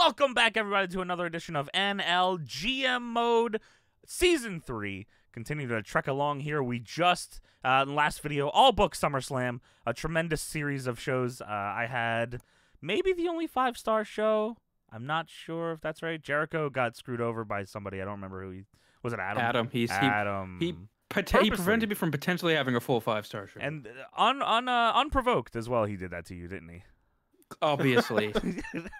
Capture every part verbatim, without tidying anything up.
Welcome back, everybody, to another edition of N L G M Mode Season three. Continue to trek along here. We just, uh, in the last video, all booked SummerSlam, a tremendous series of shows. Uh, I had maybe the only five-star show. I'm not sure if that's right. Jericho got screwed over by somebody. I don't remember who he... Was it Adam? Adam. He's, Adam. He... he He prevented me from potentially having a full five-star show. And un, un, uh, unprovoked as well, he did that to you, didn't he? Obviously.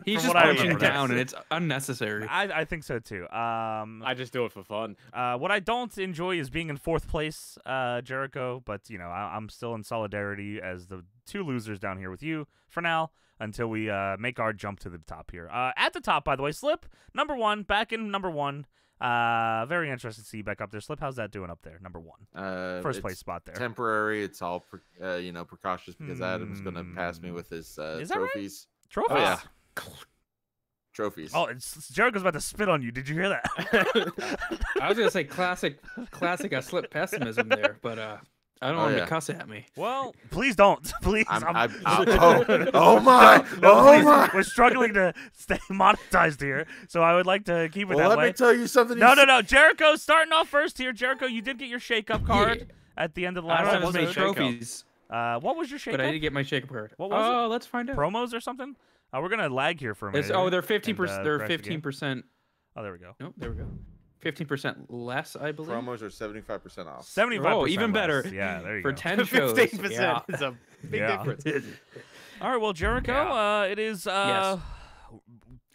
He's just punching down, and it's unnecessary. I, I think so, too. Um, I just do it for fun. Uh, what I don't enjoy is being in fourth place, uh, Jericho, but, you know, I, I'm still in solidarity as the two losers down here with you for now until we uh, make our jump to the top here. Uh, at the top, by the way, Slip, number one, back in number one. Uh, very interesting to see you back up there. Slip, how's that doing up there? Number one, uh, first place spot there. Temporary. It's all, uh, you know, precautious because mm. Adam's gonna pass me with his uh, trophies. Right? Trophies. Oh, yeah. Trophies. Oh, it's, Jericho's about to spit on you. Did you hear that? I was gonna say classic, classic. I Slip pessimism there, but uh, I don't oh, want yeah. him to cuss at me. Well, please don't. Please. I'm, I'm, I'm, I'm, oh, oh my! No, oh please. my! We're struggling to stay monetized here, so I would like to keep it well, that let way. Let me tell you something. No, no, no. Jericho, starting off first here. Jericho, you did get your shake-up card yeah. at the end of the last I don't episode. Trophies. Uh, what was your shake-up? But I didn't get my shake-up card. What was oh, it? let's find out. Promos or something? Uh, we're gonna lag here for a minute. It's, oh, they're fifteen percent. Uh, they're fifteen percent. Oh, there we go. Nope, there we go. fifteen percent less, I believe. Promos are seventy-five percent off. seventy-five percent Oh, even less. Better. Yeah, there you For go. For ten shows. fifteen percent yeah. is a big yeah. difference. All right, well, Jericho, yeah. uh, it is... Uh, yes.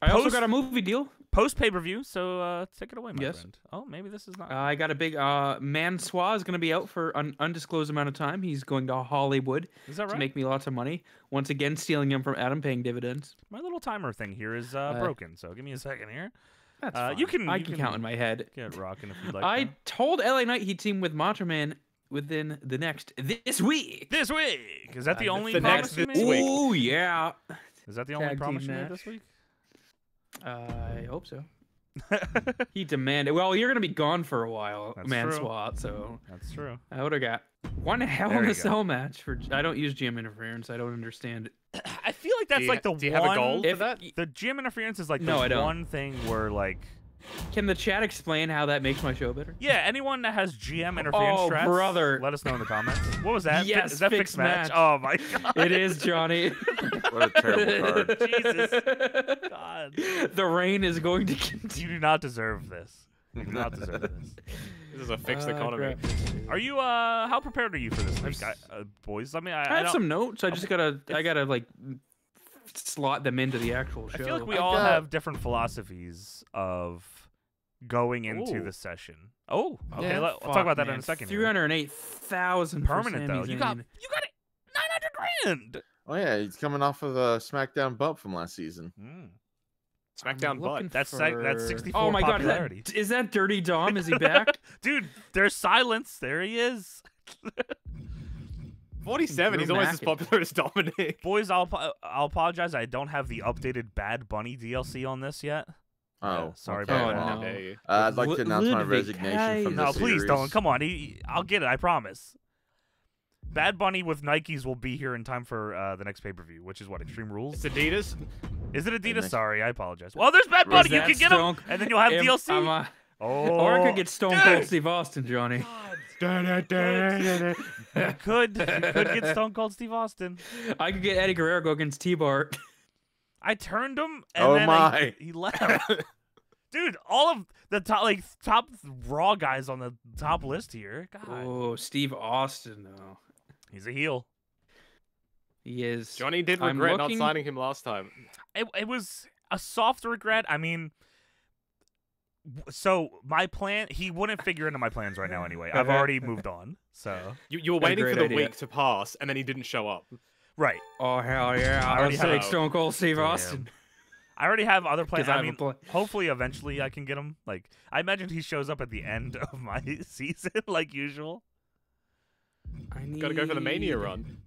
I post, also got a movie deal. Post-pay-per-view, so uh, take it away, my yes. friend. Oh, maybe this is not... Uh, I got a big... Uh, Mansois is going to be out for an undisclosed amount of time. He's going to Hollywood is that right? to make me lots of money. Once again, stealing him from Adam, paying dividends. My little timer thing here is uh, uh, broken, so give me a second here. That's uh, you can. I you can, can count in my head. Get rocking if you'd like. I that. told L A Knight he'd team with Macho Man within the next this week. This week is that the uh, only the promise next, you made? Oh yeah. Is that the Tag only promise you made this week? Uh, I hope so. He demanded. Well, you're gonna be gone for a while, Mansois. So that's true. I would have got one hell of a cell match for. I don't use G M interference. I don't understand. I feel like that's you, like the do you one. Have a goal if, for that? The G M interference is like no, the one thing where like. Can the chat explain how that makes my show better? Yeah, anyone that has G M interference oh, strats, brother. let us know in the comments. What was that? Yes, is that fixed, fixed match? match? Oh my god, it is Johnny. What a terrible card! Jesus, God, the rain is going to continue. You do not deserve this. You do not deserve this. This is a fixed uh, economy. Crap. Are you? Uh, how prepared are you for this week, I, uh, boys? I mean, I, I, I had some notes. I just gotta. I gotta like slot them into the actual show. I feel like we I all got... have different philosophies of going into Ooh. the session. Oh, okay. Yeah, I'll talk about that man. in a second. Three hundred eight thousand permanent though. You got, you got it. Nine hundred grand. Oh yeah, he's coming off of a SmackDown bump from last season. Mm. SmackDown butt. That's for... that's sixty-four Oh my popularity. God, that, is that Dirty Dom? Is he back? Dude, there's silence. There he is. forty-seven He's always as popular as Dominic. Boys, I'll I'll apologize. I don't have the updated Bad Bunny D L C on this yet. Oh, yeah, sorry okay. about oh, that. No. Uh, I'd like to announce Ludwig my resignation Kai. from the No, series. Please don't. Come on, he, he, I'll get it. I promise. Bad Bunny with Nikes will be here in time for uh, the next pay-per-view, which is what, Extreme Rules? It's Adidas. Is it Adidas? Sorry, I apologize. Well, there's Bad Bunny. You can get him, and then you'll have D L C. I'm, uh, oh, or I could get Stone Cold Steve Austin, Johnny. I could, you could get Stone Cold Steve Austin. I could get Eddie Guerrero go against T-Bar. I turned him, and oh then my. I, he left. Dude, all of the top, like top Raw guys on the top list here. God. Oh, Steve Austin, though. He's a heel. He is. Johnny did I'm regret looking... not signing him last time. It, it was a soft regret. I mean, so my plan, he wouldn't figure into my plans right now anyway. I've already moved on. So you, you were waiting for the idea. week to pass, and then he didn't show up. Right. Oh, hell yeah. I already have Stone Cold Steve Austin. I already have other plans. I, I mean, play. hopefully eventually I can get him. Like, I imagine he shows up at the end of my season, like usual. I need... Gotta go for the Mania run.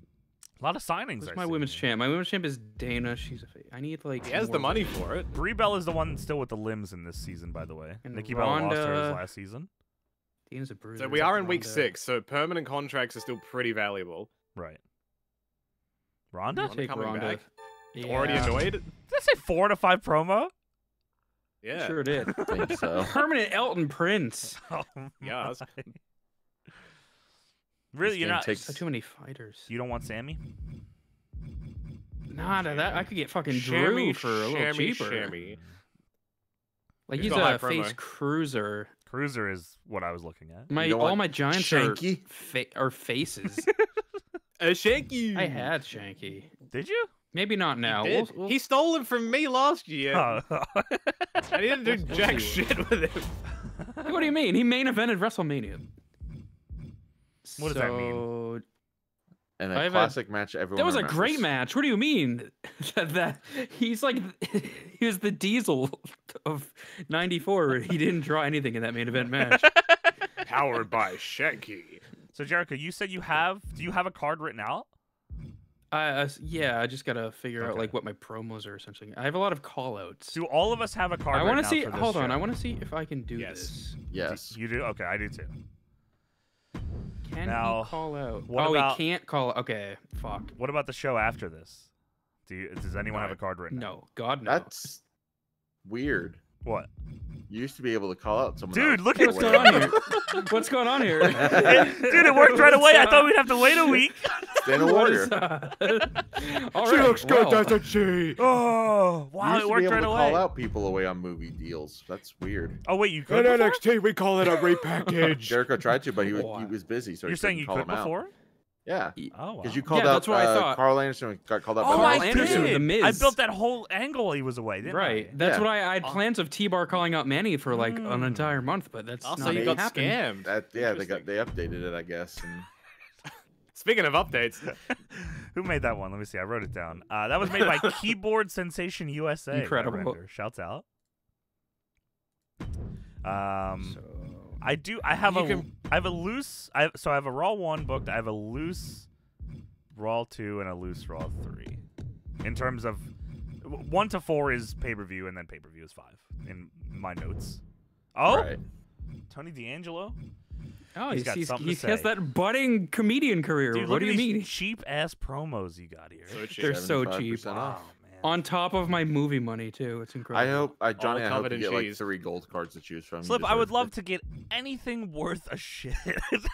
A lot of signings. Where's my see? women's champ? My women's champ is Dana. She's a fake. I need, like... He has the money money for it. Brie Bella is the one still with the limbs in this season, by the way. And Nikki Bella lost hers last season. Dana's a bruiser. So we are in Ronda. week six, so permanent contracts are still pretty valuable. Right. Ronda? Ronda coming Ronda. back. Yeah. Already annoyed? Did I say four to five promo? Yeah, sure did. I think so. Permanent Elton Prince. Oh, yeah. Really, you're not takes... so too many fighters. You don't want Sammy? Nah, to that I could get fucking Sammy, Drew for a little Sammy, cheaper. Sammy. Like he's, he's a face promo. Cruiser. Cruiser is what I was looking at. My all my Giants are, fa are faces. A Shanky. I had Shanky. Did you? Maybe not now. He, we'll, we'll... he stole it from me last year. Oh. I didn't do jack shit with him. What do you mean? He main evented WrestleMania. What does so... that mean? And a classic a... match everyone That was remembers. A great match. What do you mean? that, that He's like... he was the Diesel of ninety-four. He didn't draw anything in that main event match. Powered by Shanky. So, Jericho, you said you have... Do you have a card written out? Uh, yeah, I just gotta figure okay. out like what my promos are or something. I have a lot of call-outs. Do all of us have a card? I want right to see. For this hold show? on, I want to see if I can do yes. this. Yes, you do. Okay, I do too. Can now, he call out? What oh, about, he can't call. Okay, fuck. What about the show after this? Do you, does anyone no, have a card right no. now? No, God no. That's weird. What? You used to be able to call out someone. Dude, look at what's going on here. What's going on here? Dude, it worked right away. I thought we'd have to wait a week. Stand in order. All right. She looks well. good. That's a she. Oh, wow. You used it worked to be able right to away. Call out people away on movie deals. That's weird. Oh wait, you could. At N X T, we call it a repackage. Jericho tried to, but he was he was busy, so you're he saying you could before? Out. Yeah. Oh, wow. Because you called yeah, out that's what uh, I thought. Carl Anderson got called out oh, by Carl Anderson with the Miz. I built that whole angle he was away, didn't right. I? Right. That's yeah. what I, I had plans of T-Bar calling out Manny for like mm. an entire month, but that's also, not you got happened. Scammed. That, yeah, they got they updated it, I guess. And... Speaking of updates, who made that one? Let me see. I wrote it down. Uh, that was made by Keyboard Sensation U S A. Incredible. Shouts out. Um. So... I do. I have you a. Can... I have a loose. I have, so I have a Raw one booked. I have a loose Raw two and a loose Raw three. In terms of one to four is pay per view, and then pay per view is five in my notes. Oh, right. Tony D'Angelo. Oh, he's, he's got he's, something he's, to say. He has that budding comedian career. Dude, what do you mean? Cheap ass promos you got here. So cheap. They're so cheap. Off. Oh, on top of my movie money too, it's incredible. I hope, uh, Johnny, I hope you get cheese. like three gold cards to choose from. Slip, I would love it. to get anything worth a shit.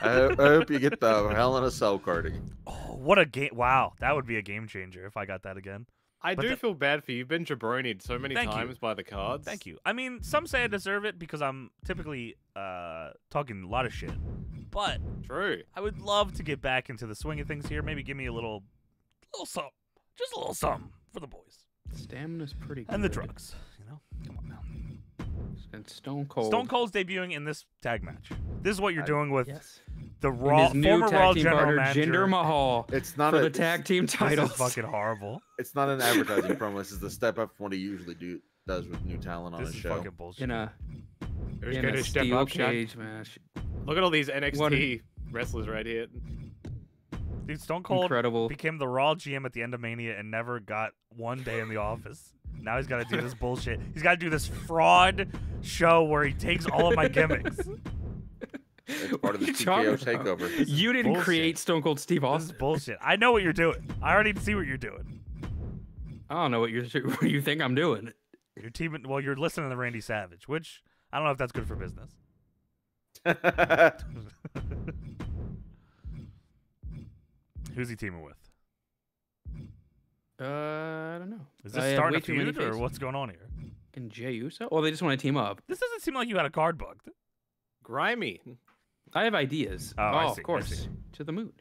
I, hope, I hope you get the Hell in a Cell card again. Oh, what a game! Wow, that would be a game changer if I got that again. I but do the... feel bad for you. You've been jabronied so many Thank times you. by the cards. Thank you. I mean, some say I deserve it because I'm typically uh, talking a lot of shit. But true, I would love to get back into the swing of things here. Maybe give me a little, little something, just a little something. For the boys. Stamina's pretty good. And the drugs, you know? Come on now. And Stone Cold. Stone Cold's debuting in this tag match. This is what you're I, doing with yes. the Raw, former Raw general manager. Jinder Mahal. It's not for a, the tag team title. This is fucking horrible. It's not an advertising promo. This is the step up from what he usually do, does with new talent on this his is show. Fucking bullshit. In a, in gonna a step steel up, cage match. Look at all these N X T a, wrestlers right here. Dude, Stone Cold Incredible. became the Raw G M at the end of Mania and never got one day in the office. Now he's got to do this bullshit. He's got to do this fraud show where he takes all of my gimmicks. It's part of the T K O takeover. You didn't bullshit. create Stone Cold Steve Austin. This is bullshit. I know what you're doing. I already see what you're doing. I don't know what you're. What you think I'm doing? You're teaming. Well, you're listening to Randy Savage, which I don't know if that's good for business. Who's he teaming with? Uh, I don't know. Is this uh, starting a feud or what's going on here? And Jey Uso? Well, they just want to team up. This doesn't seem like you had a card booked. Grimy. I have ideas. Oh, oh I see, of course. I see. To the moon.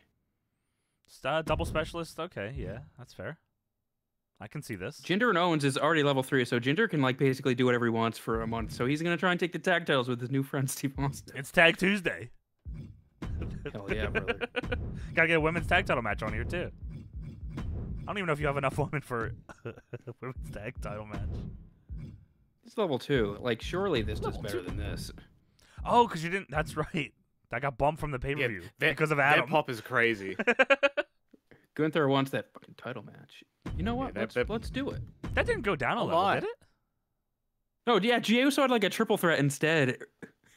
Uh, double specialist. Okay, yeah, that's fair. I can see this. Jinder and Owens is already level three, so Jinder can like basically do whatever he wants for a month. So he's gonna try and take the tag titles with his new friend Steve Austin. It's Tag Tuesday. Hell yeah, brother. Gotta get a women's tag title match on here, too. I don't even know if you have enough women for a women's tag title match. It's level two. Like, surely this does better two. than this. Oh, because you didn't... That's right. That got bumped from the pay-per-view yeah, because of Adam. That pop is crazy. Gunther wants that fucking title match. You know what? Yeah, that, let's, that, let's do it. That didn't go down a, a level, lot. did it? No, yeah, Jey Uso had like a triple threat instead.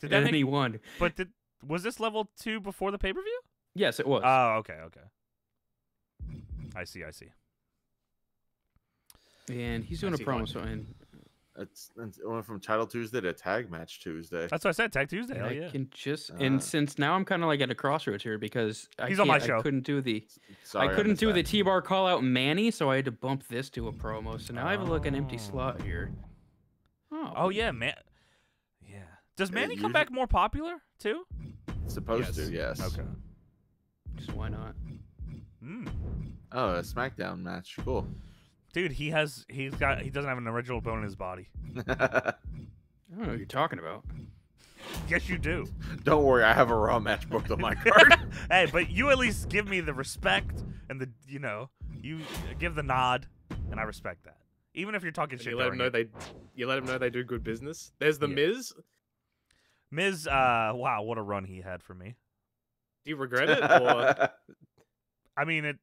Did that and make, he won. But did... Was this level two before the pay-per-view? Yes, it was. Oh, okay, okay. I see, I see. And he's doing a promo, so and It's, it's it went from Title Tuesday to Tag Match Tuesday. That's what I said, Tag Tuesday. I yeah. can just uh, and since now I'm kind of like at a crossroads here because I, he's on my show. I couldn't do the Sorry, I couldn't do the T-Bar call out Manny, so I had to bump this to a promo. So now oh. I have a like an empty slot here. Oh, oh yeah, man. Yeah. Does Manny yeah, come back more popular too? Supposed yes. to, yes. Okay. Just why not? Mm. Oh, a SmackDown match. Cool. Dude, he has he's got he doesn't have an original bone in his body. I don't know what you're talking about. Yes, you do. Don't worry, I have a Raw match booked on my card. Hey, but you at least give me the respect and the you know you give the nod, and I respect that. Even if you're talking and shit. You let them know it. they you let them know they do good business. There's the yeah. Miz. Miz, uh, wow, what a run he had for me. Do you regret it? Or... I mean, it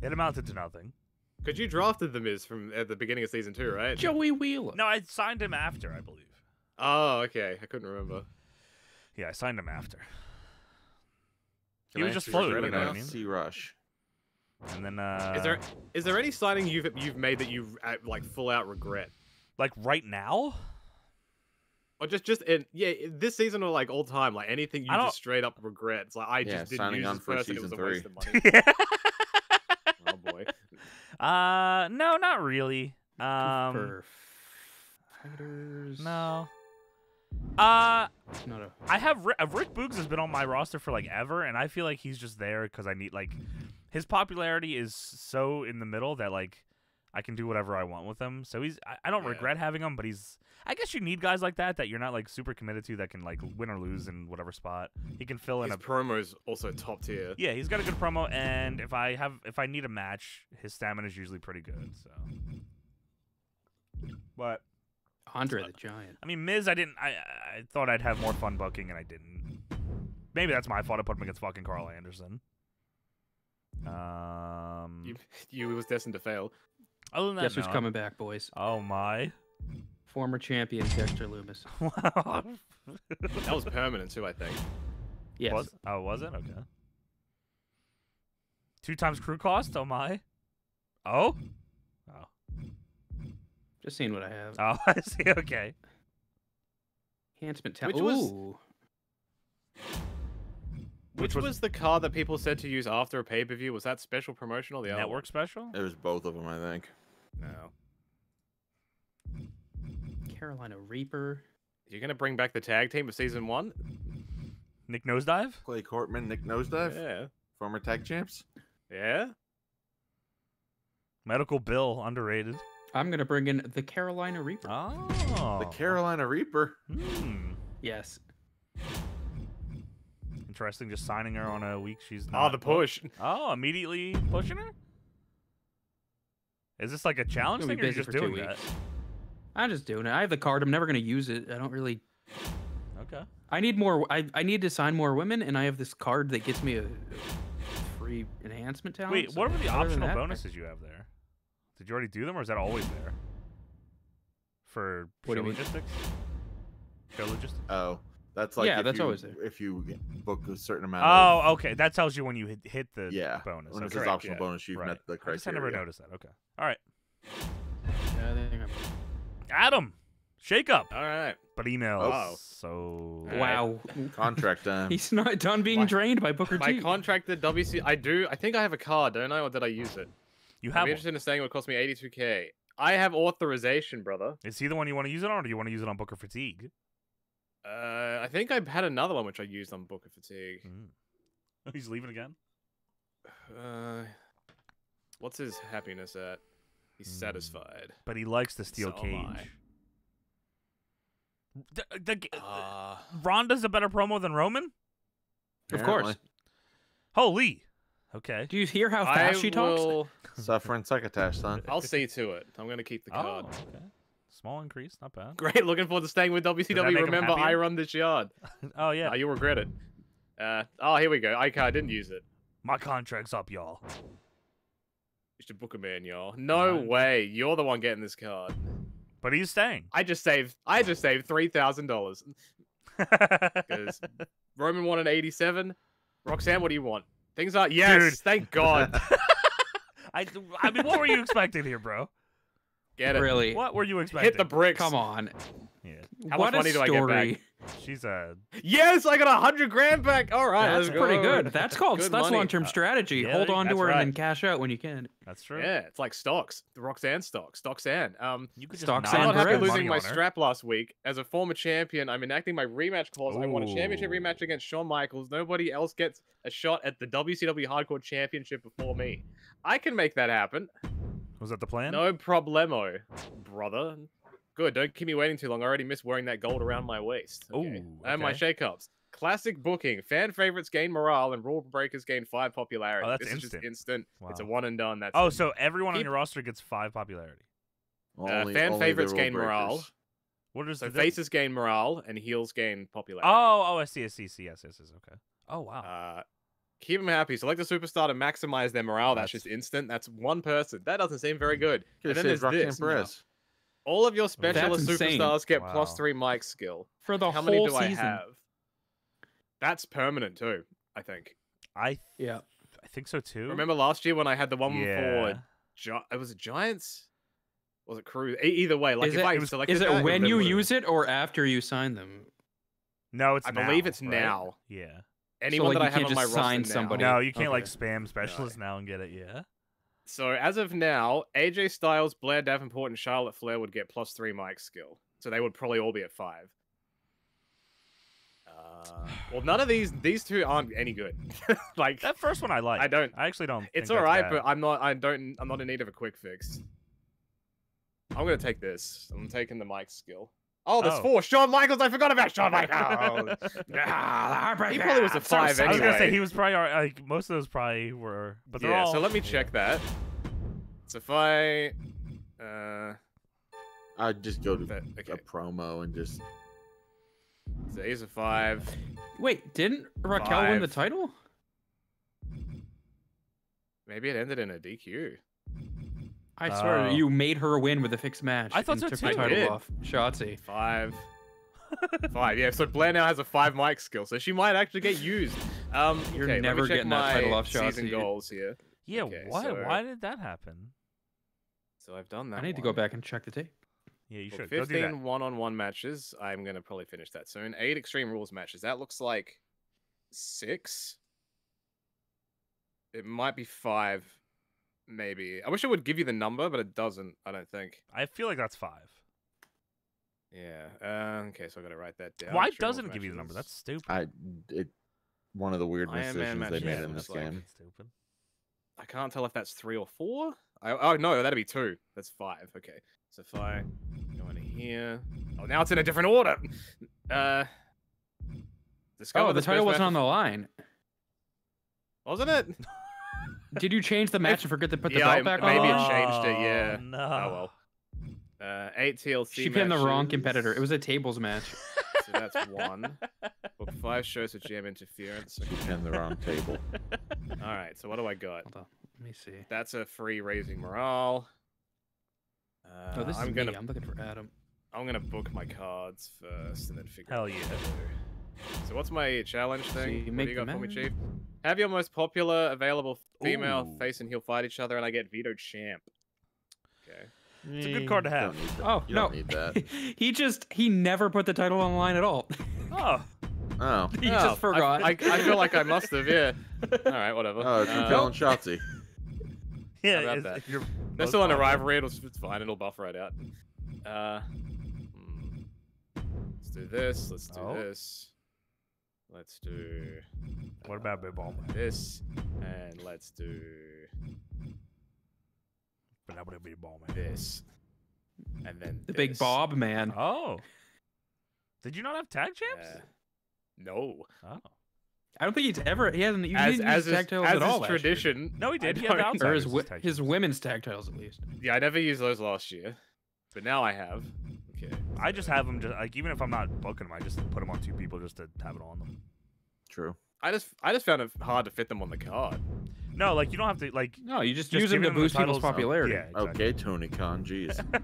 it amounted to nothing. Because you drafted the Miz from at the beginning of season two, right? Joey Wheeler. No, I signed him after, I believe. Oh, okay. I couldn't remember. Yeah, I signed him after. Can he I was just floating. You know what I mean? C Rush. And then, uh, is there is there any signing you've you've made that you like full out regret? Like right now? Or just just in, yeah, this season or like all time, like anything you just straight up regret? It's like I yeah, just didn't use this person. It was a waste of money. Yeah. Oh boy. Uh, no, not really. Um, For fighters. No. Uh, not a... I have Rick, Rick Boogs has been on my roster for like ever, and I feel like he's just there because I need like his popularity is so in the middle that like I can do whatever I want with him. So he's I, I don't yeah. regret having him, but he's I guess you need guys like that that you're not like super committed to that can like win or lose in whatever spot he can fill in. His a promo's also top tier. Yeah, he's got a good promo, and if I have if I need a match, his stamina is usually pretty good. So, but Andre uh, the Giant. I mean, Miz, I didn't. I I thought I'd have more fun booking, and I didn't. Maybe that's my fault. I put him against fucking Carl Anderson. Um, you you was destined to fail. Other than that, guess who's no. coming back, boys? Oh my! Former champion Dexter Lumis. Wow, that was permanent too, I think. Yes. Was, oh, was it? Okay. Two times crew cost. Oh my! Oh. Oh. Just seeing what I have. Oh, I see. Okay. Enhancement talent. Which was. Ooh. Which, Which was, was the car that people said to use after a pay-per-view? Was that special promotion or the network special? It was both of them, I think. No. Carolina Reaper. You're gonna bring back the tag team of season one? Nick Nosedive? Clay Courtman, Nick Nosedive? Yeah. Former tag champs? Yeah. Medical Bill, underrated. I'm gonna bring in the Carolina Reaper. Oh. The Carolina Reaper? Hmm. Yes. Interesting, just signing her on a week she's not. Oh, the push. Oh, immediately pushing her? Is this like a challenge thing, or are you just doing that? I'm just doing it. I have the card. I'm never going to use it. I don't really... Okay. I need more... I, I need to sign more women, and I have this card that gets me a free enhancement talent. Wait, what were the optional bonuses you have there? Did you already do them, or is that always there? For show logistics? Show logistics? Oh. That's like yeah, if that's you, always there. If you book a certain amount. Oh, of... okay. That tells you when you hit, hit the yeah. bonus. When it's an optional yeah. bonus, you've right. met the criteria. I, just, I never noticed that. Okay. All right. Adam, shake up. All right. But email. Oh, so wow. Right. Contract time. He's not done being my, drained by Booker T. My contract at W C. I do. I think I have a card, don't I, or did I use it? You have. I'm interested in saying it would cost me eighty-two K. I have authorization, brother. Is he the one you want to use it on, or do you want to use it on Booker Fatigue? Uh, I think I had another one which I used on Booker Fatigue. Mm. Oh, he's leaving again? Uh, what's his happiness at? He's mm. satisfied. But he likes the steel so cage. The, the, uh, Ronda's a better promo than Roman? Apparently. Of course. Holy. Okay. Do you hear how fast I she will... talks? Suffering succotash, son. I'll see to it. I'm going to keep the card. Oh, okay. Small increase, not bad. Great, looking forward to staying with W C W. Remember, I run this yard. Oh, yeah. No, you'll regret it. Uh, oh, here we go. I, I didn't use it. My contract's up, y'all. You should book a man, y'all. No right. way. You're the one getting this card. But he's staying. I just saved I just saved three thousand dollars. Because Roman won an eighty-seven. Roxanne, what do you want? Things are... Yes, Dude. Thank God. I, I mean, what were you expecting here, bro? Get it. Really? What were you expecting? Hit the bricks. Come on. Yeah. How what much money story. do I get back? She's a. Yes, I got a hundred grand back. All right, that's let's pretty go. good. That's called good that's long-term strategy. Uh, yeah, Hold on to her right. and then cash out when you can. That's true. Yeah, it's like stocks. The Roxanne stocks. Stoxanne. Um, you could just Stoxanne. I'm not happy losing my strap last week. As a former champion, I'm enacting my rematch clause. Ooh. I want a championship rematch against Shawn Michaels. Nobody else gets a shot at the W C W Hardcore Championship before me. I can make that happen. Was that the plan? No problemo, brother. Good. Don't keep me waiting too long. I already miss wearing that gold around my waist. Okay. Ooh, okay. And my shakeups. Classic booking. Fan favorites gain morale, and rule breakers gain five popularity. Oh, that's this instant. Is just instant. Wow. It's a one and done. That's oh, it. So everyone keep... on your roster gets five popularity. Only, uh, fan only favorites gain breakers. morale. What is so the faces gain morale and heels gain popularity? Oh, oh, I see, I see, see, yes, yes, yes. Okay. Oh, wow. Uh, Keep them happy. Select a superstar to maximize their morale. That's, That's just instant. That's one person. That doesn't seem very good. And then there's this. No. All of your specialist That's superstars insane. get wow. plus three mic skill. For the How whole many do season. I have? That's permanent too, I think. I yeah, I think so too. Remember last year when I had the one yeah. for it was a Giants? Was it Crew? Either way, like is if it, I was, selected. Is it that, when you use it or after you sign them? No, it's I now, believe it's right? now. Yeah. Anyone so, like, that I have on my roster now. No, you can't okay. like spam specialists no. now and get it, yeah? So as of now, A J Styles, Blair Davenport, and Charlotte Flair would get plus three mic skill. So they would probably all be at five. Uh, well, none of these these two aren't any good. Like that first one I like. I don't I actually don't It's alright, but I'm not I don't I'm not in need of a quick fix. I'm gonna take this. I'm taking the mic skill. Oh, there's oh. four. Shawn Michaels. I forgot about Shawn Michaels. Nah, he probably was a five anyway. I was going to say, he was probably, like, most of those probably were. But yeah, all... so let me check that. So if I... Uh, I'd just go to that, okay. a promo and just... So he's a five. Wait, didn't Raquel five. win the title? Maybe it ended in a D Q. I swear, uh, you made her win with a fixed match. I thought so took too. Title I did. Off. Shotzi. Five. Five. Yeah. So Blair now has a five mic skill, so she might actually get used. Um, You're okay, never getting that title off Shotzi. Season goals here. Yeah. Okay, why? So, why did that happen? So I've done that. I need one. to go back and check the tape. Yeah, you well, should. Fifteen go do that. one-on-one matches. I'm gonna probably finish that soon. Eight Extreme Rules matches. That looks like six. It might be five. Maybe. I wish it would give you the number, but it doesn't, I don't think. I feel like that's five. Yeah. Uh, okay, so I gotta write that down. Why Extreme doesn't it give you the number? That's stupid. I it one of the weird Iron decisions Man they made yeah, in this like, game. Stupid. I can't tell if that's three or four. I, oh no, that'd be two. That's five. Okay. So if I go into here. Oh, now it's in a different order. Uh Discover Oh, the title wasn't match. on the line. Wasn't it? Did you change the match if, and forget to put the yeah, belt back maybe on? Maybe it changed it, yeah. No. Oh, well. Uh, eight T L C She pinned the wrong competitor. It was a tables match. So that's one. Book five shows with G M interference. She pinned the wrong table. All right, so what do I got? Hold on. Let me see. That's a free raising morale. Uh, oh, this I'm is gonna, me. I'm looking for Adam. I'm going to book my cards first and then figure Hell out yeah. So what's my challenge thing? So what do you got for me, Chief? Have your most popular available female Ooh. face and heel fight each other, and I get veto champ. Okay, it's a good card to have. Oh you no, don't need that. he just he never put the title on the line at all. Oh, oh, he oh. just forgot. I, I, I feel like I must have. Yeah. All right, whatever. Oh, it's uh, telling Shotzi. Yeah, how about that? You're They're still in a rivalry. It'll, it's fine. It'll buff right out. Uh, hmm. Let's do this. Let's do oh. this. Let's do. What about Big Bomb? This and let's do. But that would have been Bomb. This and then the this. Big Bob Man. Oh, did you not have tag champs? Uh, no. Oh, I don't think he's ever. He hasn't. He as, didn't as use his, tag titles as at all. As tradition. Year. No, he did. He had or his, his, his women's tag titles at least. Yeah, I never used those last year, but now I have. Okay. I just have them, just like even if I'm not booking them, I just put them on two people just to have it on them. True. I just I just found it hard to fit them on the card. No, like you don't have to like. No, you just, just use them to boost people's popularity. Oh, yeah, exactly. Okay, Tony Khan, jeez. I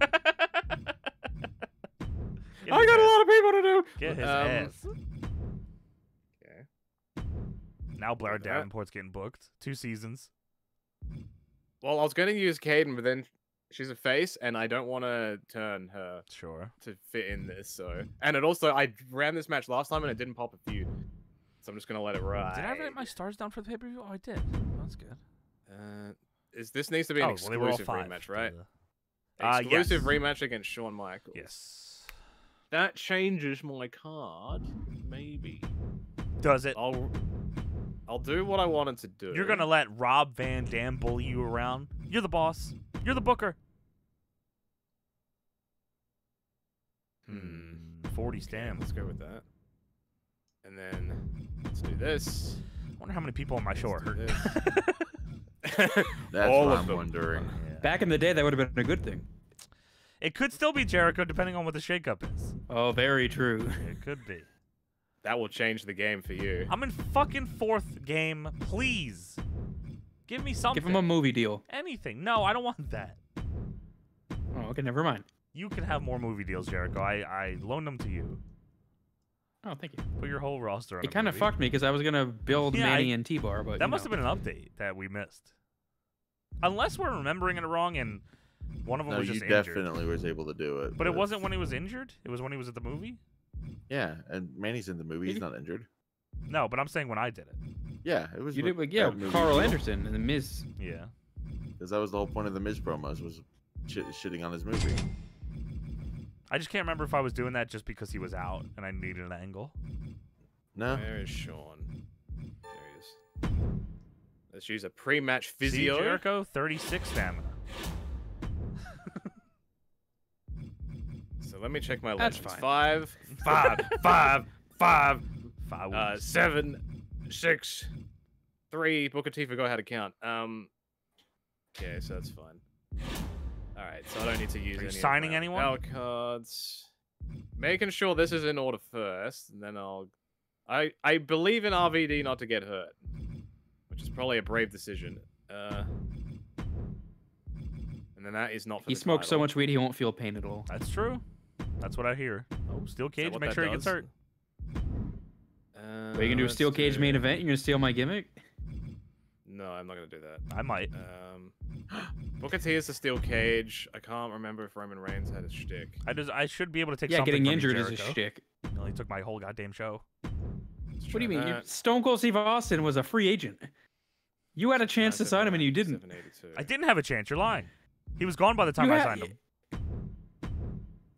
got ass. a lot of people to do. Get his um, ass. Okay. Now Blair Davenport's getting booked. Two seasons. Well, I was going to use Caden, but then she's a face, and I don't want to turn her sure to fit in this. So, and it also, I ran this match last time and it didn't pop a feud, so I'm just gonna let it ride. Did I write my stars down for the pay per view? Oh, I did. That's good. Uh, is this needs to be an oh, exclusive well, rematch, right? Uh, exclusive yes. rematch against Shawn Michaels. Yes. That changes my card, maybe. Does it? I'll I'll do what I wanted to do. You're gonna let Rob Van Dam bully you around? You're the boss. You're the booker. Hmm. forty stamp. Let's go with that. And then let's do this. I wonder how many people on my show are hurt. That's all what I'm wondering. Yeah. Back in the day, that would have been a good thing. It could still be Jericho, depending on what the shakeup is. Oh, very true. It could be. That will change the game for you. I'm in fucking fourth game. Please. Give me something. Give him a movie deal. Anything. No, I don't want that. Oh, okay, never mind. You can have more movie deals, Jericho. I, I loaned them to you. Oh, thank you. Put your whole roster on it. It kind of fucked me because I was going to build yeah, Manny I, and T-Bar, but that must know. have been an update that we missed. Unless we're remembering it wrong and one of them no, was just injured. No, you definitely was able to do it. But, but it wasn't when he was injured? It was when he was at the movie? Yeah, and Manny's in the movie. He's not injured. No, but I'm saying when I did it. Yeah, it was. You did, yeah, Carl Anderson and the Miz. Yeah, because that was the whole point of the Miz promos, was sh shitting on his movie. I just can't remember if I was doing that just because he was out and I needed an angle. No. There is Sean. There he is. Let's use a pre-match physio. See, Jericho, thirty-six stamina. So let me check my list. Five, five, five, five, five, uh, seven. Six, three. Booker T forgot how to count. Um, okay, so that's fine. All right, so I don't need to use. Are you any signing anyone? L cards. Making sure this is in order first, and then I'll. I I believe in R V D not to get hurt, which is probably a brave decision. Uh, and then that is not. For he the smokes title. so much weed he won't feel pain at all. That's true. That's what I hear. Oh, steel cage. Make sure does? he gets hurt. Uh, Are you gonna do a steel cage do... main event? You're gonna steal my gimmick? No, I'm not gonna do that. I might. Um, Booker T is the steel cage. I can't remember if Roman Reigns had a shtick. I just, I should be able to take. Yeah, something getting from injured Jericho. is a shtick. No, he took my whole goddamn show. Let's what do you mean? That. Stone Cold Steve Austin was a free agent. You had a chance to sign him and you didn't. I didn't have a chance. You're lying. He was gone by the time you I had... signed him.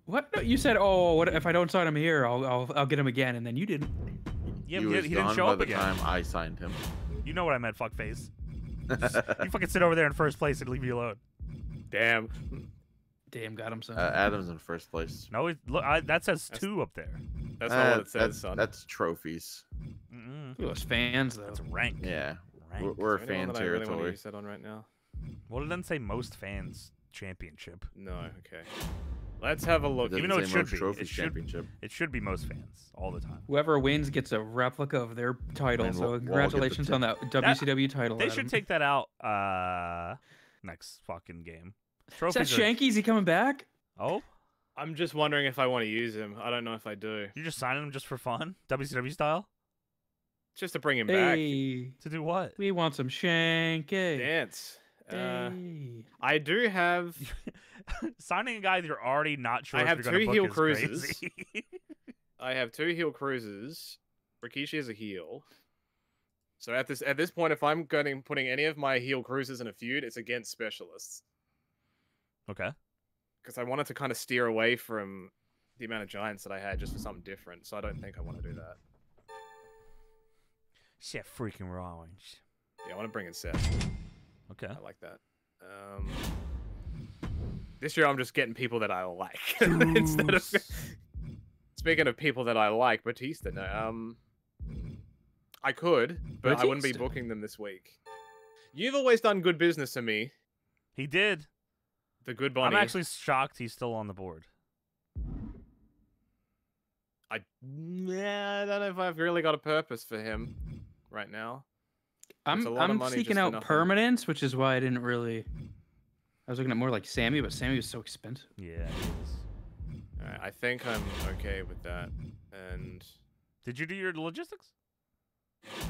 What? No, you said, oh, what if I don't sign him here, I'll, I'll, I'll get him again, and then you didn't. Yeah, he, he, was he didn't show by up the again. Time I signed him. You know what I meant, fuckface. You fucking sit over there in first place and leave me alone. Damn. Damn, got him, son. Uh, Adam's in first place. No, it, look, I, that says that's, two up there. That's uh, not what it says, that's, son. That's trophies. Mm-mm. Ooh, it's fans, though. It's rank. Yeah, rank. We're, we're a fan that territory. I really want to set on right now? Well, it doesn't say most fans championship. No, okay. Let's have a look. Even though it should be, it should, it should be most fans all the time. Whoever wins gets a replica of their title. We'll, so congratulations we'll on that W C W that, title. They Adam. should take that out uh, next fucking game. Trophies Is that Shanky? Are... Is he coming back? Oh, I'm just wondering if I want to use him. I don't know if I do. You're just signing him just for fun, W C W style, just to bring him hey. back. To do what? We want some Shanky dance. Uh, I do have signing a guy that you're already not sure. I have if you're two book heel cruises. I have two heel cruises. Rikishi is a heel, so at this at this point, if I'm going putting any of my heel cruises in a feud, it's against specialists. Okay. Because I wanted to kind of steer away from the amount of giants that I had just for something different, so I don't think I want to do that. Seth freaking Rollins. Yeah, I want to bring in Seth. Okay. I like that. Um, this year, I'm just getting people that I like. Instead of speaking of people that I like, Batista. No, um, I could, but Batista. I wouldn't be booking them this week. You've always done good business to me. He did. The good bunny. I'm actually shocked he's still on the board. I, yeah, I don't know if I've really got a purpose for him right now. I'm, I'm seeking out permanence, which is why I didn't really... I was looking at more like Sammy, but Sammy was so expensive. Yeah, it is. All right, I think I'm okay with that. And... Did you do your logistics?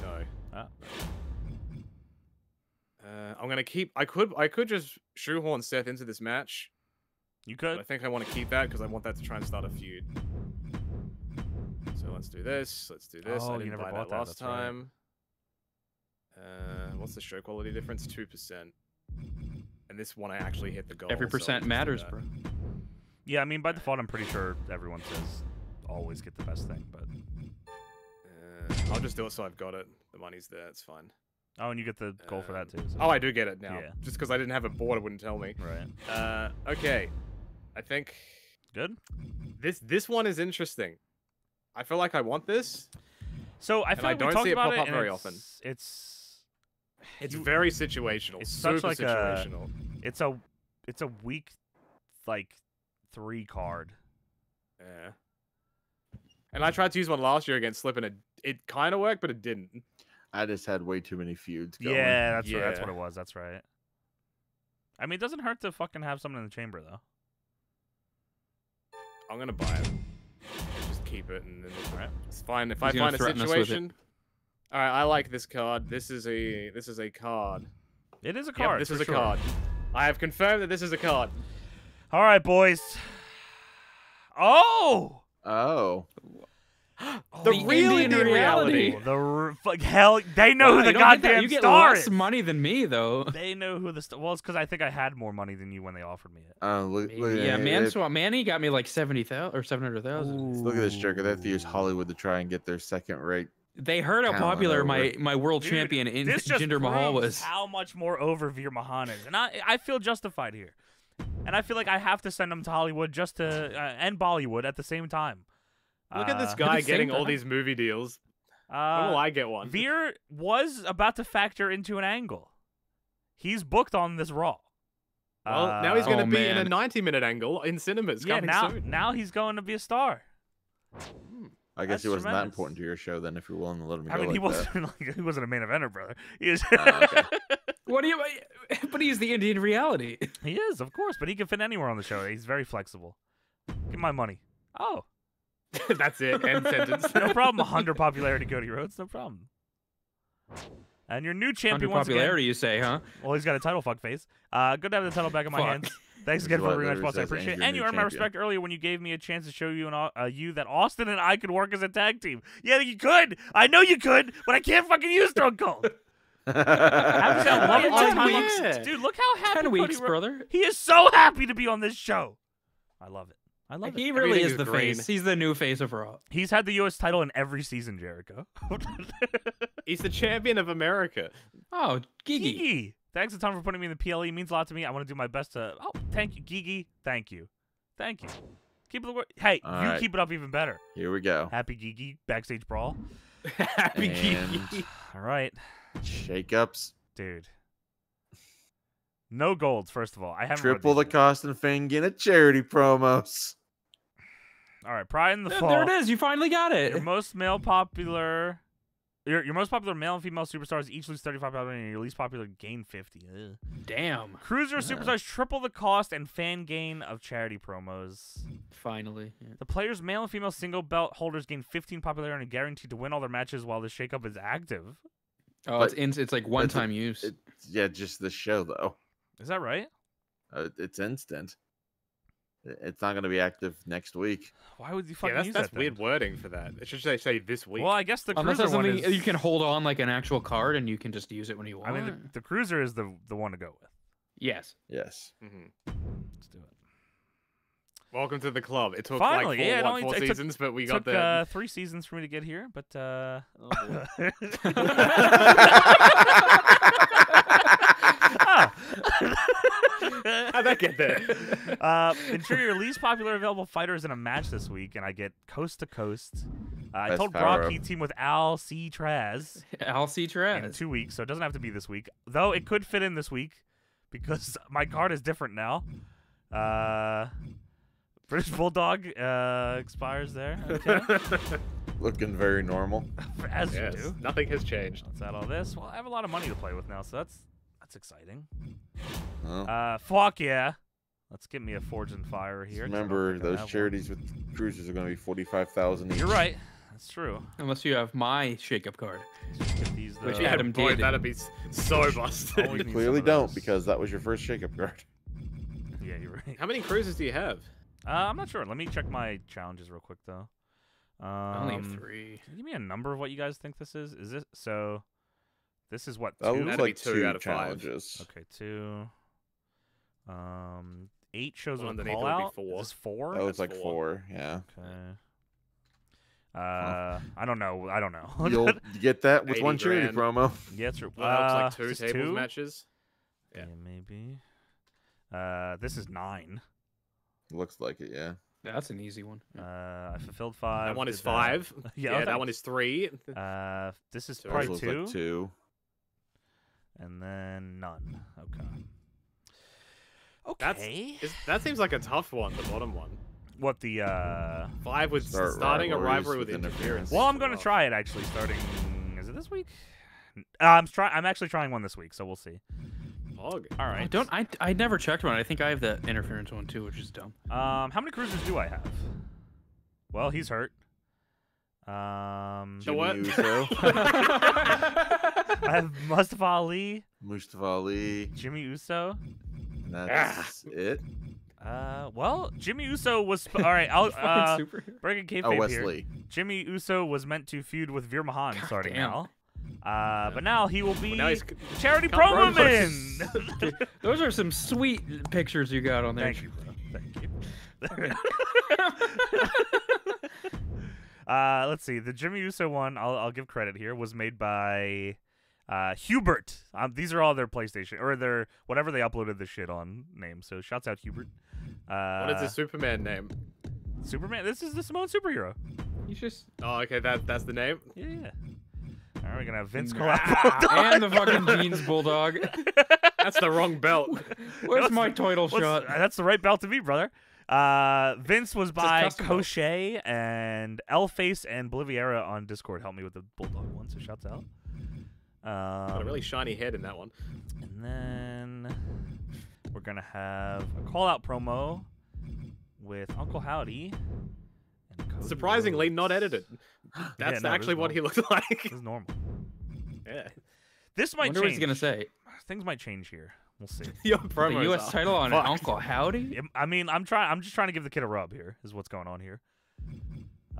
No. Ah. Uh, I'm gonna keep. I could. I could just shoehorn Seth into this match. You could. But I think I want to keep that because I want that to try and start a feud. So let's do this. Let's do this. Oh, I didn't buy that, that last time. Right. Uh, what's the show quality difference? Two percent. And this one, I actually hit the goal. Every percent so matters, bro. Yeah, I mean, by default, I'm pretty sure everyone says always get the best thing, but uh, I'll just do it so I've got it. The money's there. It's fine. Oh, and you get the goal um, for that, too. So. Oh, I do get it now. Yeah. Just because I didn't have a board, it wouldn't tell me. Right. Uh, okay. I think... Good? This this one is interesting. I feel like I want this. So, I feel like we talked about it, and I don't see it pop up very often. It's... It's very situational. It's such like a... It's a... It's a weak, like, three card. Yeah. And I tried to use one last year against Slip, and it, it kind of worked, but it didn't. I just had way too many feuds going. Yeah, that's, yeah. What, that's what it was. That's right. I mean, it doesn't hurt to fucking have someone in the chamber, though. I'm going to buy it. Just keep it. And then it's, right. It's fine. If He's I find a situation... All right, I like this card. This is a this is a card. It is a card. Yep, this is a sure. card. I have confirmed that this is a card. All right, boys. Oh! Oh. Oh, the, the real Indian reality. reality. The re fuck, hell, they know well, who the goddamn star is. You get less is. money than me, though. They know who the star. Well, it's because I think I had more money than you when they offered me it. Uh, look, look, yeah, it, man, it, so, Manny got me like seventy thousand or seven hundred thousand. Look at this jerker. They have to use Hollywood to try and get their second rate. They heard how popular my my world Dude, champion in Jinder Mahal was. How much more over Veer Mahan is, and I I feel justified here, and I feel like I have to send them to Hollywood just to uh, and Bollywood at the same time. Look at this guy uh, getting all these movie deals. Uh, when will I get one? Veer was about to factor into an angle. He's booked on this Raw. Well, uh, now he's going to oh, be man. in a ninety-minute angle in cinemas. Yeah, now, soon. now he's going to be a star. I guess That's he wasn't tremendous. that important to your show, then, if you're willing to let him go I mean, like he, wasn't, like, he wasn't a main eventer, brother. He is... uh, okay. What do you... But he's the Indian reality. He is, of course, but he can fit anywhere on the show. He's very flexible. Give my money. Oh. That's it. End sentence. No problem. one hundred popularity, Cody Rhodes. No problem. And your new champion once popularity, again. You say, huh? Well, he's got a title, fuck face. Uh, good to have the title back in my fuck. hands. Thanks again for the rematch, boss. I appreciate it. And you earned my respect earlier when you gave me a chance to show you and uh, you that Austin and I could work as a tag team. Yeah, you could. I know you could, but I can't fucking use Stone Cold. Dude, look how happy Ten weeks, Cody brother. He is so happy to be on this show. I love it. I love like, it. He really Everything is the green. face. He's the new face of Raw. He's had the U S title in every season, Jericho. He's the champion of America. Oh, Gigi. Gigi. Thanks a ton for putting me in the P L E. It means a lot to me. I want to do my best to... Oh, thank you, Gigi. Thank you. Thank you. Keep it... Hey, All you right. keep it up even better. Here we go. Happy Gigi. Backstage brawl. Happy and Gigi. All right. Shake-ups. Dude. No golds, first of all. I haven't Triple the cost and Fangin at charity promos. All right, Pride in the Fall. There it is. You finally got it. Your most male popular, your your most popular male and female superstars each lose thirty-five pounds, and your least popular gain fifty. Ugh. Damn. Cruiser yeah. superstars triple the cost and fan gain of charity promos. Finally. Yeah. The players, male and female single belt holders, gain fifteen popularity and are guaranteed to win all their matches while the shakeup is active. Oh, but, it's in, it's like one-time use. It, yeah, just the show though. Is that right? Uh, it's instant. It's not going to be active next week. Why would you fucking yeah, that's, use that's that? That's weird then? wording for that. It should say, say this week. Well, I guess the Unless cruiser one is... You can hold on like an actual card and you can just use it when you want. I mean, the, the cruiser is the, the one to go with. Yes. Yes. Mm-hmm. Let's do it. Welcome to the club. It took Finally, like four, yeah, one, four it seasons, took, but we got there. Uh, three seasons for me to get here, but... Uh... Oh, oh. How'd that get there? Uh, ensure your least popular available fighter is in a match this week, and I get coast to coast. Uh, I told Brock he teamed with Alcatraz. Alcatraz in two weeks, so it doesn't have to be this week. Though it could fit in this week because my card is different now. Uh, British Bulldog uh, expires there. Okay. Looking very normal. As yes, you do. Nothing has changed. Let's add all this. Well, I have a lot of money to play with now, so that's. That's exciting. Oh. Uh, fuck yeah. Let's give me a Forge and Fire here. Remember, those charities one. with cruisers are going to be forty-five thousand each. You're right. That's true. Unless you have my shake-up card. These, which uh, Adam boy, did. That'd be so busted. You clearly don't, because that was your first shake-up card. Yeah, you're right. How many cruises do you have? Uh, I'm not sure. Let me check my challenges real quick, though. Um, I only have three. Give me a number of what you guys think this is. Is it so? This is what two? That looks like two, two out of challenges. Five. Okay, two. Um, eight shows on the call out. Four. Is four? Oh, it's like four. four. Yeah. Okay. Uh, huh. I don't know. I don't know. You'll get that with one charity promo. Yeah, it's true. Uh, like two tables two? matches. Yeah. yeah, maybe. Uh, this is nine. Looks like it. Yeah. Yeah, that's an easy one. Uh, I fulfilled five. That one is five. That... Yeah, yeah okay. That one is three. Uh, this is so probably two. Like two. And then none. Okay. Okay. That's, that seems like a tough one, the bottom one. What, the... Uh... Five was Start starting a rivalry with, with interference. Well, I'm going to well. try it, actually, starting... Is it this week? Uh, I'm, try... I'm actually trying one this week, so we'll see. All right. Oh, don't I? I never checked mine. I think I have the interference one too, which is dumb. Um, how many cruisers do I have? Well, he's hurt. Um, so what? I have Mustafa Ali. Mustafa Ali. Jimmy Uso. And that's ah. it. Uh, well, Jimmy Uso was all right. I'll uh, breaking kayfabe oh, Wesley. here. Jimmy Uso was meant to feud with Veer Mahan God starting damn. now. Uh, yeah. But now he will be well, he's charity promo man. Those are some sweet pictures you got on there. Thank you, bro. Thank you. uh, let's see. The Jimmy Uso one, I'll, I'll give credit here, was made by uh, Hubert. Um, these are all their PlayStation, or their whatever they uploaded the shit on name. So shouts out Hubert. Uh, what is his Superman name? Superman? This is the Samoan superhero. You just... Oh, okay. That, that's the name? Yeah. All right, we're going to have Vince nah. Bulldog. And the fucking jeans bulldog. That's the wrong belt. Where's that's my title shot? That's the right belt to me, brother. Uh, Vince was by Koshe and Elface and Boliviera on Discord. Help me with the bulldog one, so shouts out. Um, Got a really shiny head in that one. And then we're going to have a call-out promo with Uncle Howdy. Surprisingly, Rhodes. not edited. That's yeah, no, actually what he looked like. It's normal. Yeah. This might Wonder change. What he's gonna say. Things might change here. We'll see. Yo, the U S off. title on Fuck. Uncle Howdy. I mean, I'm trying. I'm just trying to give the kid a rub here. Is what's going on here.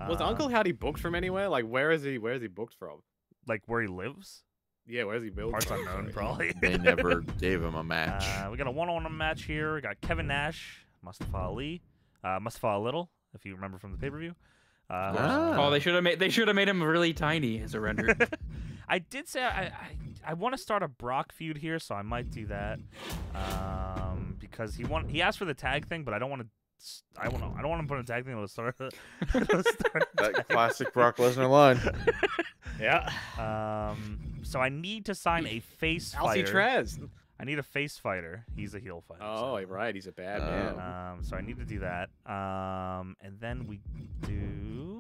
Was uh, Uncle Howdy booked from anywhere? Like, where is he? Where is he booked from? Like, where he lives? Yeah, where is he built? Parts unknown, probably. They never gave him a match. Uh, we got a one-on-one match here. We got Kevin Nash, Mustafa Ali, uh, Mustafa Little. If you remember from the pay-per-view, uh, ah. oh, they should have made they should have made him really tiny as a render. I did say I I, I want to start a Brock feud here, so I might do that um, because he want he asked for the tag thing, but I don't want to. I don't know. I don't want to put a tag thing. It'll start. It'll start that classic Brock Lesnar line. Yeah. Um. So I need to sign a face fighter. Alcatraz. I need a face fighter. He's a heel fighter. Oh, so. right. He's a bad man. Um, um, so I need to do that. Um, and then we do...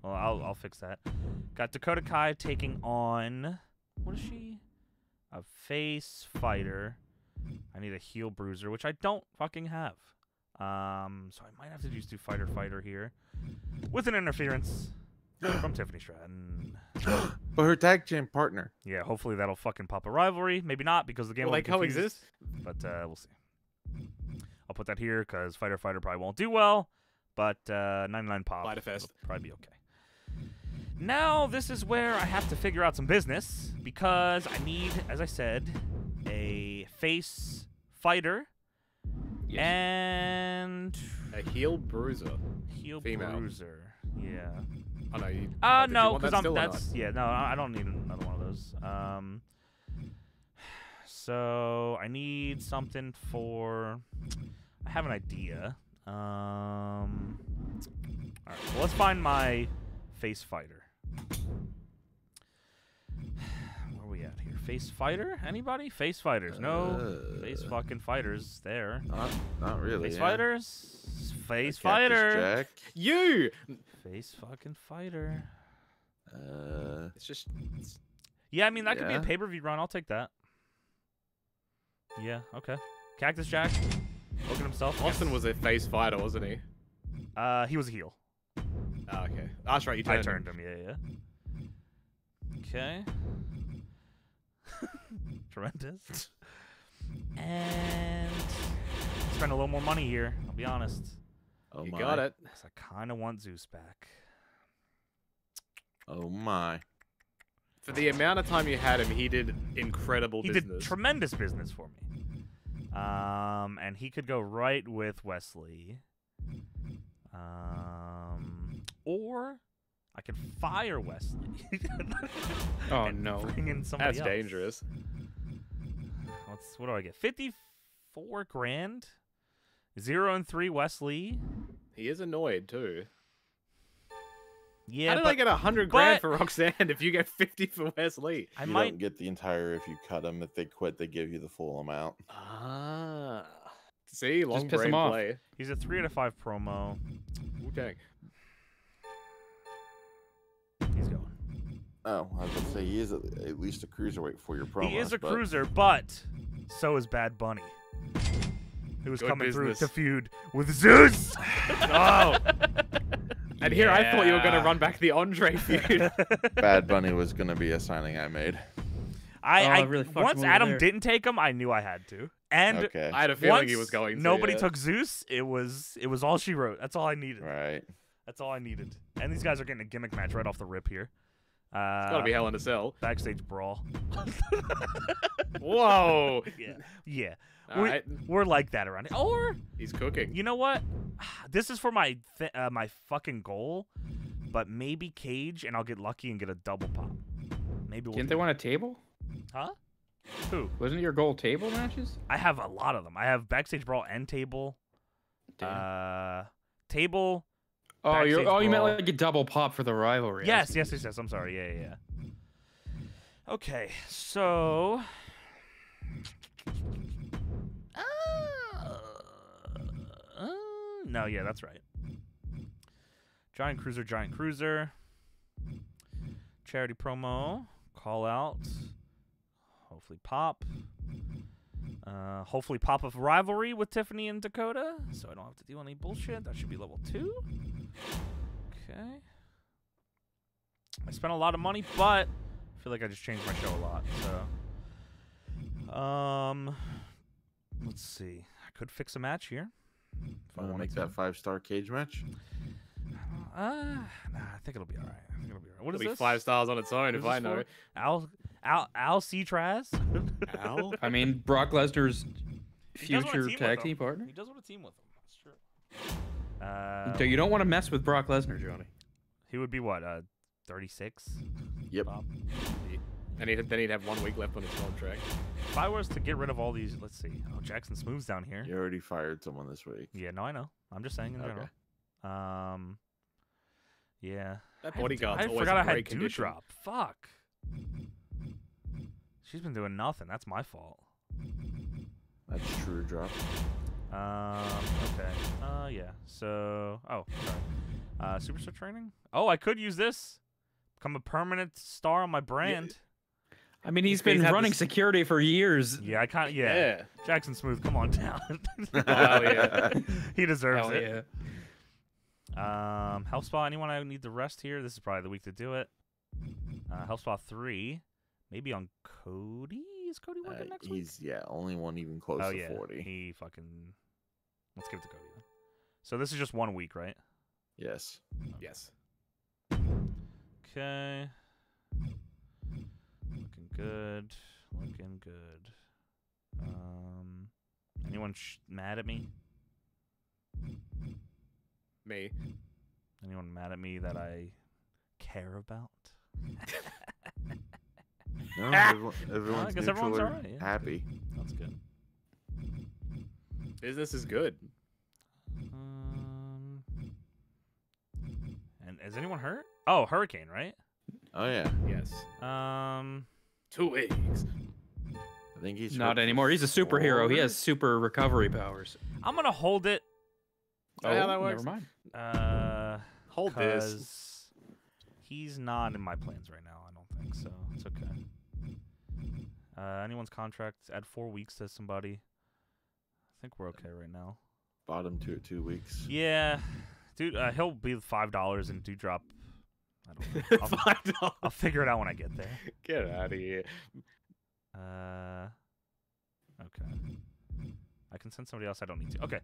Well, I'll, I'll fix that. Got Dakota Kai taking on... What is she? A face fighter. I need a heel bruiser, which I don't fucking have. Um, so I might have to just do fighter-fighter here. With an interference from Tiffany Stratton. But her tag team partner. Yeah, hopefully that'll fucking pop a rivalry. Maybe not because the game will like coexist. But uh, we'll see. I'll put that here because Fighter Fighter probably won't do well. But uh, ninety-nine pop will probably be okay. Now this is where I have to figure out some business because I need, as I said, a face fighter yes. and a heel bruiser. Heel Female. bruiser. Yeah. Oh, no, you, uh, no, because that I'm that's yeah, no, I don't need another one of those. Um, so I need something for. I have an idea. Um, all right, well, let's find my face fighter. Where are we at here? Face fighter? Anybody? Face fighters? No, uh, face fucking fighters. There. Not, not really. Face yeah. fighters. Face fighter. You. Face fucking fighter. Uh, it's just. It's, yeah, I mean that yeah. could be a pay-per-view run. I'll take that. Yeah. Okay. Cactus Jack, looking himself. Austin yes. was a face fighter, wasn't he? Uh, he was a heel. Oh, okay. That's right, you turned I turned him. him, yeah, yeah. Okay. Tremendous. And spend a little more money here, I'll be honest. Oh, you my. got it. I kind of want Zeus back. Oh, my. For the amount of time you had him, he did incredible he business. He did tremendous business for me. Um, and he could go right with Wesley. Um, or I could fire Wesley. Oh, no. Bring in somebody That's else. dangerous. What's, what do I get? fifty-four grand? Zero and three Wesley. He is annoyed, too. Yeah, How did but, I get one hundred grand for Roxanne if you get fifty for Wesley? I you might... don't get the entire if you cut them. If they quit, they give you the full amount. Ah. See, long Just piss him off. Play. He's a three out of five promo. Ooh, dang. He's going. Oh, I was going to say, he is a, at least a cruiserweight for your promo. He is a but... cruiser, but so is Bad Bunny. Who was Good coming business. through to feud with Zeus. Oh. And here yeah. I thought you were going to run back the Andre feud. Bad Bunny was going to be a signing I made. I, oh, I really Once Adam there. didn't take him, I knew I had to. And okay. I had a feeling he was going to. Nobody yeah. took Zeus. It was it was all she wrote. That's all I needed. Right. That's all I needed. And these guys are getting a gimmick match right off the rip here. Uh, it's got to be Hell in a Cell. Backstage brawl. Whoa. Yeah. Yeah. We, right. We're like that around here. Or he's cooking. You know what? This is for my th uh, my fucking goal, but maybe Cage, and I'll get lucky and get a double pop. Maybe. We'll Didn't they want a table? Huh? Who? Wasn't your goal table matches? I have a lot of them. I have backstage brawl and table. Damn. Uh, table. Oh, you oh, you meant like a double pop for the rivalry. Yes, yes, yes, yes. I'm sorry. Yeah, yeah. yeah. Okay, so. No, yeah, that's right. Giant Cruiser, Giant Cruiser. Charity promo. Call out. Hopefully pop. Uh, hopefully pop of rivalry with Tiffany and Dakota. So I don't have to deal with any bullshit. That should be level two. Okay. I spent a lot of money, but I feel like I just changed my show a lot. So, um, let's see. I could fix a match here. If I want to make that five-star cage match? Uh, nah, I think it'll be all right. I think it'll be all right. What it'll is be this? Five stars on its own, what if I know. Al, Al, Alcatraz. Al? I mean, Brock Lesnar's future tag team partner. He does want to team with him. That's true. Uh, so you don't want to mess with Brock Lesnar, Johnny. He would be what? Uh, thirty-six. Yep. Bob. And he'd, then he'd have one week left on his contract. If I was to get rid of all these, let's see. Oh, Jackson Smooth's down here. You already fired someone this week. Yeah, no, I know. I'm just saying in general. Okay. Um, yeah. That bodyguard's always in great condition. I forgot I had Dewdrop. Fuck. She's been doing nothing. That's my fault. That's true, Drop. Um, okay. Uh, yeah. So, oh, sorry. Uh, Superstar Training? Oh, I could use this. Become a permanent star on my brand. Yeah. I mean, he's, he's been he's running this... security for years. Yeah, I can't. Yeah. yeah. Jackson Smooth, come on down. Oh, yeah. He deserves Hell it. Yeah. Um, Health Spa, anyone I need to rest here? This is probably the week to do it. Uh, Health Spa three. Maybe on Cody? Is Cody working uh, next week? He's, yeah, only one even close oh, to yeah. forty. He fucking... Let's give it to Cody. Then. So this is just one week, right? Yes. Okay. Yes. Okay. Looking good. Looking good. Um, anyone sh mad at me? Me. Anyone mad at me that I care about? No, everyone, everyone's neutral everyone's all right. yeah, happy. That's good. Business is good. Um, and is anyone hurt? Oh, hurricane, right? Oh yeah. Yes. Um, two weeks. I think he's not anymore. He's a superhero. He has super recovery powers. I'm gonna hold it. Oh, oh yeah, that works. Never mind. Uh, hold this. He's not in my plans right now. I don't think so. It's okay. Uh, anyone's contract? Add four weeks to somebody. I think we're okay right now. Bottom two, two weeks. Yeah. Dude, uh, he'll be five dollars and do drop. I don't know. I'll, five dollars. I'll figure it out when I get there. Get out of here. Uh, okay. I can send somebody else. I don't need to. Okay.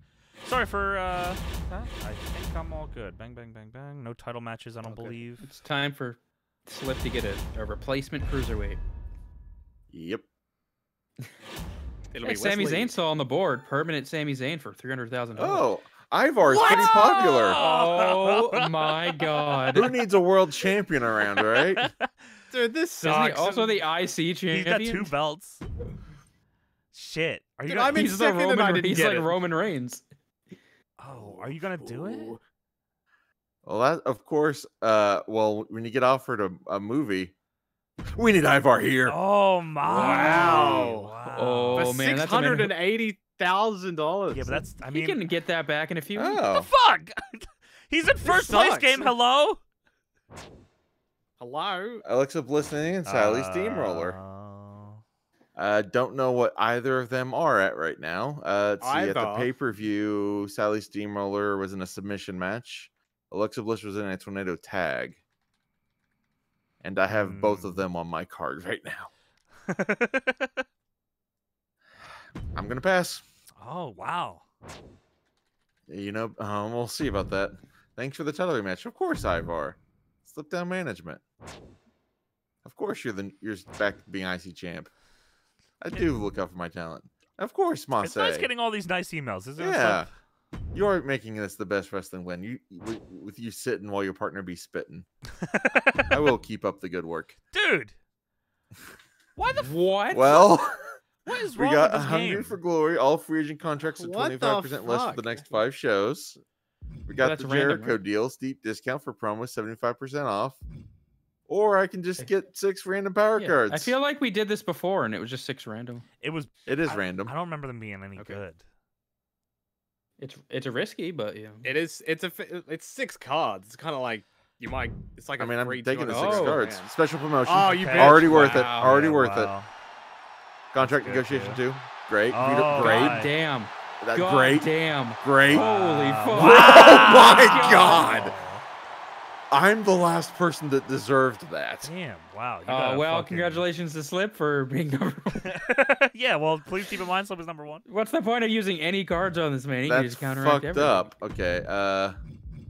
Sorry for uh, that. I think I'm all good. Bang, bang, bang, bang. No title matches, I don't okay. believe. It's time for Slip to get a, a replacement cruiserweight. Yep. It'll yeah, be Sami Zayn saw on the board. Permanent Sami Zayn for three hundred thousand dollars. Oh, Ivar is pretty popular. Oh, my God. Who needs a world champion around, right? Dude, this sucks. Isn't he also the I C champion? He's got two belts. Shit. Are you Dude, gonna, I'm he's in Roman, I didn't he's like it. Roman Reigns. Oh, are you going to do it? Well, that, of course, uh, well, when you get offered a, a movie, we need Ivar here. Oh, my. Wow. Wow. Oh, but man. six hundred eighty thousand dollars. Yeah, but that's, I mean. He can get that back in a few oh. weeks. What the fuck? He's in first place game. Hello? Hello? Alexa Bliss and Sally uh, Steamroller. Uh, don't know what either of them are at right now. Uh, let's see. At the pay-per-view, Sally Steamroller was in a submission match. Alexa Bliss was in a tornado tag. And I have mm. both of them on my card right now. I'm going to pass. Oh, wow. You know, um, we'll see about that. Thanks for the title match. Of course, Ivar. Slip down management. Of course, you're the you're back being I C champ. I do look out for my talent. Of course, Mase. It's nice getting all these nice emails. Isn't it? Yeah. Like, you're making this the best wrestling win. You with, with you sitting while your partner be spitting. I will keep up the good work, dude. Why the what? Well, what is wrong we got with this game? For Glory. All free agent contracts at twenty five percent less for the next five shows. We got well, the Jericho random, right? deal, steep discount for promos, seventy five percent off. Or I can just get six random power yeah. cards. I feel like we did this before, and it was just six random. It was. It is I, random. I don't remember them being any okay. good. It's it's a risky, but yeah, it is. It's a it's six cards. It's kind of like you might. It's like I mean, I'm taking the six oh, cards. Man. Special promotion. Oh, you okay. already worth wow, it. Already man, worth wow. it. Contract good, negotiation too. Great. Oh, great. God damn. That God great. Damn. Great. Holy fuck! Oh my God. God. I'm the last person that deserved that. Damn! Wow. You uh, well, fucking... congratulations to Slip for being number one. Yeah. Well, please keep in mind, Slip is number one. What's the point of using any cards on this man? You That's just counteract fucked everything. Up. Okay. Uh,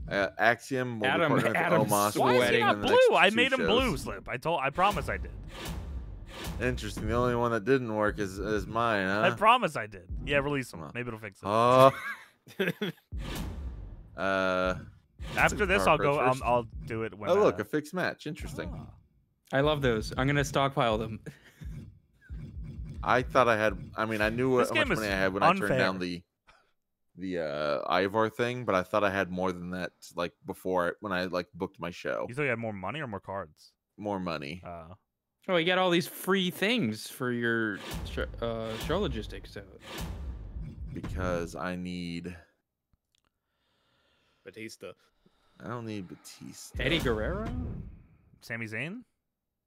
uh Axiom. We'll Adam. Adam. Omos. Why is he not blue? I made him shows. Blue. Slip. I told. I promise I did. Interesting. The only one that didn't work is is mine. Huh? I promise I did. Yeah. Release him. Maybe it'll fix it. Uh, uh. That's After this, I'll go. Um, I'll do it. When, oh, look, uh, a fixed match. Interesting. Oh. I love those. I'm gonna stockpile them. I thought I had. I mean, I knew what, how much money I had when unfair. I turned down the the uh, Ivar thing, but I thought I had more than that. Like before, when I like booked my show. You thought you had more money or more cards? More money. Uh, oh, you got all these free things for your uh, show logistics. So. Because I need. Batista. I don't need Batista. Eddie Guerrero? Sami Zayn?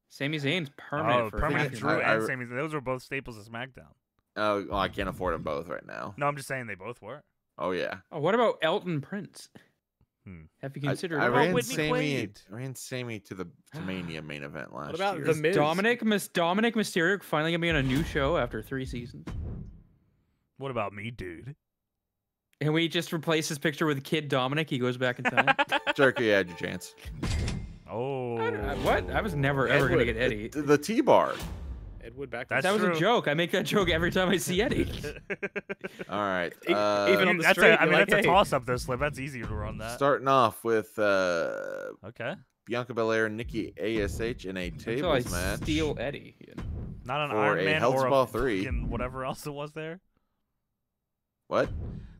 Sami Zayn's permanent. Oh, for permanent Drew I, and I, Sami Zayn. Those are both staples of SmackDown. Oh, well, I can't afford them both right now. No, I'm just saying they both were. Oh, yeah. Oh, what about Elton Prince? Hmm. Have you considered I, I ran Sammy, I ran Sammy to the to Mania main event last year. What about year? The Miz? Dominic, Miss Dominic Mysterio finally going to be on a new show after three seasons. What about me, dude? And we just replace his picture with Kid Dominic. He goes back in time. Jerky, you had your chance. Oh. I don't know, what? I was never, ever going to get Eddie. The, the T-Bar. Ed Wood back That true. Was a joke. I make that joke every time I see Eddie. All right. Uh, Even on the that's street. A, I mean, like, that's hey. A toss-up, though, Slip. That's easier to run that. Starting off with uh, okay. Bianca Belair and Nikki A S H in a tables Until I match. Steal Eddie. You know. Not an Iron Man or a three. Whatever else it was there. What?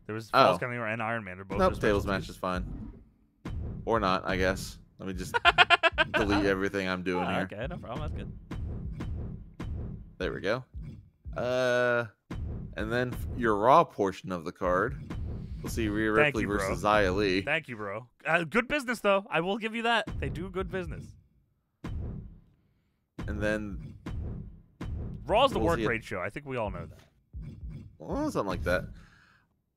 There was oh. coming and Iron Man. Or both nope, tables match is fine. Or not, I guess. Let me just delete everything I'm doing oh, here. Okay, no problem. That's good. There we go. Uh, and then your Raw portion of the card. We'll see Rhea Ripley you, versus Zia Lee. Thank you, bro. Uh, good business, though. I will give you that. They do good business. And then... Raw's we'll the work rate show. I think we all know that. Well, something like that.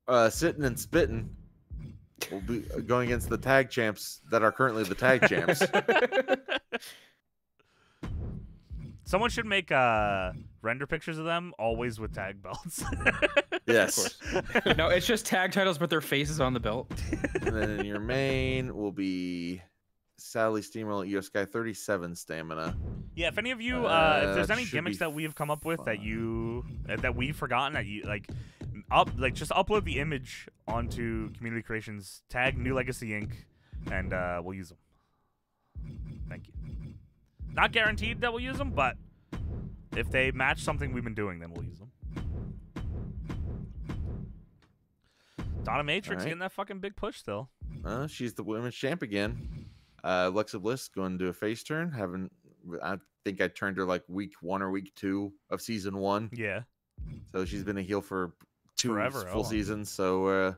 Uh, sitting and spitting. will be going against the tag champs that are currently the tag champs. Someone should make uh, render pictures of them always with tag belts. Yes. Of course. No, it's just tag titles, but their faces on the belt. And then in your main will be Sally Steamroll at U S Sky thirty-seven stamina. Yeah, if any of you, uh, uh, if there's any gimmicks that we have come up with fun. that you that we've forgotten that you like, up like just upload the image onto Community Creations, tag New Legacy Incorporated, and uh, we'll use them. Thank you. Not guaranteed that we'll use them, but if they match something we've been doing, then we'll use them. Donna Matrix right. getting that fucking big push still. Uh, she's the women's champ again. Uh, Alexa Bliss going to do a face turn. Haven't I think I turned her like week one or week two of season one. Yeah. So she's been a heel for two Forever. full oh. seasons. So uh,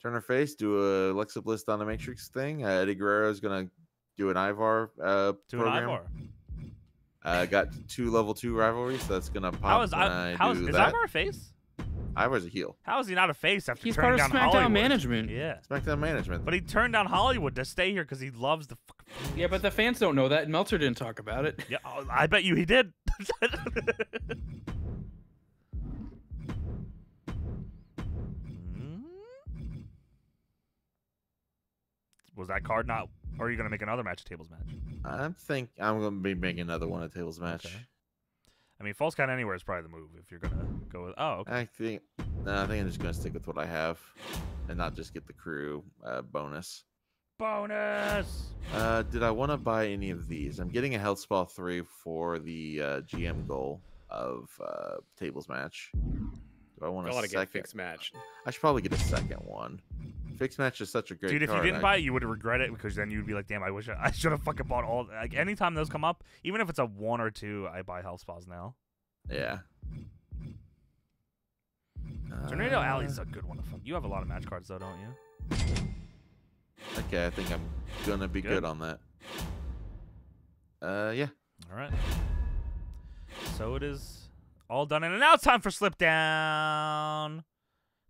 turn her face, do a Alexa Bliss Donna Matrix thing. Uh, Eddie Guerrero is gonna do an Ivar uh, do program. An Ivar. Uh, got two level two rivalries, so that's gonna pop. How is, I, how is, is Ivar a face? Ivar's a heel. How is he not a face after He's turning down SmackDown Hollywood? Management. Yeah, SmackDown management. But he turned down Hollywood to stay here because he loves the. Yeah, but the fans don't know that, and Meltzer didn't talk about it. Yeah, oh, I bet you he did. Was that card not? Or are you gonna make another match, a tables match? I think I'm gonna be making another one, a tables match. Okay. I mean, false count anywhere is probably the move if you're gonna go with. Oh, okay. I think. No, I think I'm just gonna stick with what I have, and not just get the crew uh, bonus. Bonus. Uh, did I want to buy any of these? I'm getting a health spa three for the uh, G M goal of uh, tables match. Do I want a second? Get a fixed match. I should probably get a second one. Fixed match is such a great dude. If card, you didn't I... buy it, you would regret it because then you'd be like, "Damn, I wish I, I should have fucking bought all." Like anytime those come up, even if it's a one or two, I buy health spas now. Yeah. Tornado uh... Alley's a good one to fuck. You have a lot of match cards though, don't you? Okay, I think I'm gonna be good, good on that. Uh, yeah. All right. So it is all done, and now it's time for slip down.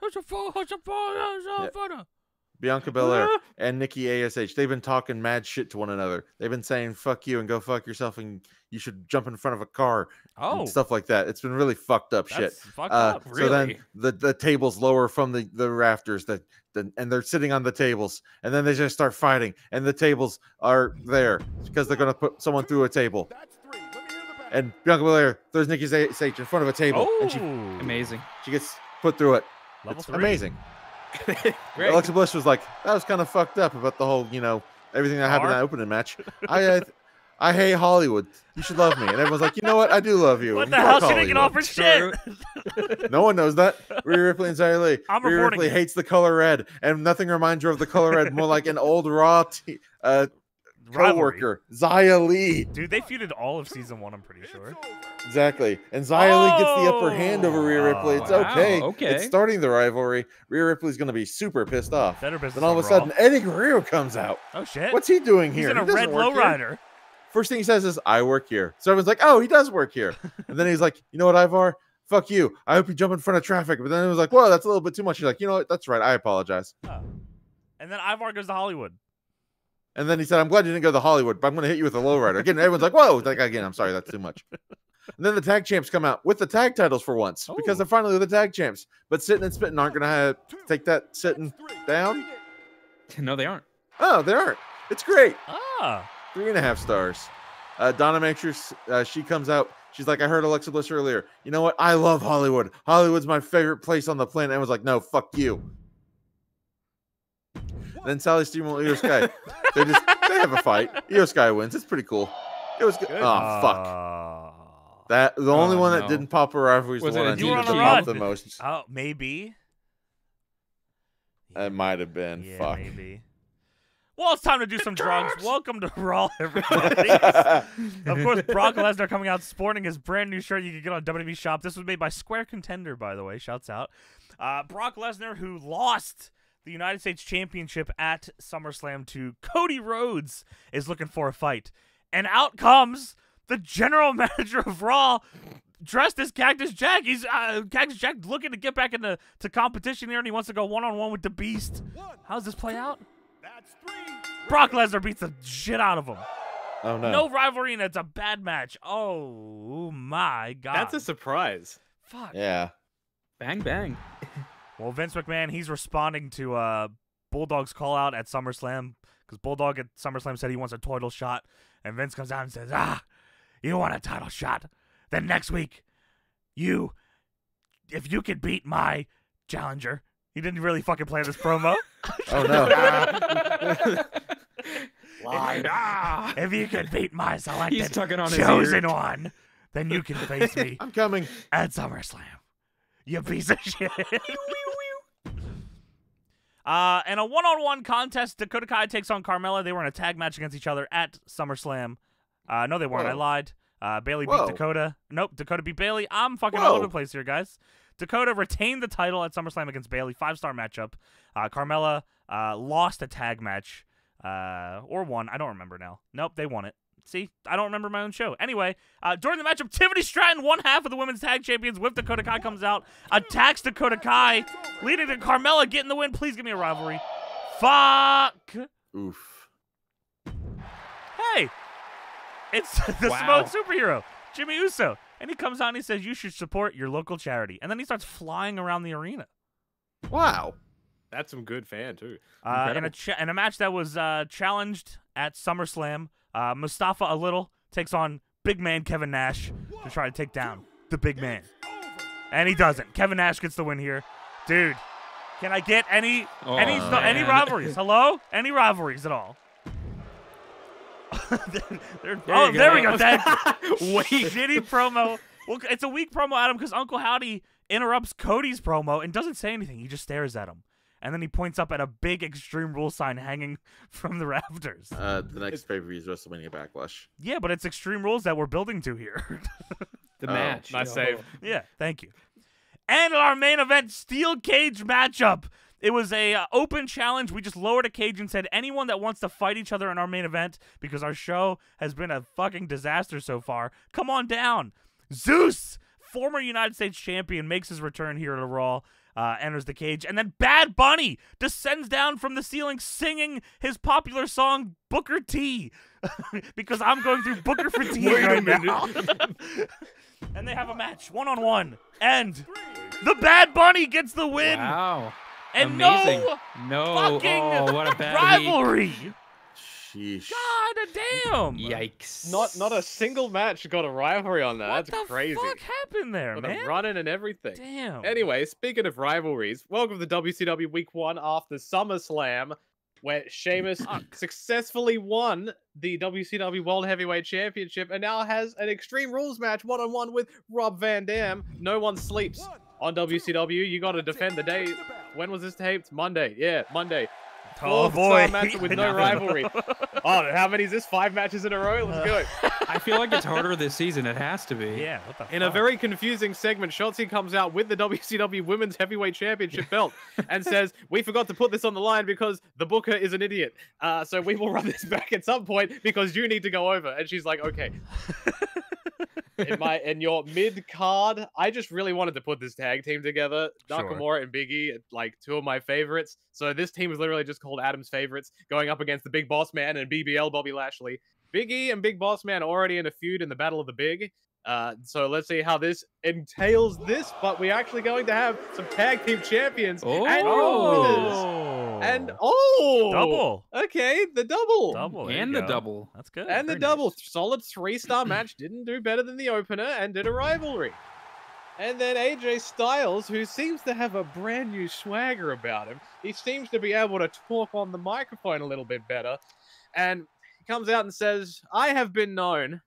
Who's your phone? Who's your phone? Who's your phone? Bianca Belair and Nikki A S H They've been talking mad shit to one another. They've been saying "fuck you" and "go fuck yourself" and "you should jump in front of a car." Oh, and stuff like that. It's been really fucked up That's shit. Fucked uh, up, really. So then the the tables lower from the the rafters that the, and they're sitting on the tables and then they just start fighting and the tables are there because they're gonna put someone through a table. That's three. Let me hear the back. And Bianca Belair throws Nikki A S H in front of a table oh. and she amazing. She gets put through it. Level it's three. Amazing. Alexa Bliss was like, that was kind of fucked up about the whole, you know, everything that happened in that opening match. I uh, I hate Hollywood. You should love me. And everyone's like, you know what? I do love you. What and the hell? She didn't offer shit. No one knows that. Rhea Ripley and Zaya Lee. I'm Rhea Ripley it. hates the color red. And nothing reminds her of the color red more like an old Raw t uh, co-worker, Zaya Lee. Dude, they feuded all of season one, I'm pretty sure. Exactly. And Zia oh, Lee gets the upper hand over Rhea Ripley. It's wow, okay. okay. It's starting the rivalry. Rhea Ripley's going to be super pissed off. Better then all of a sudden, Raw. Eddie Guerrero comes out. Oh, shit. What's he doing He's here? He's in a he red lowrider. First thing he says is, I work here. So everyone's like, oh, he does work here. And then he's like, you know what, Ivar? Fuck you. I hope you jump in front of traffic. But then it was like, whoa, that's a little bit too much. He's like, you know what? That's right. I apologize. Oh. And then Ivar goes to Hollywood. And then he said, I'm glad you didn't go to Hollywood, but I'm going to hit you with a lowrider. Again, everyone's like, whoa. Like, again, I'm sorry. That's too much. And then the tag champs come out with the tag titles for once Ooh. because they're finally the tag champs. But sitting and spitting aren't going to have take that sitting down. No, they aren't. Oh, they aren't. It's great. Ah, three and a half stars. Uh, Donna makes sure uh, she comes out. She's like, I heard Alexa Bliss earlier. You know what? I love Hollywood. Hollywood's my favorite place on the planet. And was like, no, fuck you. What? Then Sally Steamroll, Io Sky. They just they have a fight. Io Sky wins. It's pretty cool. It was good. good. Oh fuck. Uh... That the only oh, one no. that didn't pop a rivalry was the one that popped the most. Oh, maybe. It might have been. Yeah, Fuck. Maybe. Well, it's time to do it some drugs. drugs. Welcome to Raw, everybody. Of course, Brock Lesnar coming out sporting his brand new shirt you can get on W W E Shop. This was made by Square Contender, by the way. Shouts out. Uh, Brock Lesnar, who lost the United States Championship at SummerSlam to Cody Rhodes, is looking for a fight. And out comes the general manager of Raw, dressed as Cactus Jack. He's uh, Cactus Jack looking to get back into to competition here, and he wants to go one-on-one with the Beast. How does this play out? That's three. Brock Lesnar beats the shit out of him. Oh, no. No rivalry, and it's a bad match. Oh, my God. That's a surprise. Fuck. Yeah. Bang, bang. Well, Vince McMahon, he's responding to uh, Bulldog's call-out at SummerSlam, because Bulldog at SummerSlam said he wants a title shot, and Vince comes out and says, ah, you want a title shot? Then next week, you, if you could beat my challenger. He didn't really fucking play this promo. Oh, no. Why? If you could beat my selected on chosen one, then you can face me. I'm coming at SummerSlam. You piece of shit. uh, and a one-on-one contest. Dakota Kai takes on Carmella. They were in a tag match against each other at SummerSlam. Uh, no, they weren't. Whoa. I lied. Uh, Bailey beat Dakota. Nope, Dakota beat Bailey. I'm fucking Whoa. all over the place here, guys. Dakota retained the title at SummerSlam against Bailey. Five-star matchup. Uh, Carmella uh, lost a tag match. Uh, or won. I don't remember now. Nope, they won it. See? I don't remember my own show. Anyway, uh, during the matchup, Tiffany Stratton, one half of the women's tag champions with Dakota Kai, comes out, attacks Dakota Kai, leading to Carmella getting the win. Please give me a rivalry. Fuck. Oof. Hey. It's the wow. Samoan superhero, Jimmy Uso. And he comes out and he says, you should support your local charity. And then he starts flying around the arena. Wow. That's some good fan, too. Uh, in, a ch in a match that was uh, challenged at SummerSlam, uh, Mustafa a little takes on big man Kevin Nash to try to take down the big man. And he doesn't. Kevin Nash gets the win here. Dude, can I get any oh, any, any rivalries? Hello? Any rivalries at all? they're, they're, there oh, go. there we go. That shitty promo. Well, it's a weak promo, Adam, because Uncle Howdy interrupts Cody's promo and doesn't say anything. He just stares at him. And then he points up at a big Extreme Rules sign hanging from the rafters. Uh, the next pay-per-view is WrestleMania Backlash. Yeah, but it's Extreme Rules that we're building to here. the oh, match. Nice save. Yeah, thank you. And our main event, Steel Cage matchup. It was a uh, open challenge. We just lowered a cage and said anyone that wants to fight each other in our main event, because our show has been a fucking disaster so far, come on down. Zeus, former United States champion, makes his return here at a Raw. Uh, enters the cage, and then Bad Bunny descends down from the ceiling singing his popular song, Booker T, because I'm going through Booker for T right now. And they have a match, one-on-one, -on -one. and the Bad Bunny gets the win. Wow. And Amazing. no, no fucking oh, what a bad rivalry. Week. Sheesh. God damn. Yikes. Not not a single match got a rivalry on that. What That's the crazy. What the fuck happened there, With man? running and everything. Damn. Anyway, speaking of rivalries, welcome to W C W Week one after SummerSlam, where Sheamus successfully won the W C W World Heavyweight Championship and now has an Extreme Rules match one-on-one with Rob Van Dam. No one sleeps on W C W. You got to defend the day. When was this taped? Monday. Yeah, Monday. Oh boy! Match with no rivalry. Oh, how many is this? Five matches in a row. Let's go. I feel like it's harder this season. It has to be. Yeah. What the in fuck? a very confusing segment, Shotzi comes out with the W C W Women's Heavyweight Championship belt and says, "We forgot to put this on the line because the booker is an idiot. Uh, so we will run this back at some point because you need to go over." And she's like, "Okay." in my in your mid card, I just really wanted to put this tag team together. Sure. Nakamura and Big E, like two of my favorites. So this team is literally just called Adam's favorites, going up against the Big Boss Man and B B L Bobby Lashley. Big E and Big Boss Man already in a feud in the Battle of the Big. Uh, so let's see how this entails this, but we're actually going to have some tag team champions oh. and oh. and oh double. Okay, the double, double and the go. double. That's good. And Pretty the double, nice. solid three-star match. Didn't do better than the opener, and did a rivalry. And then A J Styles, who seems to have a brand new swagger about him, he seems to be able to talk on the microphone a little bit better, and he comes out and says, "I have been known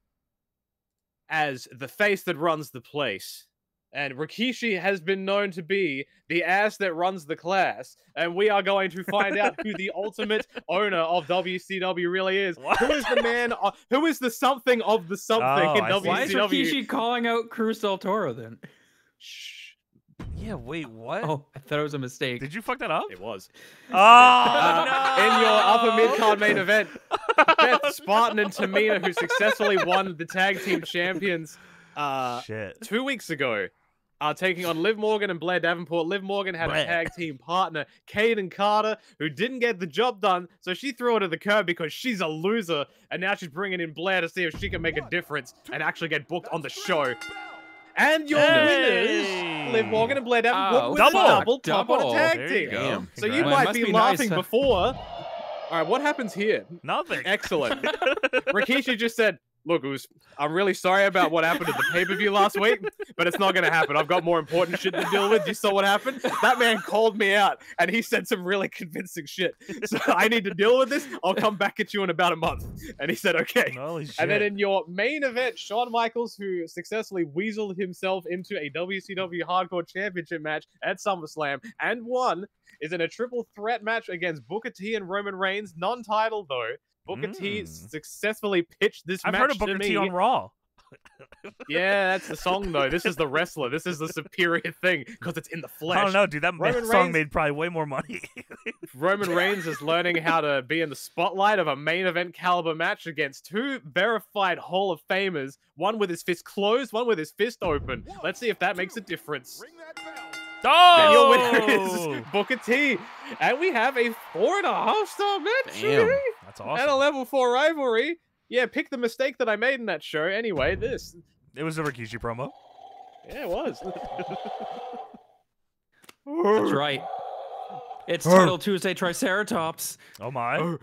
as the face that runs the place. And Rikishi has been known to be the ass that runs the class. And we are going to find out who the ultimate owner of W C W really is. What? Who is the man? Of, who is the something of the something oh, in W C W? Why is Rikishi calling out Cruz del Toro then? Shh. Yeah, wait, what? Oh, I thought it was a mistake. Did you fuck that up? It was. Oh, uh, no! In your upper mid-card main event, Beth Spartan and Tamina, who successfully won the tag team champions, uh, uh, Shit. two weeks ago, are taking on Liv Morgan and Blair Davenport. Liv Morgan had Blair. a tag team partner, Kaden Carter, who didn't get the job done, so she threw her to the curb because she's a loser, and now she's bringing in Blair to see if she can make a difference and actually get booked on the show. And your hey. winners, Liv Morgan and Blair Davenport, oh, with double, a double top double. on a tag team. You so you well, might be, be laughing nice, before. All right, what happens here? Nothing. Excellent. Rikishi just said, look, it was, I'm really sorry about what happened at the pay-per-view last week, but it's not going to happen. I've got more important shit to deal with. You saw what happened? That man called me out, and he said some really convincing shit. So I need to deal with this. I'll come back at you in about a month. And he said, okay. Holy shit. And then in your main event, Shawn Michaels, who successfully weaseled himself into a W C W Hardcore Championship match at SummerSlam and won, is in a triple threat match against Booker T and Roman Reigns. Non-title, though. Booker mm. T successfully pitched this I've match I've heard of Booker T on Raw. Yeah, that's the song, though. This is the wrestler. This is the superior thing, because it's in the flesh. I don't know, dude. That Roman song Reigns... made probably way more money. Roman Reigns is learning how to be in the spotlight of a main event caliber match against two verified Hall of Famers, one with his fist closed, one with his fist open. One, Let's see if that two, makes a difference. Ring that bell. Oh! Then your winner is Booker T. And we have a four and a half star match. Damn, that's awesome. And a level four rivalry. Yeah, pick the mistake that I made in that show. Anyway, this. It was a Rikishi promo. Yeah, it was. That's right. It's Turtle Tuesday Triceratops. Oh, my.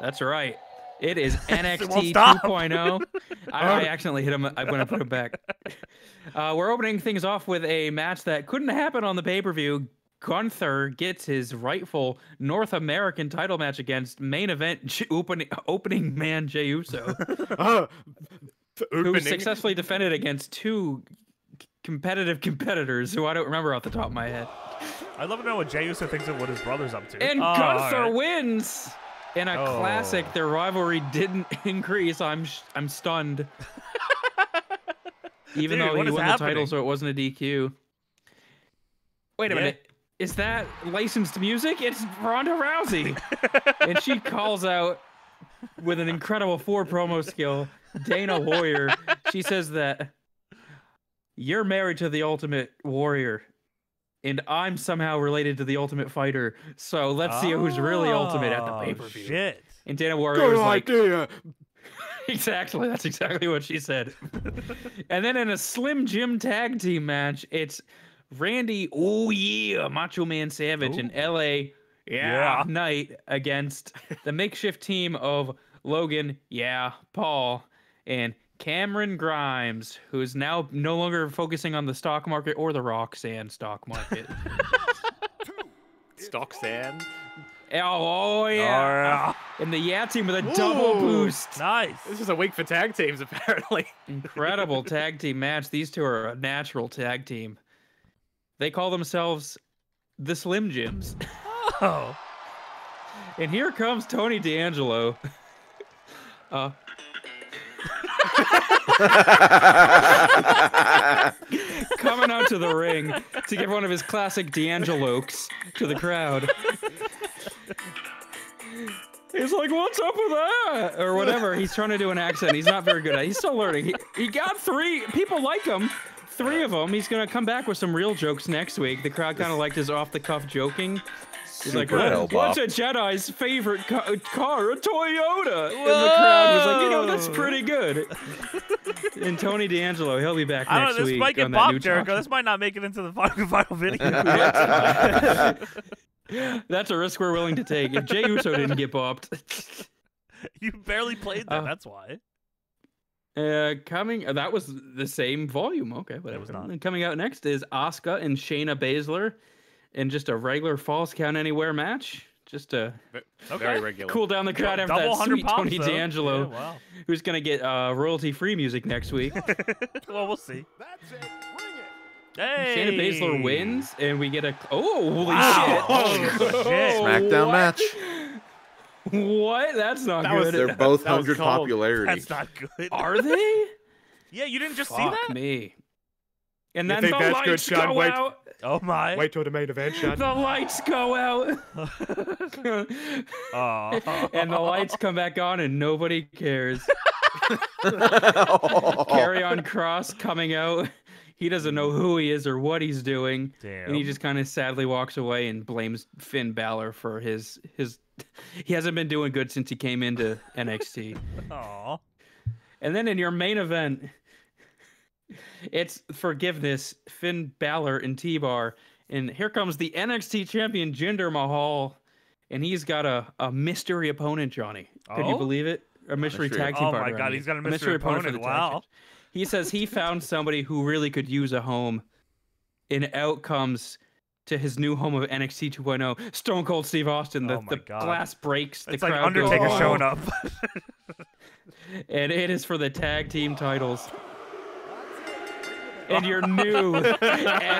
That's right. It is N X T two point oh. I, I accidentally hit him when I put him back. Uh, we're opening things off with a match that couldn't happen on the pay-per-view. Gunther gets his rightful North American title match against main event J opening, opening man Jey Uso, uh, who successfully defended against two competitive competitors who I don't remember off the top of my head. I'd love to know what Jey Uso thinks of what his brother's up to. And oh, Gunther right. wins! In a oh. classic, their rivalry didn't increase. I'm sh I'm stunned. Even Dude, though he won happening? the title, so it wasn't a D Q. Wait a yeah. minute. Is that licensed music? It's Ronda Rousey. And she calls out, with an incredible four promo skill, Dana Warrior. She says that you're married to the Ultimate Warrior, and I'm somehow related to the Ultimate Fighter, so let's oh, see who's really ultimate at the pay-per-view. Shit. And Dana Warrior Good was like... idea. Exactly, that's exactly what she said. And then in a Slim Jim tag team match, it's Randy, oh yeah, Macho Man Savage in L A yeah. Knight against the makeshift team of Logan, yeah, Paul, and Cameron Grimes, who is now no longer focusing on the stock market or the Roxanne stock market. Stock sand. Oh, oh yeah. Uh, in the yeah team with a Ooh, double boost. Nice. This is a week for tag teams, apparently. Incredible tag team match. These two are a natural tag team. They call themselves the Slim Jims. Oh. And here comes Tony D'Angelo. Uh coming out to the ring to give one of his classic D'Angelokes to the crowd. He's like, what's up with that? Or whatever. He's trying to do an accent. He's not very good at it. He's still learning. He, he got three. People like him. Three of them. He's going to come back with some real jokes next week. The crowd kind of liked his off-the-cuff joking. He's like, what, what's a Jedi's favorite ca car? A Toyota! And the crowd was like, you know, that's pretty good. And Tony D'Angelo, he'll be back I next know, this week might get on Bob, that new Jericho. This might not make it into the final, final video. That's a risk we're willing to take. If Jey Uso didn't get bopped. You barely played that, uh, that's why. Uh, coming, uh, that was the same volume. Okay, whatever. It was not. And coming out next is Asuka and Shayna Baszler. In just a regular false count anywhere match, just to okay. regular. cool down the crowd after Double that sweet Tony though. D'Angelo, yeah, wow. who's gonna get uh, royalty-free music next week. Well, we'll see. That's it. Hey. Shayna Baszler wins, and we get a oh holy wow. shit! Oh, shit. SmackDown what? match. What? That's not that good. Was, They're both one hundred popularity. That's not good. Are they? Yeah, you didn't just Fuck see that. Fuck me. And then the lights good, Sean? go Wait. out. Oh my! Wait till the main event, Sean. The lights go out. And the lights come back on, and nobody cares. Karrion Kross coming out. He doesn't know who he is or what he's doing. Damn. And he just kind of sadly walks away and blames Finn Balor for his his. He hasn't been doing good since he came into N X T. Aww. And then in your main event, it's forgiveness, Finn Balor and T-Bar. And here comes the N X T champion, Jinder Mahal. And he's got a, a mystery opponent, Johnny. Could oh? you believe it? A mystery, mystery. tag team oh partner. Oh, my God. He's got a mystery, mystery opponent. opponent wow. He says he found somebody who really could use a home. And out comes to his new home of N X T two point oh, Stone Cold Steve Austin. The, oh the glass breaks. The it's crowd like Undertaker goes, oh. showing up. And it is for the tag team titles. And your new N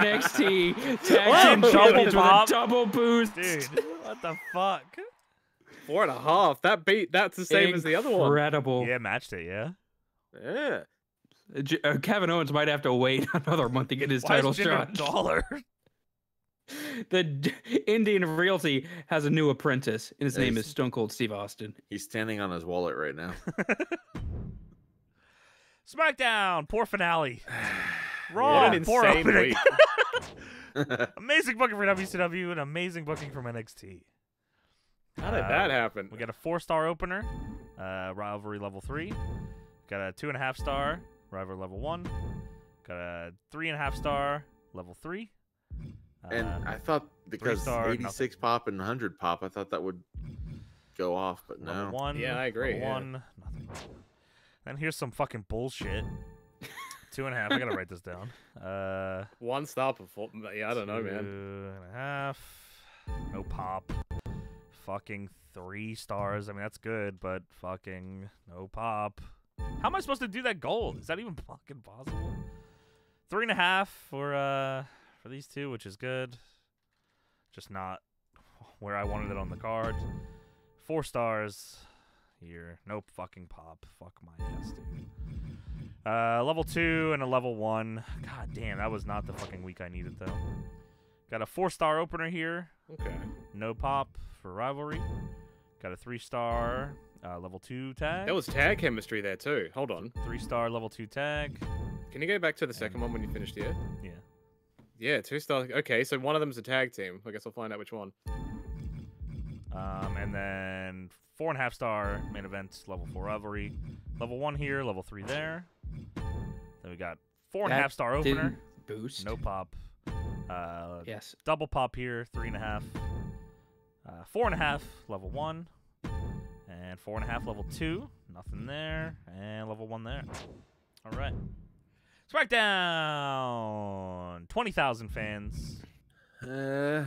X T tag team champions with a double boost. Dude, what the fuck? Four and a half. That beat, that's the same Incredible. as the other one. Incredible. Yeah, matched it, yeah. Yeah. Uh, Kevin Owens might have to wait another month to get his Why title shot. Dollar? The D Indian Realty has a new apprentice, and his yeah, name is Stone Cold Steve Austin. He's standing on his wallet right now. SmackDown, poor finale. Raw, yeah, poor opening. Amazing booking for W C W and amazing booking from N X T. How did uh, that happen? We got a four-star opener, uh, rivalry level three. Got a two and a half star, rivalry level one. Got a three and a half star, level three. And uh, I thought because eighty-six nothing. pop and one hundred pop, I thought that would go off, but no. Level one, yeah, I agree. Yeah. One, nothing. And here's some fucking bullshit. Two and a half. I gotta write this down. Uh, one star before. Yeah, I don't know, man. Two and a half. No pop. Fucking three stars. I mean, that's good, but fucking no pop. How am I supposed to do that goal? Is that even fucking possible? Three and a half for uh for these two, which is good. Just not where I wanted it on the card. Four stars here. Nope, fucking pop. Fuck my ass, dude. Uh, level two and a level one. God damn, that was not the fucking week I needed though. Got a four-star opener here. Okay. No pop for rivalry. Got a three-star. Uh, level two tag. That was tag chemistry there too. Hold on. Three star level two tag. Can you go back to the second and one when you finished here? Yeah. Yeah, two star. Okay, so one of them's a tag team. I guess I'll find out which one. Um, and then four and a half star main event, level four rivalry. Level one here, level three there. Then we got four and a half star opener. Boost. No pop. Uh, yes. Double pop here, three and a half. Uh, four and a half, level one. And four and a half, level two. Nothing there. And level one there. All right. SmackDown! twenty thousand fans. Uh,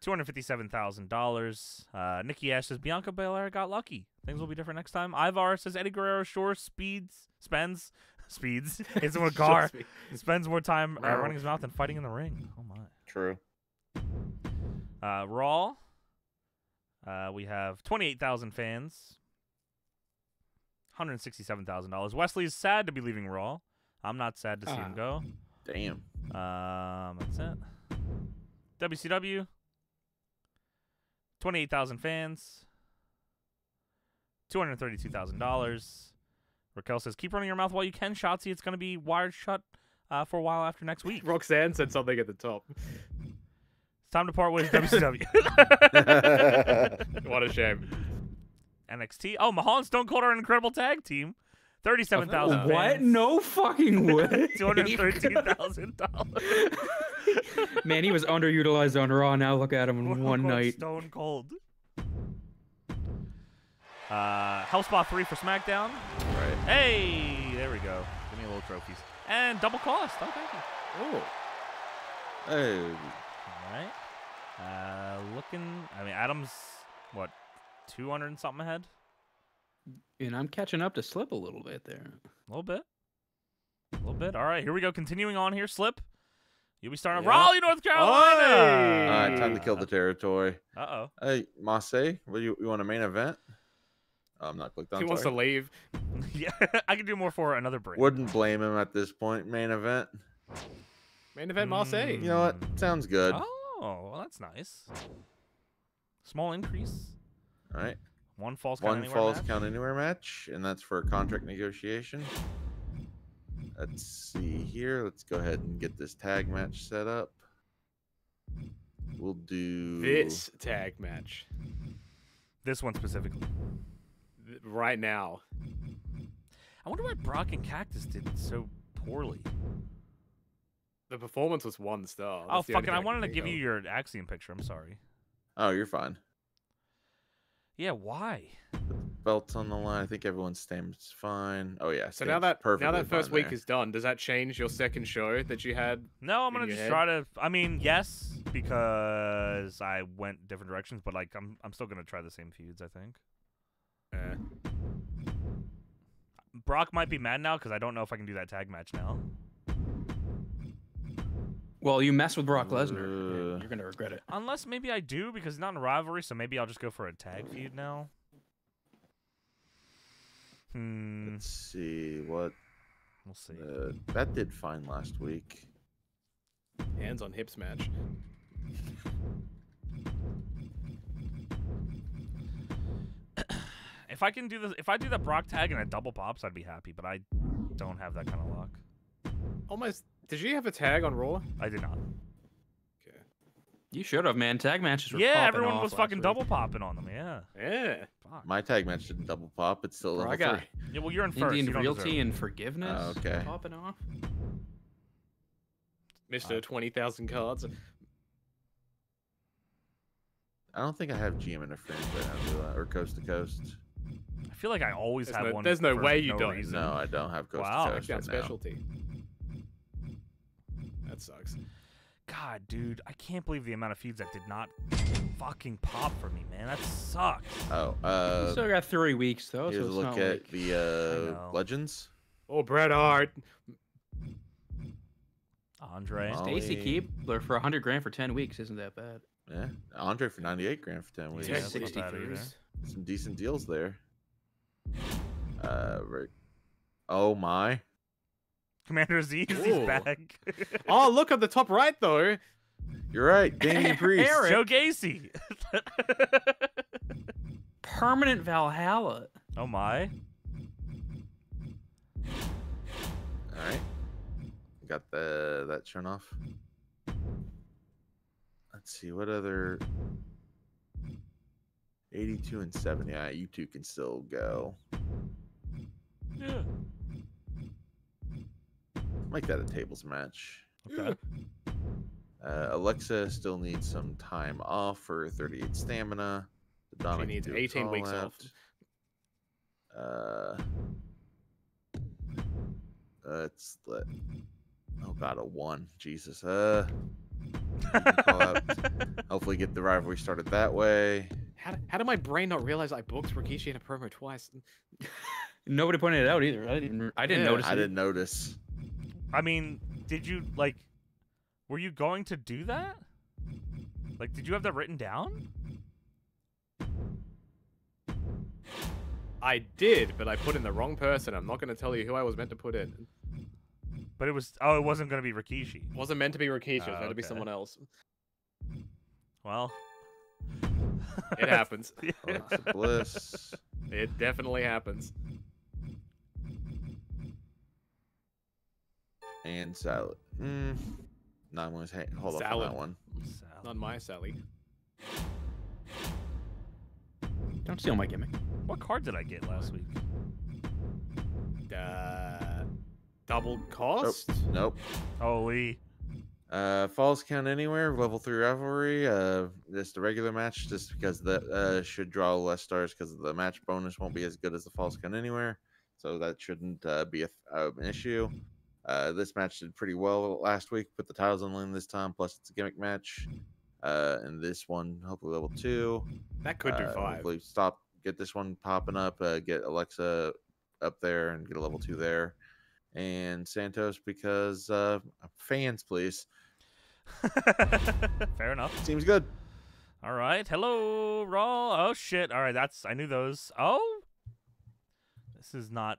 two hundred fifty-seven thousand dollars. Uh, Nikki A S H says, Bianca Belair got lucky. Things will be different next time. Ivar says, Eddie Guerrero sure speeds, spends, speeds, it's in a car, sure speed. spends more time uh, running his mouth than fighting in the ring. Oh, my. True. Uh, Raw. Uh, we have twenty-eight thousand fans, one hundred sixty-seven thousand dollars. Wesley's sad to be leaving Raw. I'm not sad to see ah, him go. Damn. Um, that's it. W C W, twenty-eight thousand fans, two hundred thirty-two thousand dollars. Raquel says, keep running your mouth while you can, Shotzi. It's going to be wired shut uh, for a while after next week. Roxanne said something at the top. Time to part ways, W C W. What a shame. N X T. Oh, Mahal and Stone Cold are an incredible tag team. Thirty-seven thousand. What? No fucking way. Two hundred thirteen thousand dollars. Man, he was underutilized on Raw. Now look at him in Stone one Cold, night. Stone Cold. Uh, Hell Spot three for SmackDown. Right. Hey, there we go. Give me a little trophies. And double cost. Oh, thank you. Oh. Hey. All right. Uh, looking, I mean, Adam's, what, two hundred and something ahead? And I'm catching up to Slip a little bit there. A little bit. A little bit. All right, here we go. Continuing on here, Slip. You'll be starting yep. Raleigh, North Carolina. All right, time to kill the territory. Uh-oh. Hey, Massey, what do you, you want a main event? Oh, I'm not clicked on. He wants to leave. Yeah, I can do more for another break. Wouldn't blame him at this point, main event. Main event, Massey. Mm. You know what? Sounds good. Oh. Oh, well, that's nice. Small increase. All right. One falls count anywhere match. One falls count anywhere match, and that's for a contract negotiation. Let's see here. Let's go ahead and get this tag match set up. We'll do this tag match. This one specifically. Right now. I wonder why Brock and Cactus did so poorly. The performance was one star. That's oh, fucking. I, I wanted to give you your Axiom picture. I'm sorry. Oh, you're fine. Yeah, why? Belts on the line. I think everyone's stamps fine. Oh yeah. So now that now that first week there. is done, does that change your second show that you had? No, I'm gonna just head? try to. I mean, yes, because I went different directions, but like, I'm I'm still gonna try the same feuds. I think. Eh. Brock might be mad now because I don't know if I can do that tag match now. Well, you mess with Brock Lesnar, uh, you're gonna regret it. Unless maybe I do because it's not in a rivalry, so maybe I'll just go for a tag feud now. Hmm. Let's see what. We'll see. Uh, that did fine last week. Hands on hips match. If I can do this, if I do that Brock tag and a double pops, I'd be happy. But I don't have that kind of luck. Almost. Did you have a tag on Raw? I did not. Okay. You should have, man. Tag matches were yeah, popping everyone off was fucking week. double popping on them. Yeah. Yeah. Fuck. My tag match didn't double pop. It's still level three. Yeah, well, you're in first. Indian you Realty and Forgiveness. Oh, okay. Popping off. Mister Uh, twenty thousand cards. I don't think I have G M interference right now, or coast to coast. I feel like I always there's have no, one. There's no way you no don't. Reason. No, I don't have coast wow, to coast. Wow, right specialty. That sucks. God, dude, I can't believe the amount of feeds that did not fucking pop for me, man. That sucks. Oh, uh. We still got three weeks, though. Here's so it's a look not at weak. the uh, Legends. Oh, Bret Hart. Andre. Stacy Keebler for one hundred grand for ten weeks isn't that bad. Yeah. Andre for ninety-eight grand for ten weeks. Yeah, sixty-three. Some decent deals there. Uh, Rick. Oh my. Commander Aziz, he's back. Oh, look at the top right though. You're right, Damian Priest, Eric. Joe Gacy, permanent Valhalla. Oh my. All right, got the that shown off. Let's see what other. eighty-two and seventy. Yeah, you two can still go. Yeah. Make that a tables match. Okay. Uh, Alexa still needs some time off for thirty-eight stamina. She needs eighteen weeks off. Uh, let's let. Oh god, a one. Jesus. Uh. Call out. Hopefully, get the rivalry started that way. How, how did my brain not realize I booked Rikishi in a promo twice? Nobody pointed it out either. I didn't. I didn't yeah, notice. I it. didn't notice. I mean, did you like? Were you going to do that? Like, did you have that written down? I did, but I put in the wrong person. I'm not going to tell you who I was meant to put in. But it was. Oh, it wasn't going to be Rikishi. It wasn't meant to be Rikishi. It was uh, meant okay. to be someone else. Well. It happens. Yeah. Alexa Bliss. It definitely happens. And salad. Mm. No, I'm gonna say, hold on that one. Salad. Not my Sally. Don't steal my gimmick. What card did I get last week? Uh, double cost. Oh, nope. Holy. Uh, falls count anywhere, level three rivalry, uh, just a regular match, just because that uh, should draw less stars because the match bonus won't be as good as the falls count anywhere, so that shouldn't uh, be a, uh, an issue. Uh, this match did pretty well last week, put the titles on the line this time, plus it's a gimmick match, uh, and this one, hopefully level two. That could do uh, five. Stop, get this one popping up, uh, get Alexa up there and get a level two there. And Santos because uh, fans, please. Fair enough. Seems good. All right. Hello, Raw. Oh shit. All right. That's I knew those. Oh, this is not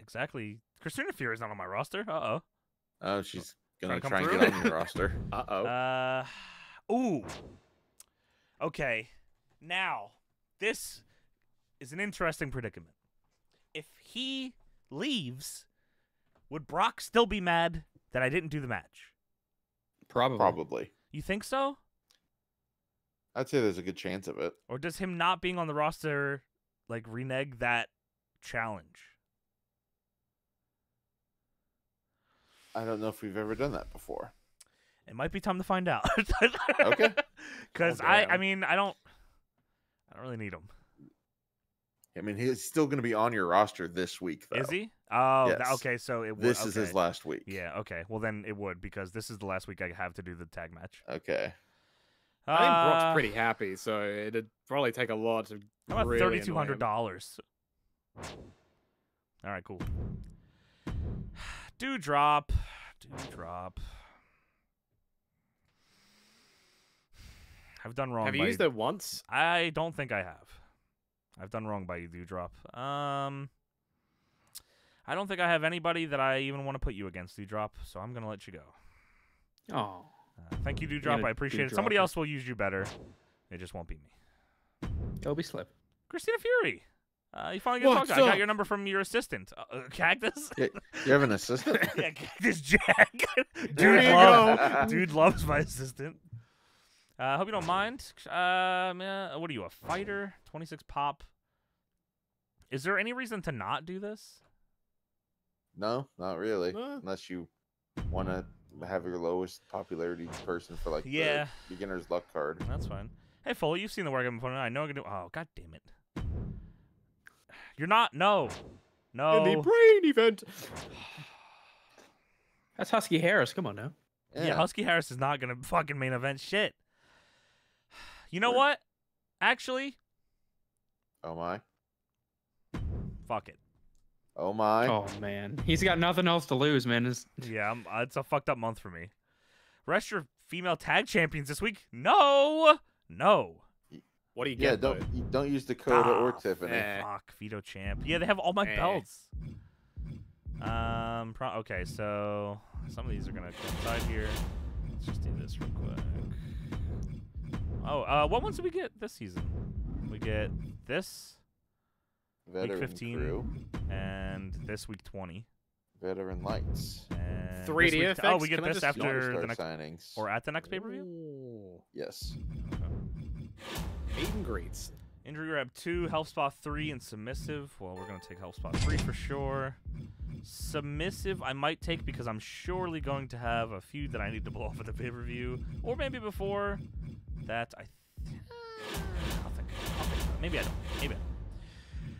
exactly. Christina Fear is not on my roster. Uh oh. Oh, she's gonna try and get on your roster. Uh oh. Uh. Ooh. Okay. Now this is an interesting predicament. If he leaves, would Brock still be mad that I didn't do the match? Probably. Probably. You think so? I'd say there's a good chance of it. Or does him not being on the roster, like, renege that challenge? I don't know if we've ever done that before. It might be time to find out. Okay. Because okay. I, I mean, I don't, I don't really need him. I mean, he's still going to be on your roster this week, though. Is he? Oh, yes. th okay. So it. This okay. is his last week. Yeah. Okay. Well, then it would, because this is the last week I have to do the tag match. Okay. Uh, I think Brock's pretty happy, so it'd probably take a lot to. How about really thirty-two hundred dollars? All right. Cool. Do drop. Do drop. I've done wrong. Have you by... used it once? I don't think I have. I've done wrong by you, Dewdrop. Um, I don't think I have anybody that I even want to put you against, Dewdrop, so I'm going to let you go. Oh. Uh, thank you, Dewdrop. I appreciate it. Somebody else will use you better. It just won't be me. It'll be Slip. Christina Fury. Uh, you finally got to talk to I got your number from your assistant, uh, Cactus. You have an assistant? Yeah, Cactus Jack. Dude, love, dude loves my assistant. I uh, hope you don't mind. Um, uh, what are you, a fighter? twenty-six pop. Is there any reason to not do this? No, not really. Uh, Unless you want to have your lowest popularity person for, like, yeah. the beginner's luck card. That's fine. Hey, Foley, you've seen the work I've been putting on. I know I can do. Oh, god damn it. You're not. No. No. In the brain event. That's Husky Harris. Come on now. Yeah, yeah Husky Harris is not going to fucking main event shit. You know what? Actually. Oh, my. Fuck it. Oh, my. Oh, man. He's got nothing else to lose, man. It's... Yeah, I'm, it's a fucked up month for me. Rest your female tag champions this week. No. No. What do you get? Yeah, don't, you don't use Dakota ah, or Tiffany. Eh. Fuck, veto champ. Yeah, they have all my eh. belts. Um. Pro okay, so some of these are going to coincide here. Let's just do this real quick. Oh, uh, what ones did we get this season? We get this Veteran week fifteen crew. And this week twenty. Veteran lights. And three D effects. Oh, we get Can this after the next signings or at the next pay per view. Yes. Okay. Eight and greets. Injury grab two, health spot three, and submissive. Well, we're gonna take health spot three for sure. Submissive, I might take because I'm surely going to have a feud that I need to blow off at the pay per view, or maybe before. That I, th I'll think, I'll think about it. Maybe I don't. Maybe. I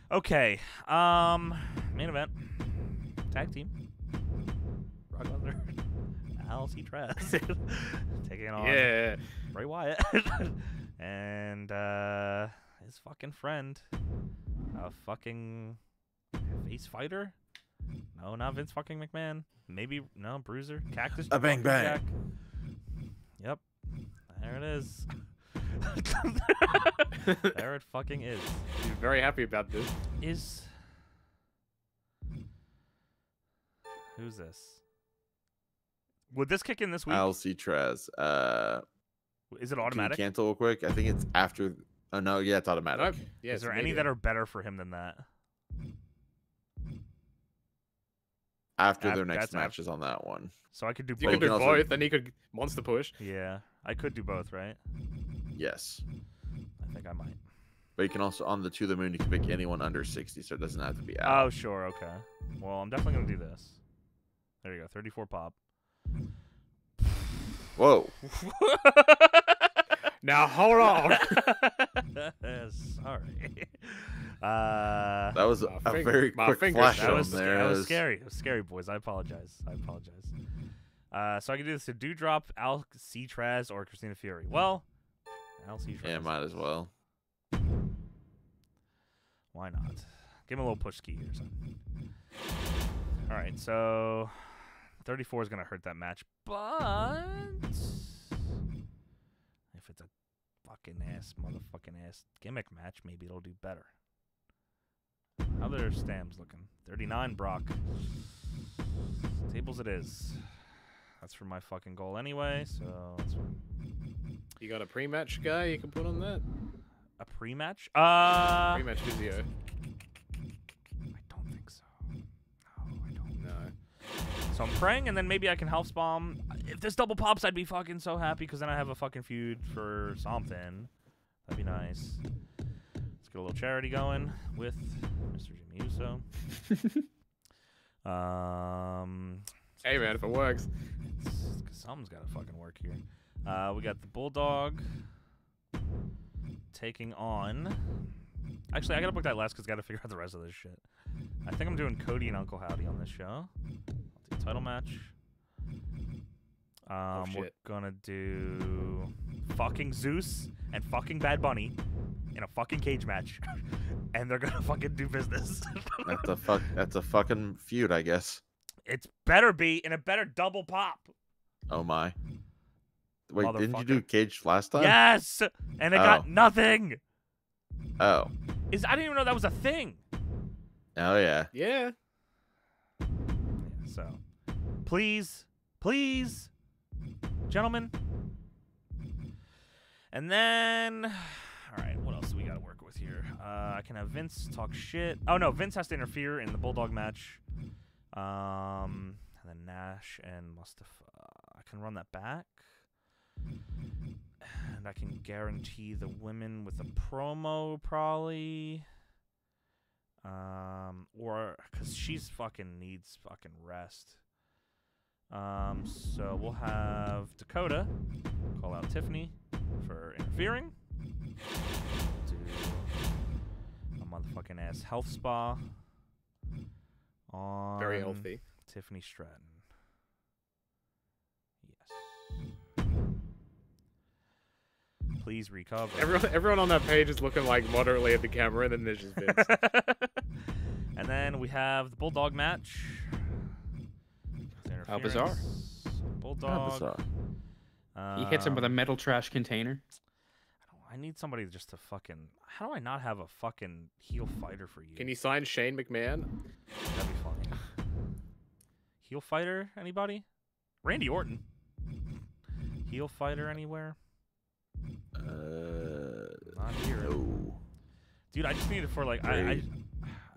don't. Okay. Um, main event. Tag team. Brock Lesnar, Alcatraz taking on yeah. Bray Wyatt and uh, his fucking friend, a fucking face fighter. No, not Vince fucking McMahon. Maybe no Bruiser. Cactus. A bang bang. Jack. Yep. There it is. There it fucking is. You're very happy about this. Is... Who's this? Would this kick in this week? Alcatraz. Uh, is it automatic? Can you cancel real quick? I think it's after... Oh, no. Yeah, it's automatic. Okay. Yeah, is it's there immediate. Any that are better for him than that? After Ab their next match is on that one. So I could do both. You could do both, also... and he could monster push. Yeah. I could do both, right? Yes. I think I might. But you can also, on the To the Moon, you can pick anyone under sixty, so it doesn't have to be out. Oh, sure. Okay. Well, I'm definitely going to do this. There you go. thirty-four pop. Whoa. Now, hold on. Sorry. Uh, that was a finger, very quick flash that was, there. That was scary. It was scary, boys. I apologize. I apologize. Uh, so I can do this to Dewdrop, Alcatraz, or Christina Fury. Well, Alcatraz. Yeah, might as well. Why not? Give him a little push ski or something. All right, so thirty-four is going to hurt that match, but if it's a fucking ass, motherfucking ass gimmick match, maybe it'll do better. How their Stam's looking? thirty-nine, Brock. Tables it is. That's for my fucking goal anyway, so that's fine. You got a pre-match guy you can put on that? A pre-match? Uh, pre-match physio. I don't think so. No, I don't know. So I'm praying, and then maybe I can house bomb. If this double pops, I'd be fucking so happy, because then I have a fucking feud for something. That'd be nice. Let's get a little charity going with Mister Jimmy Uso. um, hey, man, if it works. Something's got to fucking work here. Uh, we got the Bulldog taking on... Actually, I got to book that last because I got to figure out the rest of this shit. I think I'm doing Cody and Uncle Howdy on this show. I'll do a title match. Um, oh, we're going to do fucking Zeus and fucking Bad Bunny in a fucking cage match. And they're going to fucking do business. That's a fuck. That's a fucking feud, I guess. It's better be in a better double pop. Oh, my. Wait, didn't you do cage last time? Yes! And it oh. got nothing! Oh. Is I didn't even know that was a thing. Oh, yeah. Yeah. Yeah, so. Please. Please. Gentlemen. And then... All right, what else do we got to work with here? Uh, I can have Vince talk shit. Oh, no, Vince has to interfere in the Bulldog match. Um, and then Nash and Mustafa. I can run that back. And I can guarantee the women with a promo, probably. Um, or, because she's fucking needs fucking rest. Um, so we'll have Dakota call out Tiffany for interfering. Do a motherfucking ass health spa on very healthy Tiffany Stratton. Please recover. Everyone, everyone on that page is looking like moderately at the camera, and then there's just Vince. And then we have the Bulldog match. How bizarre! Bulldog. How bizarre. Uh, he hits him with a metal trash container. I, don't, I need somebody just to fucking. How do I not have a fucking heel fighter for you? Can you sign Shane McMahon? That'd be funny. Heel fighter? Anybody? Randy Orton. Heel fighter anywhere? Uh, Not here. No. Dude, I just need it for like I, I,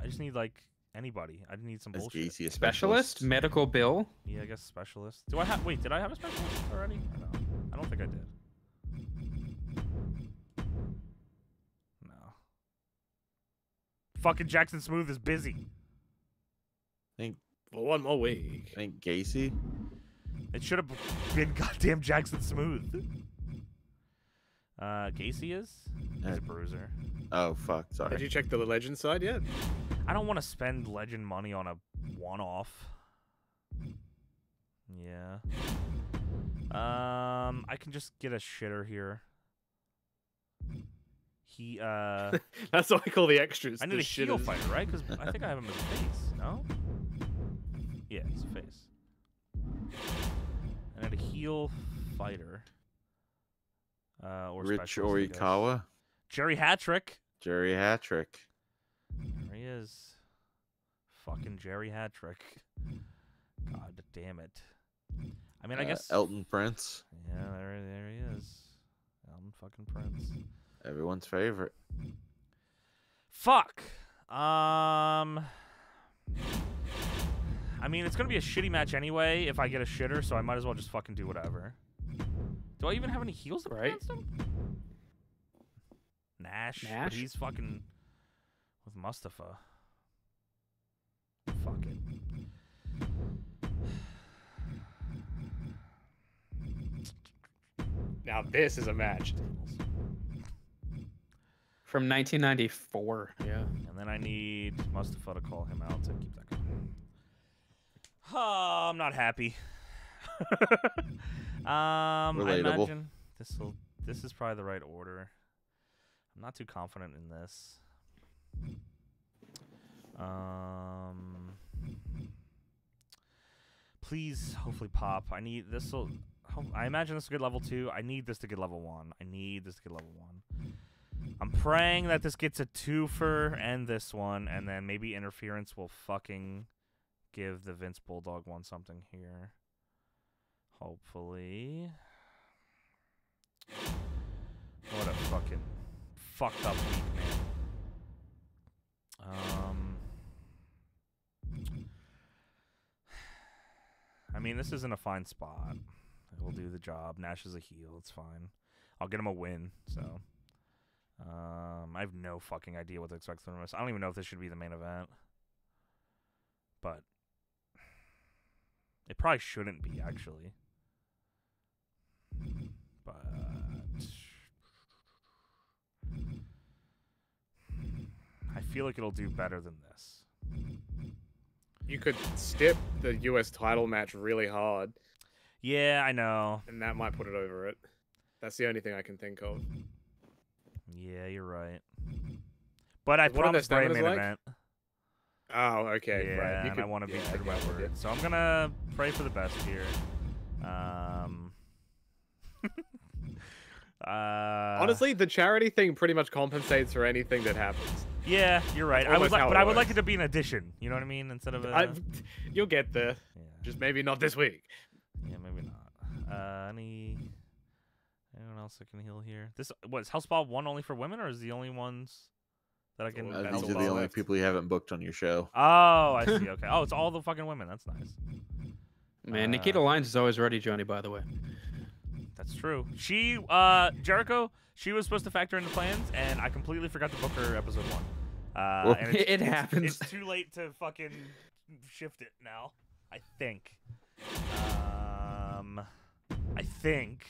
I just need like anybody. I need some bullshit. Is Gacy a specialist? Medical bill? Yeah, I guess specialist. Do I have? Wait, did I have a specialist already? Or no, I don't think I did. No. Fucking Jackson Smooth is busy. I think well, one more week. I think Gacy. It should have been goddamn Jackson Smooth. Uh, Gacy is? He's a bruiser. Oh, fuck. Sorry. Did you check the legend side yet? I don't want to spend legend money on a one-off. Yeah. Um, I can just get a shitter here. He, uh... That's what I call the extras. I need a heel fighter, right? Because I think I have him as a face, no? Yeah, it's a face. I need a heel fighter. Uh, or Rich Orikawa. Jerry Hattrick. Jerry Hattrick. There he is. Fucking Jerry Hattrick. God damn it. I mean, uh, I guess... Elton Prince. Yeah, there, there he is. Elton fucking Prince. Everyone's favorite. Fuck. Um... I mean, it's going to be a shitty match anyway if I get a shitter, so I might as well just fucking do whatever. Do I even have any heels that right? Him? Nash, Nash? But he's fucking with Mustafa. Fuck it. Now this is a match. From nineteen ninety-four. Yeah. And then I need Mustafa to call him out to keep that going. Oh, I'm not happy. Um, Relatable. I imagine this will. This is probably the right order. I'm not too confident in this. Um, please, hopefully, pop. I need this. Will I imagine this will get level two. I need this to get level one. I need this to get level one. I'm praying that this gets a twofer and this one, and then maybe interference will fucking give the Vince Bulldog one something here. Hopefully. What a fucking fucked up week, man. Um, I mean, this isn't a fine spot. We'll do the job. Nash is a heel. It's fine. I'll get him a win, so. Um, I have no fucking idea what to expect from this. I don't even know if this should be the main event. But it probably shouldn't be, actually. But I feel like it'll do better than this. You could step the U S title match really hard. Yeah, I know. And that might put it over it. That's the only thing I can think of. Yeah, you're right. But I promised Bray main event. Oh, okay. Yeah, right. You and could, I want to be true to my word. So I'm going to pray for the best here. Um, uh, Honestly, the charity thing pretty much compensates for anything that happens. Yeah, you're right. I would like, but works. I would like it to be an addition. You know what I mean? Instead of a... I, you'll get there. Yeah. Just maybe not this week. Yeah, maybe not. Uh, any... Anyone else that can heal here? This what is House Ball one only for women, or is the only ones that I can? Uh, these are the only people you haven't booked on your show. Oh, I see. Okay. Oh, it's all the fucking women. That's nice. Man, uh, Nikita Lyons is always ready, Johnny. By the way, that's true. She, uh, Jericho, she was supposed to factor into plans, and I completely forgot to book her episode one. Uh, well, and it's, it happens. It's, it's too late to fucking shift it now. I think. Um, I think.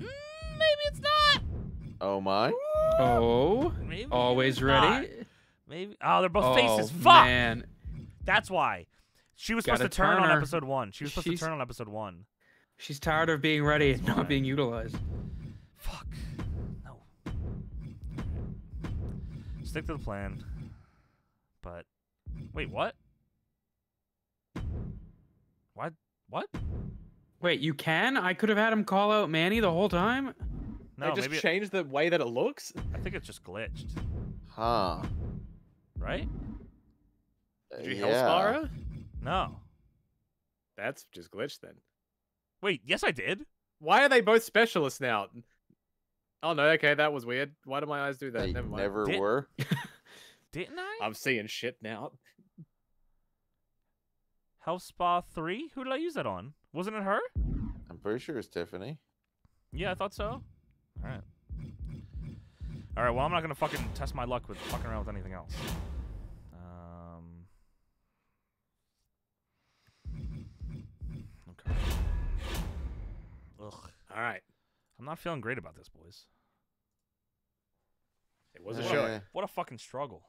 Maybe it's not. Oh my. Ooh. Oh. Maybe always ready. Not. Maybe. Oh, they're both oh, faces. Fuck. Man. That's why. She was Gotta supposed to turn, turn on episode one. She was supposed she's, to turn on episode one. She's tired of being ready That's and not I... being utilized. Fuck. No. Stick to the plan. But wait, what? What? What? Wait, you can? I could have had him call out Manny the whole time? No, they just maybe changed it... the way that it looks? I think it's just glitched. Huh. Right? Uh, Did you yeah. Hellspara? No. That's just glitched then. Wait, yes I did? Why are they both specialists now? Oh no, okay, that was weird. Why do my eyes do that? They never mind. Never did... were. Didn't I? I'm seeing shit now. House Spa three? Who did I use that on? Wasn't it her? I'm pretty sure it's Tiffany. Yeah, I thought so. Alright. Alright, well, I'm not going to fucking test my luck with fucking around with anything else. Um... Okay. Ugh. Alright. I'm not feeling great about this, boys. It was a show. What a, what a fucking struggle.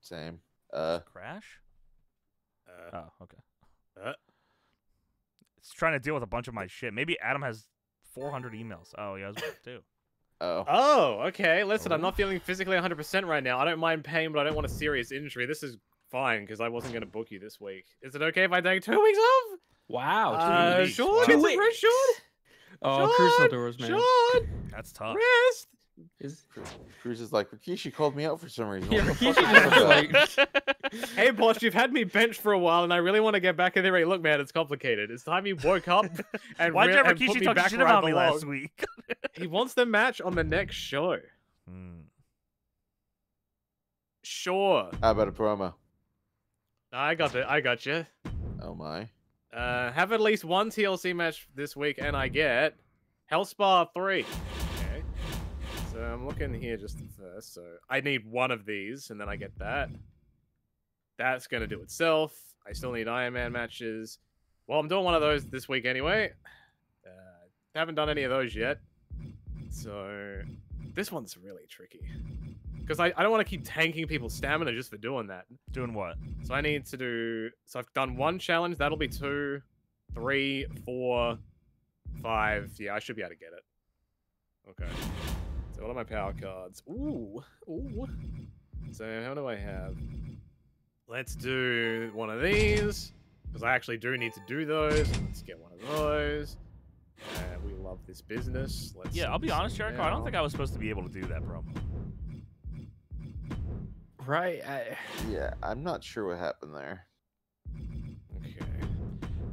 Same. Uh... Crash? Uh, oh, okay. Uh, it's trying to deal with a bunch of my shit. Maybe Adam has four hundred emails. Oh, yeah, I was with too. Oh. Oh, okay. Listen, Ooh. I'm not feeling physically one hundred percent right now. I don't mind pain, but I don't want a serious injury. This is fine because I wasn't going to book you this week. Is it okay if I take two weeks off? Wow. Uh, weeks. Sean, two weeks. Rest, Sean? Oh, Sean, Crucial Doors, man. Sean, that's tough. Rest. Is... Cruz is like, Rikishi called me out for some reason. Yeah, like, hey, boss, you've had me benched for a while, and I really want to get back in there. Hey, look, man, it's complicated. It's time you woke up and, Why'd you and Rikishi put me back shit about me last week. He wants the match on the next show. Hmm. Sure. How about a promo? I got it. I got you. Oh, my. Uh, have at least one T L C match this week, and I get Hellspa three. So I'm looking here just first, so I need one of these, and then I get that. That's going to do itself. I still need Iron Man matches. Well, I'm doing one of those this week anyway. Uh, haven't done any of those yet. So this one's really tricky. Because I, I don't want to keep tanking people's stamina just for doing that. Doing what? So I need to do... So I've done one challenge. That'll be two, three, four, five. Yeah, I should be able to get it. Okay. So what are my power cards? Ooh, ooh. So how do I have? Let's do one of these because I actually do need to do those. Let's get one of those. Uh, we love this business. Let's yeah, I'll be honest, Jericho. Now. I don't think I was supposed to be able to do that promo. Right. I... Yeah, I'm not sure what happened there. Okay.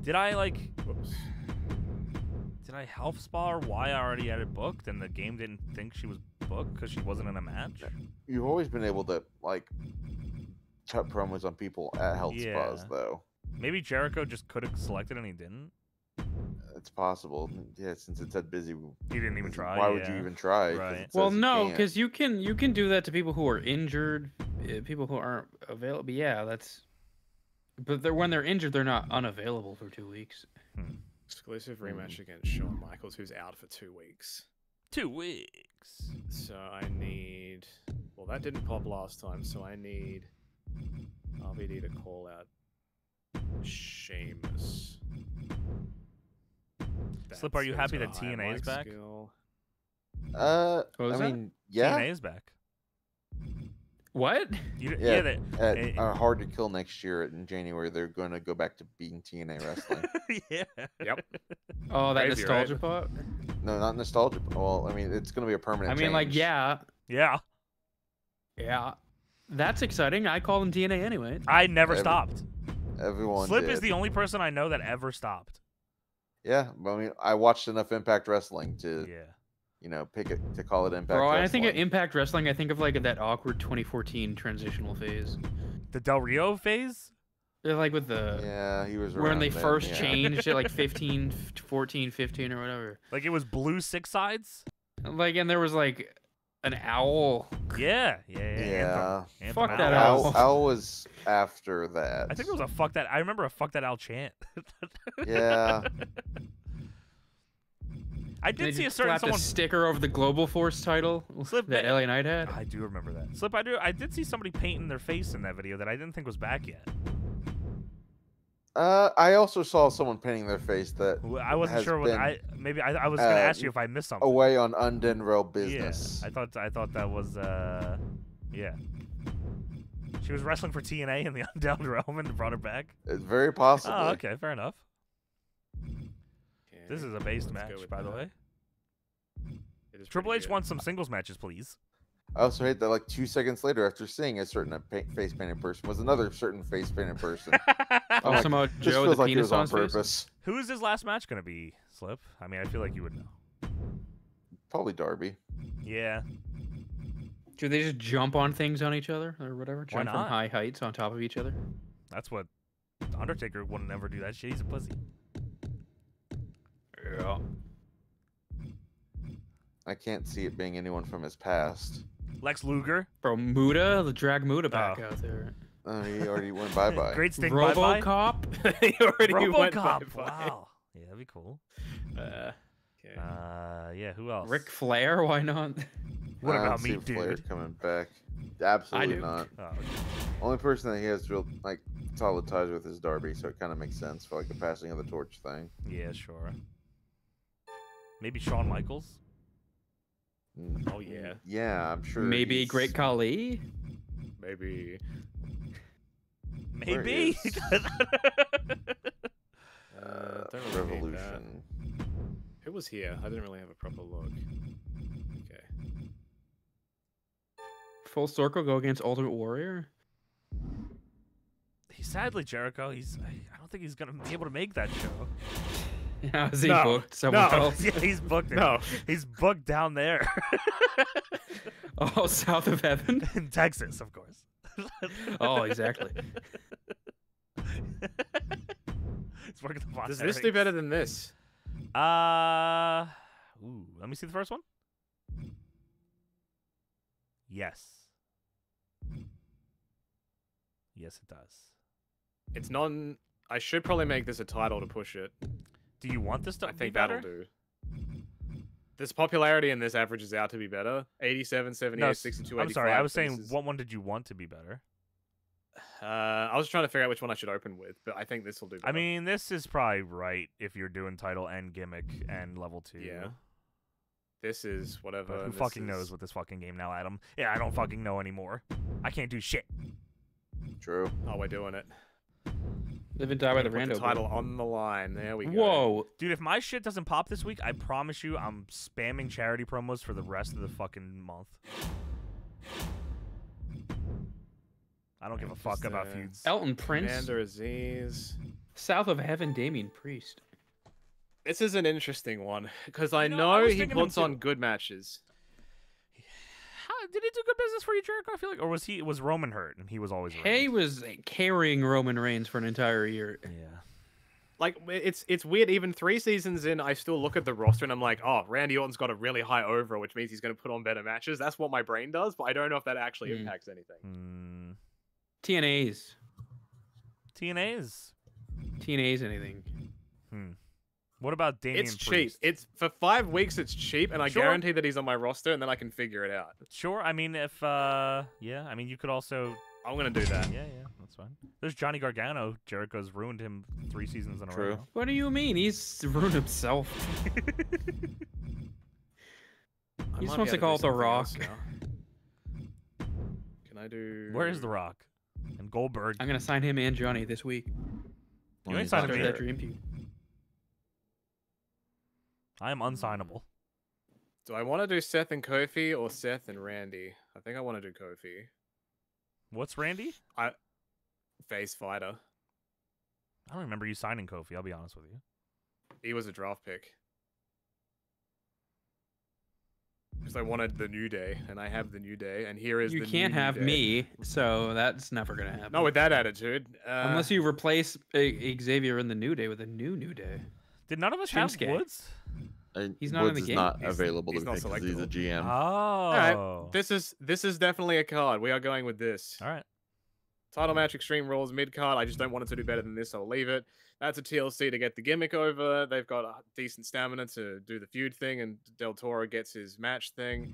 Did I like? Whoops. did I health spa her? Why I already had it booked, and the game didn't think she was booked because she wasn't in a match. You've always been able to like cut promos on people at health yeah. spas, though. Maybe Jericho just could have selected and he didn't. It's possible. Yeah, since it said busy. You didn't even try. Why yeah. would you even try? Right. Well, no, because you can you can do that to people who are injured, people who aren't available. Yeah, that's. But they're, when they're injured, they're not unavailable for two weeks. Hmm. Exclusive rematch against Shawn Michaels, who's out for two weeks. Two weeks. So I need. Well, that didn't pop last time, so I need R V D to call out Sheamus. Slip, are you happy that T N A is back? Skill. Uh, I mean, yeah. T N A is back. What? You, yeah, yeah they, at, it, uh, Hard to Kill next year in January. They're going to go back to being T N A wrestling. yeah. Yep. Oh, that Crazy, nostalgia right? part? No, not nostalgia. Well, I mean, it's going to be a permanent I mean, change. like, yeah. Yeah. Yeah. That's exciting. I call them T N A anyway. I never Every, stopped. Everyone Slip did. is the only person I know that ever stopped. Yeah, I mean, I watched enough Impact Wrestling to, yeah. you know, pick it to call it Impact. Bro, Wrestling. I think of Impact Wrestling. I think of like that awkward twenty fourteen transitional phase, the Del Rio phase. They're like with the yeah, he was when they then, first yeah. changed it, like fifteen, fourteen, fifteen or whatever. Like it was blue six sides. Like and there was like an owl. Yeah, yeah, yeah. yeah. Anthem. Fuck Anthem that owl. owl. Owl was after that. I think it was a fuck that. I remember a fuck that owl chant. yeah. I did they see a certain someone a sticker over the Global Force title Slip, that L A Knight had. I do remember that. Slip, I do. I did see somebody painting their face in that video that I didn't think was back yet. Uh, I also saw someone painting their face that I wasn't sure what I maybe I, I was uh, going to ask you if I missed something. Away on Undead Rail Business. Yeah, I thought I thought that was uh, yeah. She was wrestling for T N A in the Undead Realm and brought her back. It's very possible. Oh, okay, fair enough. Yeah, this is a based match, by that. the way. Triple H good. wants some singles matches, please. I also hate that like two seconds later after seeing a certain face painted person was another certain face painted person. oh, like, somehow just Joe feels like it was on purpose. Who is his last match going to be, Slip? I mean, I feel like you would know. Probably Darby. Yeah. Do they just jump on things on each other or whatever? Jump from high heights on top of each other? That's what Undertaker wouldn't ever do that shit. He's a pussy. Yeah. I can't see it being anyone from his past. Lex Luger. Bro, Muta, the drag Muta back oh. out there. Oh, he already went bye-bye. Great Sting bye-bye. RoboCop. he already Robo went bye-bye. Wow. Yeah, that'd be cool. Uh, okay. uh, yeah, who else? Ric Flair, why not? What about me, dude? Flair coming back. Absolutely not. Oh, okay. Only person that he has real like solid ties with is Darby, so it kind of makes sense for like a passing of the torch thing. Yeah, sure. Maybe Shawn Michaels. Oh yeah. Yeah, I'm sure. Maybe he's... Great Khali. Maybe. Maybe. uh, really Revolution. Who was here? I didn't really have a proper look. Okay. Full Circle go against Ultimate Warrior. He's sadly Jericho. He's. I don't think he's gonna be able to make that show. How is he no. booked? Someone no. else? Yeah, he's booked. It. No, he's booked down there. oh, south of heaven, in Texas, of course. oh, exactly. it's working. The Does this do better than this? Uh, ooh, let me see the first one. Yes. Yes, it does. It's non. I should probably make this a title to push it. Do you want this to I be think better? That'll do. This popularity and this averages out to be better. eighty-seven, seventy-eight, sixty-two, eighty-five. I'm sorry, I was saying, is... what one did you want to be better? Uh, I was trying to figure out which one I should open with, but I think this will do better. I mean, this is probably right if you're doing title and gimmick and level two. Yeah. This is whatever. But who fucking is... knows with this fucking game now, Adam? Yeah, I don't fucking know anymore. I can't do shit. True. Oh, we're doing it. Live and die by the random title on the line. There we go. Whoa, dude! If my shit doesn't pop this week, I promise you, I'm spamming charity promos for the rest of the fucking month. I don't give a fuck about feuds. Elton Prince, Commander Aziz, South of Heaven, Damian Priest. This is an interesting one because I you know, know I he puts on good matches. How did he do good business for you, Jericho? I feel like, or was he was Roman hurt and he was always hurt. He was carrying Roman Reigns for an entire year. Yeah. Like, it's it's weird. Even three seasons in, I still look at the roster and I'm like, oh, Randy Orton's got a really high over, which means he's going to put on better matches. That's what my brain does, but I don't know if that actually mm. impacts anything. Mm. T N A's. T N A's. T N A's anything. Hmm. What about Damian Priest? It's cheap. It's for five weeks. It's cheap, and I sure. guarantee that he's on my roster, and then I can figure it out. Sure. I mean, if uh, yeah. I mean, you could also. I'm gonna do that. Yeah, yeah, that's fine. There's Johnny Gargano. Jericho's ruined him three seasons in a True. row. What do you mean? He's ruined himself. He's supposed to call it The Rock. Can I do? Where is The Rock? And Goldberg. I'm gonna sign him and Johnny this week. You ain't signing that dream team. I am unsignable. Do I want to do Seth and Kofi or Seth and Randy? I think I want to do Kofi. What's Randy? I face fighter. I don't remember you signing Kofi. I'll be honest with you. He was a draft pick because I wanted the New Day, and I have the New Day, and here is you the can't new have day. me, so that's never gonna happen. Not with that attitude. Uh, Unless you replace a Xavier in the New Day with a new New Day. Did none of us Shinsuke. have Woods? And he's not Woods in the game. Not he's, available he's to pick because he's a G M. Oh, all right. This is this is definitely a card. We are going with this. All right. Title match, Extreme Rules, mid card. I just don't want it to do better than this. So I'll leave it. That's a T L C to get the gimmick over. They've got a decent stamina to do the feud thing, and Del Toro gets his match thing.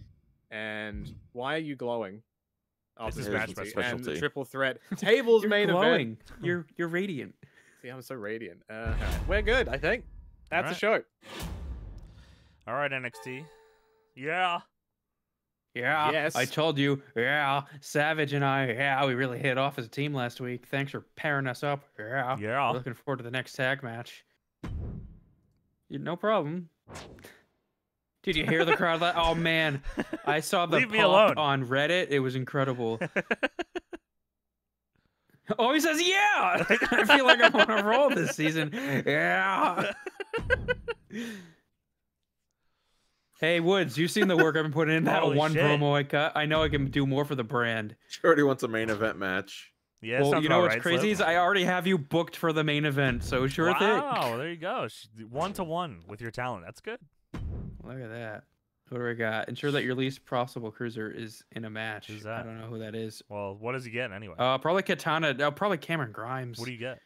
And why are you glowing? After this match and the triple threat tables you're main glowing. event. You're you're radiant. See, I'm so radiant. Uh, we're good, I think. That's right. the show. All right, N X T. Yeah. Yeah. Yes. I told you. Yeah. Savage and I. Yeah. We really hit off as a team last week. Thanks for pairing us up. Yeah. Yeah. We're looking forward to the next tag match. No problem. Did you hear the crowd? Like, oh man, I saw the Leave pop on Reddit. It was incredible. Oh, he says yeah. I feel like I'm on a roll this season. Yeah. Hey, Woods, you've seen the work I've been putting in that Holy one shit. promo I cut. I know I can do more for the brand. She already wants a main event match. Yeah, well, you know what's right, crazy Slip? is I already have you booked for the main event, so sure wow, thing. Wow, there you go. One-to-one with your talent. That's good. Look at that. What do I got? Ensure that your least profitable cruiser is in a match. Who's that? I don't know who that is. Well, what does he get anyway? Uh, probably Katana. Uh, probably Cameron Grimes. What do you get?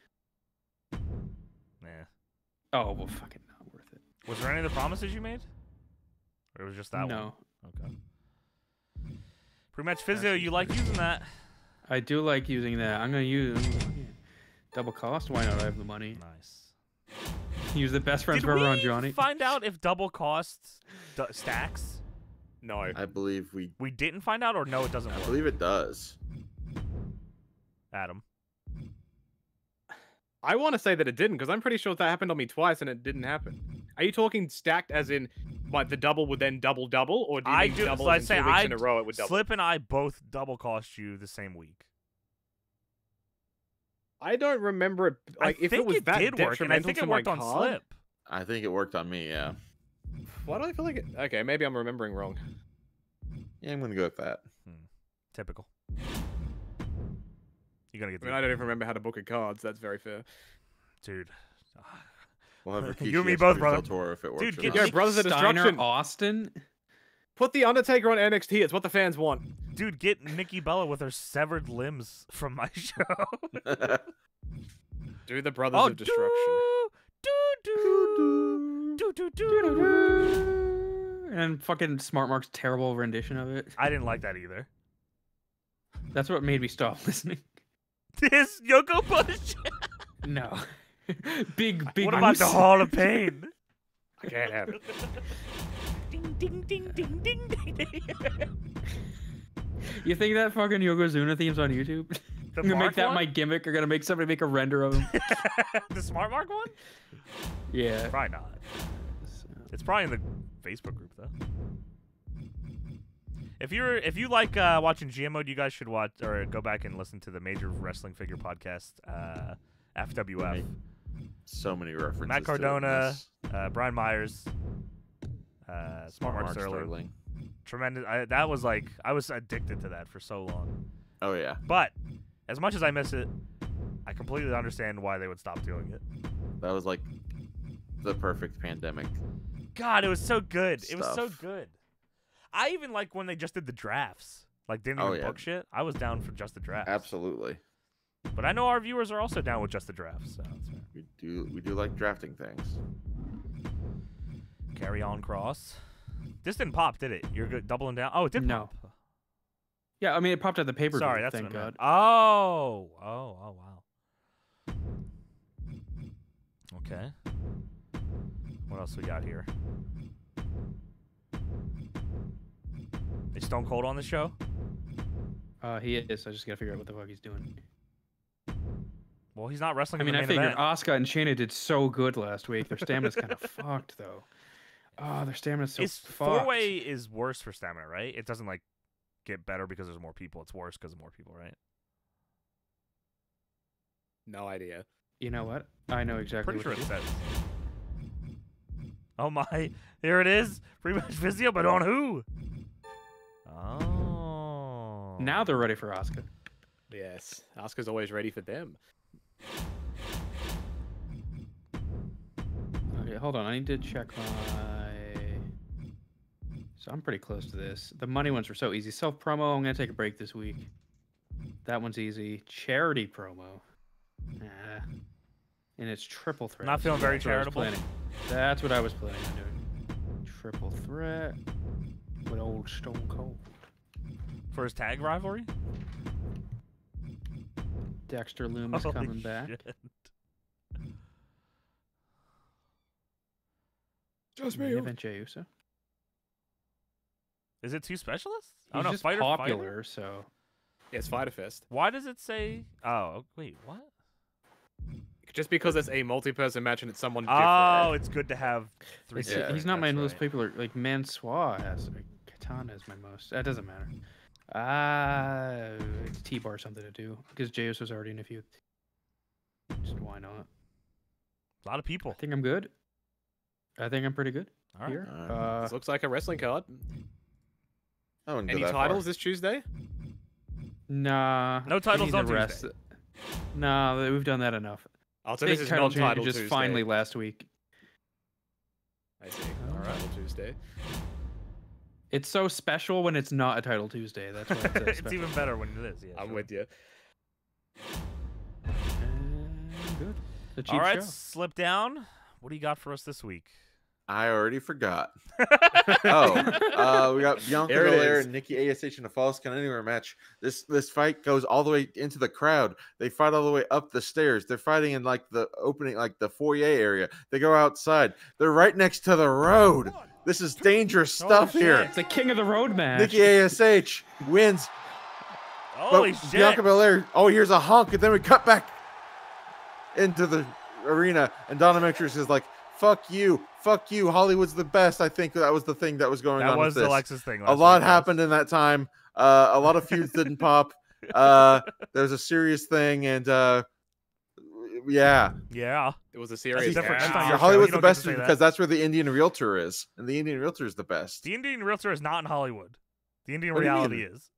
Nah. Oh, well, fucking not worth it. Was there any of the promises you made? Or it was just that no. one? No. Okay. Pre-match physio, you like using that. I do like using that. I'm going to use double cost. Why not? I have the money. Nice. Use the best friends forever on Johnny. Did we find out if double cost d stacks? No. I believe we... We didn't find out or no, it doesn't I work? I believe it does. Adam. I want to say that it didn't because I'm pretty sure that happened on me twice and it didn't happen. Are you talking stacked as in... Like the double would then double double, or do you I do, double so in say two weeks in a row? It would double. Slip and I both double cost you the same week. I don't remember it. Like I if it was it that did detrimental work, and I think it worked on card, Slip. I think it worked on me. Yeah. Why do I feel like it? Okay, maybe I'm remembering wrong. Yeah, I'm gonna go with that. Hmm. Typical. You gotta get. I, mean, I don't even remember how to book a card. So that's very fair, dude. We'll have Rikishi you and me both, brother. Tour if it works Dude, get your brothers of destruction. Austin, put the Undertaker on N X T. It's what the fans want. Dude, get Nikki Bella with her severed limbs from my show. Do the brothers oh, of destruction. Do do do do do do. And fucking Smart Mark's terrible rendition of it. I didn't like that either. That's what made me stop listening. This Yoko Push. No. Big, big. What about the Hall of Pain? I can't have it. Ding, ding, ding, ding, ding, ding. You think that fucking Yokozuna theme's on YouTube? I'm gonna make that one? my gimmick. You're gonna make somebody make a render of him. The Smart Mark one? Yeah. Probably not. It's probably in the Facebook group though. If you're if you like uh, watching G M O D, you guys should watch or go back and listen to the Major Wrestling Figure podcast, uh, F W F. so many references. Matt Cardona, to uh, Brian Myers, uh, Smart Mark Sterling. Sterling. Tremendous. I, that was like, I was addicted to that for so long. Oh, yeah. But as much as I miss it, I completely understand why they would stop doing it. That was like the perfect pandemic. God, it was so good. Stuff. It was so good. I even like when they just did the drafts. Like, didn't even oh, yeah. book shit. I was down for just the drafts. Absolutely. But I know our viewers are also down with just the drafts. So that's fair. We do, we do like drafting things. Carry on, Cross. This didn't pop, did it? You're good, doubling down. Oh, it did no. pop. Yeah, I mean, it popped at the paper. Sorry, that's thank God. Oh, oh, oh, wow. Okay. What else we got here? Is Stone Cold on the show? Uh, he is. I just gotta figure out what the fuck he's doing. Well, he's not wrestling. I mean, in the I main figured Asuka and Shayna did so good last week. Their stamina's kind of fucked, though. Oh, their stamina's so it's fucked. Four-way is worse for stamina, right? It doesn't like get better because there's more people. It's worse because of more people, right? No idea. You know what? I know exactly. Pretty what sure it says. Oh my! Here it is. Pretty much physio, but on who? Oh. Now they're ready for Asuka. Yes, Asuka's always ready for them. Okay, hold on. I need to check my. So I'm pretty close to this. The money ones were so easy. Self promo. I'm gonna take a break this week. That one's easy. Charity promo. Nah. And it's triple threat. Not feeling very charitable. That's what I was planning on doing. Triple threat. With old Stone Cold. For his tag rivalry? Dexter Loomis Holy coming shit. back. Just me. Jey Uso. Is it two specialists? He's oh no, just fighter, popular, fighter? so. Yeah, it's Fighter Fest. Why does it say? Oh, wait, what? Just because it's a multi-person match and it's someone different. Oh, it's good to have three. Yeah, he's not my right. most popular. Like Mansoor has like, Katana is my most. That doesn't matter. Ah, uh, it's T-Bar something to do because Jey Uso was already in a few. Just why not? A lot of people. I think I'm good. I think I'm pretty good. All right. Here. Um, uh, this looks like a wrestling card. I wouldn't Any go that titles far. this Tuesday? Nah. No titles on Tuesday. Nah, we've done that enough. I'll say this is title title just Tuesday. finally last week. I see. All right. Title Tuesday. It's so special when it's not a Title Tuesday. That's why it's, it's special. Even better when it is. Yeah, I'm sure. with you. And good. It's a cheap All right, show. Slip down. What do you got for us this week? I already forgot. oh, uh, we got Bianca Belair and Nikki A S H in a Falls Count Anywhere match. This this fight goes all the way into the crowd. They fight all the way up the stairs. They're fighting in like the opening, like the foyer area. They go outside. They're right next to the road. This is dangerous stuff oh, here. It's the king of the road match. Nikki A S H wins. Holy but shit! Bianca Belair. Oh, here's a honk, and then we cut back into the arena, and Donna Metrics is like, "Fuck you." Fuck you, Hollywood's the best. I think that was the thing that was going that on. That was with this. Alexis thing. A lot happened in that time. Uh, a lot of feuds didn't pop. Uh, there was a serious thing, and uh, yeah, yeah, it was a serious. Yeah. Yeah. Hollywood's the best because that. that's where the Indian realtor is, and the Indian realtor is the best. The Indian realtor is not in Hollywood. The Indian what reality is.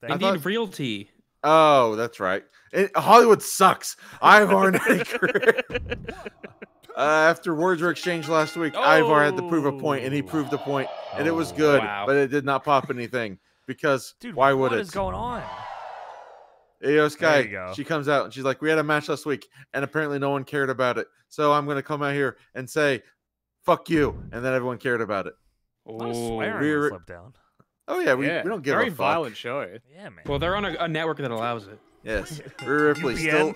The Indian thought... realty. Oh, that's right. It, Hollywood sucks. Ivar and Uh, after words were exchanged last week, oh. Ivar had to prove a point, and he proved the point, and it was good, wow. but it did not pop anything because Dude, why would it? What is going on? Io Sky, she comes out and she's like, "We had a match last week, and apparently no one cared about it. So I'm going to come out here and say, fuck you," and then everyone cared about it. Oh, Rhea... down. Oh yeah, we, yeah. we don't give Very a fuck. Very violent show. Yeah, man. Well, they're on a, a network that allows it. Yes, Rhea Ripley still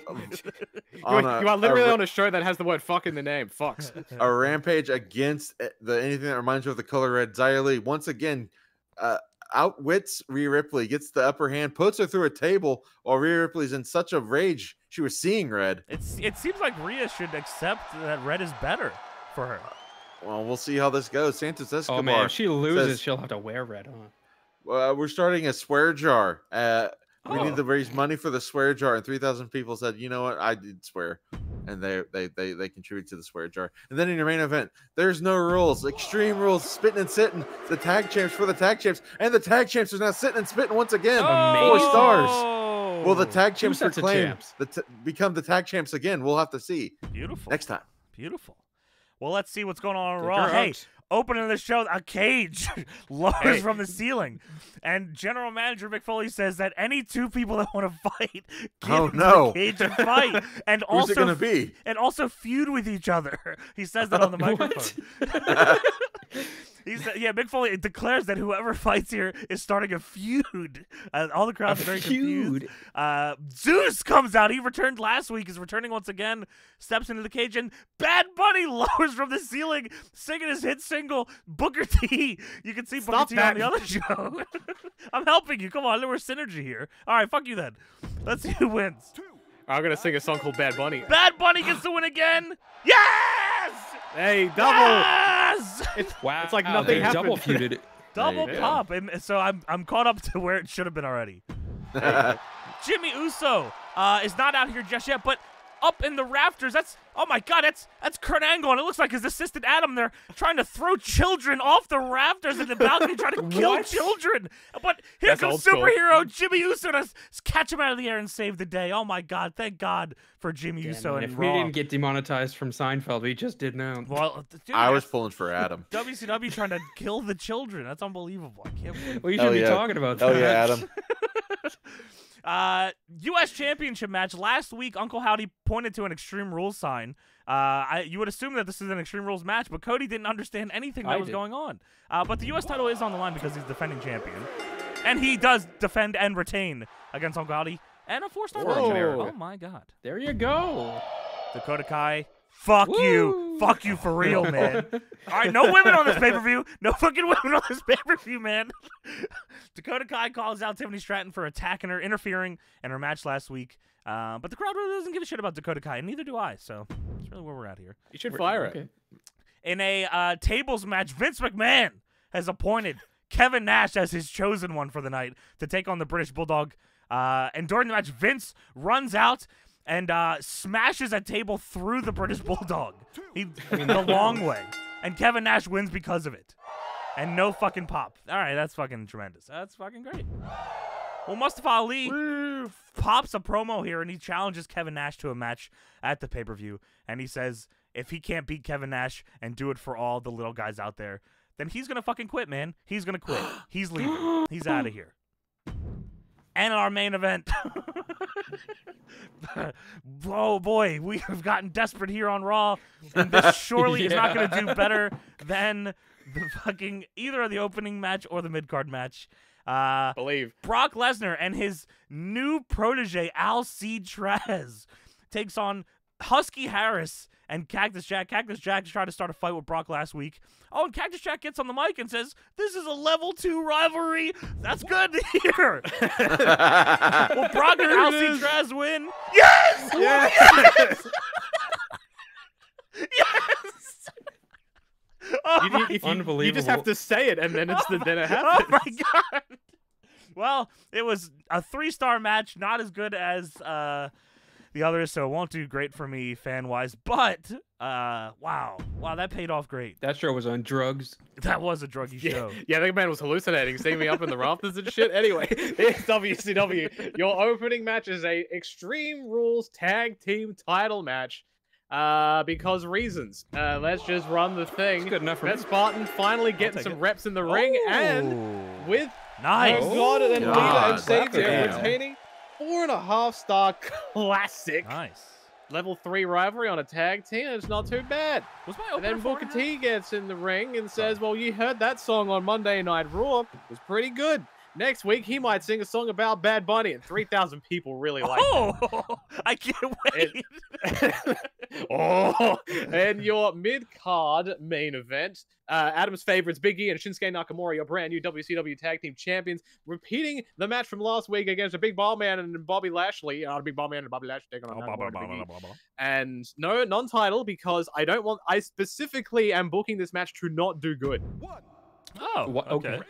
on a, you are literally a, on a show that has the word "fuck" in the name. Fucks. A rampage against the anything that reminds you of the color red. Xia Li once again uh, outwits Rhea Ripley, gets the upper hand, puts her through a table while Rhea Ripley's in such a rage she was seeing red. It's it seems like Rhea should accept that red is better for her. Well, we'll see how this goes. Santos Escobar. Oh man, if she loses, says, she'll have to wear red, huh? Uh, we're starting a swear jar. Uh, We oh. need to raise money for the swear jar, and three thousand people said, "You know what? I did swear." and they they they they contribute to the swear jar. And then in your main event, there's no rules, Extreme Rules, spitting and sitting. The tag champs for the tag champs, and the tag champs is now sitting and spitting once again. Oh, four stars. Will the tag champs proclaim the t become the tag champs again? We'll have to see. Beautiful. Next time. Beautiful. Well, let's see what's going on in Raw. Hey, opening the show, a cage lowers hey. from the ceiling, and General Manager McFoley says that any two people that want to fight get oh, into no. the cage and fight, and also gonna be? and also feud with each other. He says that oh, on the microphone. He said, "Yeah, McFoley declares that whoever fights here is starting a feud." Uh, all the crowds a are very feud. confused. Uh, Zeus comes out. He returned last week. Is returning once again. Steps into the cage, and Bad Bunny lowers from the ceiling, singing his hit single "Booker T." You can see Booker Stop T that. on the other show. I'm helping you. Come on, there was synergy here. All right, fuck you then. Let's see who wins. I'm gonna sing a song called "Bad Bunny." Bad Bunny gets to win again. Yes! Hey, double. Yes! It's, wow. It's like nothing happened. Double feuded. Double pop. And so I'm I'm caught up to where it should have been already. Hey, Jimmy Uso uh, is not out here just yet, but up in the rafters. That's oh my god. That's that's Kurt Angle, and it looks like his assistant Adam. They're trying to throw children off the rafters and the balcony, trying to kill children. But here that's comes superhero school. Jimmy Uso to catch him out of the air and save the day. Oh my god. Thank God for Jimmy Damn, Uso. And if Raw. we didn't get demonetized from Seinfeld, we just didn't know. Well, dude, I was pulling for Adam. W C W trying to kill the children. That's unbelievable. I can't believe. Well, you should oh, be yeah. talking about that. Oh yeah, Adam. Uh, U S Championship match. Last week, Uncle Howdy pointed to an Extreme Rules sign. Uh, I, you would assume that this is an Extreme Rules match, but Cody didn't understand anything that I was did. going on. Uh, but the U S title is on the line because he's defending champion. And he does defend and retain against Uncle Howdy. And a four-star match. Oh, my God. There you go. Dakota Kai. Fuck Woo. you. Fuck you for real, man. All right, no women on this pay-per-view. No fucking women on this pay-per-view, man. Dakota Kai calls out Tiffany Stratton for attacking her, interfering in her match last week. Uh, but the crowd really doesn't give a shit about Dakota Kai, and neither do I. So that's really where we're at here. You should we're, fire it. Okay. In a uh, tables match, Vince McMahon has appointed Kevin Nash as his chosen one for the night to take on the British Bulldog. Uh, and during the match, Vince runs out and uh, smashes a table through the British Bulldog he, I mean, the long way. And Kevin Nash wins because of it. And no fucking pop. All right, that's fucking tremendous. That's fucking great. Well, Mustafa Ali Woo. pops a promo here, and he challenges Kevin Nash to a match at the pay-per-view. And he says, if he can't beat Kevin Nash and do it for all the little guys out there, then he's going to fucking quit, man. He's going to quit. He's leaving. He's out of here. And our main event. Oh, boy. We have gotten desperate here on Raw. And this surely yeah. is not going to do better than the fucking either the opening match or the mid-card match. Uh, Believe. Brock Lesnar and his new protege, Alcatraz, takes on Husky Harris and Cactus Jack. Cactus Jack tried to start a fight with Brock last week. Oh, and Cactus Jack gets on the mic and says, this is a level two rivalry. That's good to hear. Will Brock and Alcatraz win? Yes! Yes! Yes! Yes! Oh you, my, if you, unbelievable. You just have to say it, and then, it's oh the, my, then it happens. Oh, my God. Well, it was a three-star match, not as good as... Uh, the others, so it won't do great for me fan-wise, but uh, wow. Wow, that paid off great. That show was on drugs. That was a druggy yeah. show. Yeah, that man was hallucinating, seeing me up in the rafters and shit. Anyway, it's W C W. Your opening match is a Extreme Rules Tag Team title match uh, because reasons. Uh, let's just run the thing. That's good enough for Beth Spartan finally getting some it. reps in the oh. ring, and with nice. oh, God, and then God. Lita and Xavier retaining. Four and a half star classic. Nice. Level three rivalry on a tag team. It's not too bad. Was my and then Booker T gets in the ring and says, well, you heard that song on Monday Night Raw. It was pretty good. Next week, he might sing a song about Bad Bunny, and three thousand people really like oh, it. Oh, I can't wait. And, oh, and your mid-card main event, uh, Adam's favorites, Big E and Shinsuke Nakamura, your brand new W C W Tag Team Champions, repeating the match from last week against a Big Ball Man and Bobby Lashley. Uh, Big Ball Man and Bobby Lashley. Taking on oh, blah, blah, blah, blah, blah, blah. And no, non-title, because I don't want, I specifically am booking this match to not do good. What? Oh, okay. okay.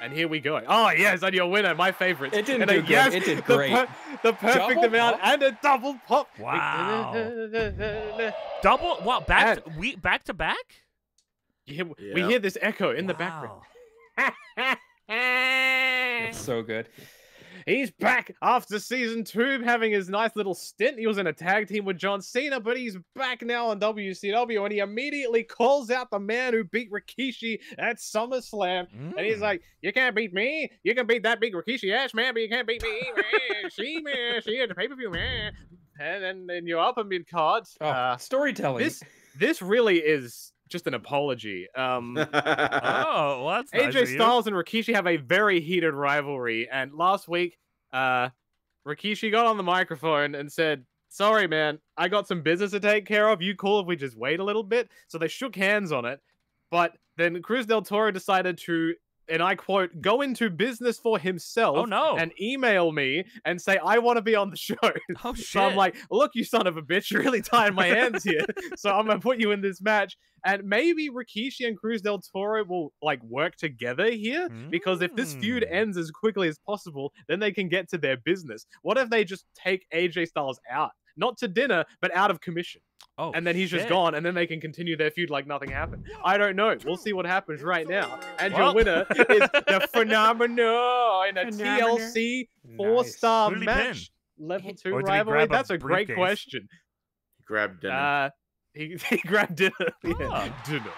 And here we go. Oh, yes, and your winner, my favorite. It didn't and do a, good. Yes, it did great. The, per the perfect double amount pop? and a double pop. Wow. double, wow, back and, to, we, back to back? Yeah, yep. We hear this echo in wow. the background. That's so good. He's back after season two, having his nice little stint. He was in a tag team with John Cena, but he's back now on W C W, and he immediately calls out the man who beat Rikishi at SummerSlam. Mm. And he's like, you can't beat me. You can beat that big Rikishi Ash man, but you can't beat me. Man. She, man, she had the pay-per-view, man. And then and, and you're up a mid-card. Oh, uh, storytelling. This, this really is... just an apology. Um, oh, well, that's nice. A J Styles and Rikishi have a very heated rivalry, and last week, uh, Rikishi got on the microphone and said, "Sorry, man, I got some business to take care of. You cool if we just wait a little bit?" So they shook hands on it, but then Cruz del Toro decided to, and I quote, "go into business for himself." Oh, no. And email me and say, "I want to be on the show." Oh, shit. So I'm like, look, you son of a bitch, you're really tying my hands here. So I'm going to put you in this match. And maybe Rikishi and Cruz del Toro will, like, work together here. Mm. Because if this feud ends as quickly as possible, then they can get to their business. What if they just take A J Styles out? Not to dinner, but out of commission. Oh, and then he's shit. just gone, and then they can continue their feud like nothing happened. I don't know. We'll see what happens right now. And well. your winner is the Phenomenal in a phenomenal. T L C four-star nice. match. Been? Level two rivalry? That's a briefcase? great question. He grabbed dinner. Uh, he, he grabbed dinner. Oh. Yeah, dinner.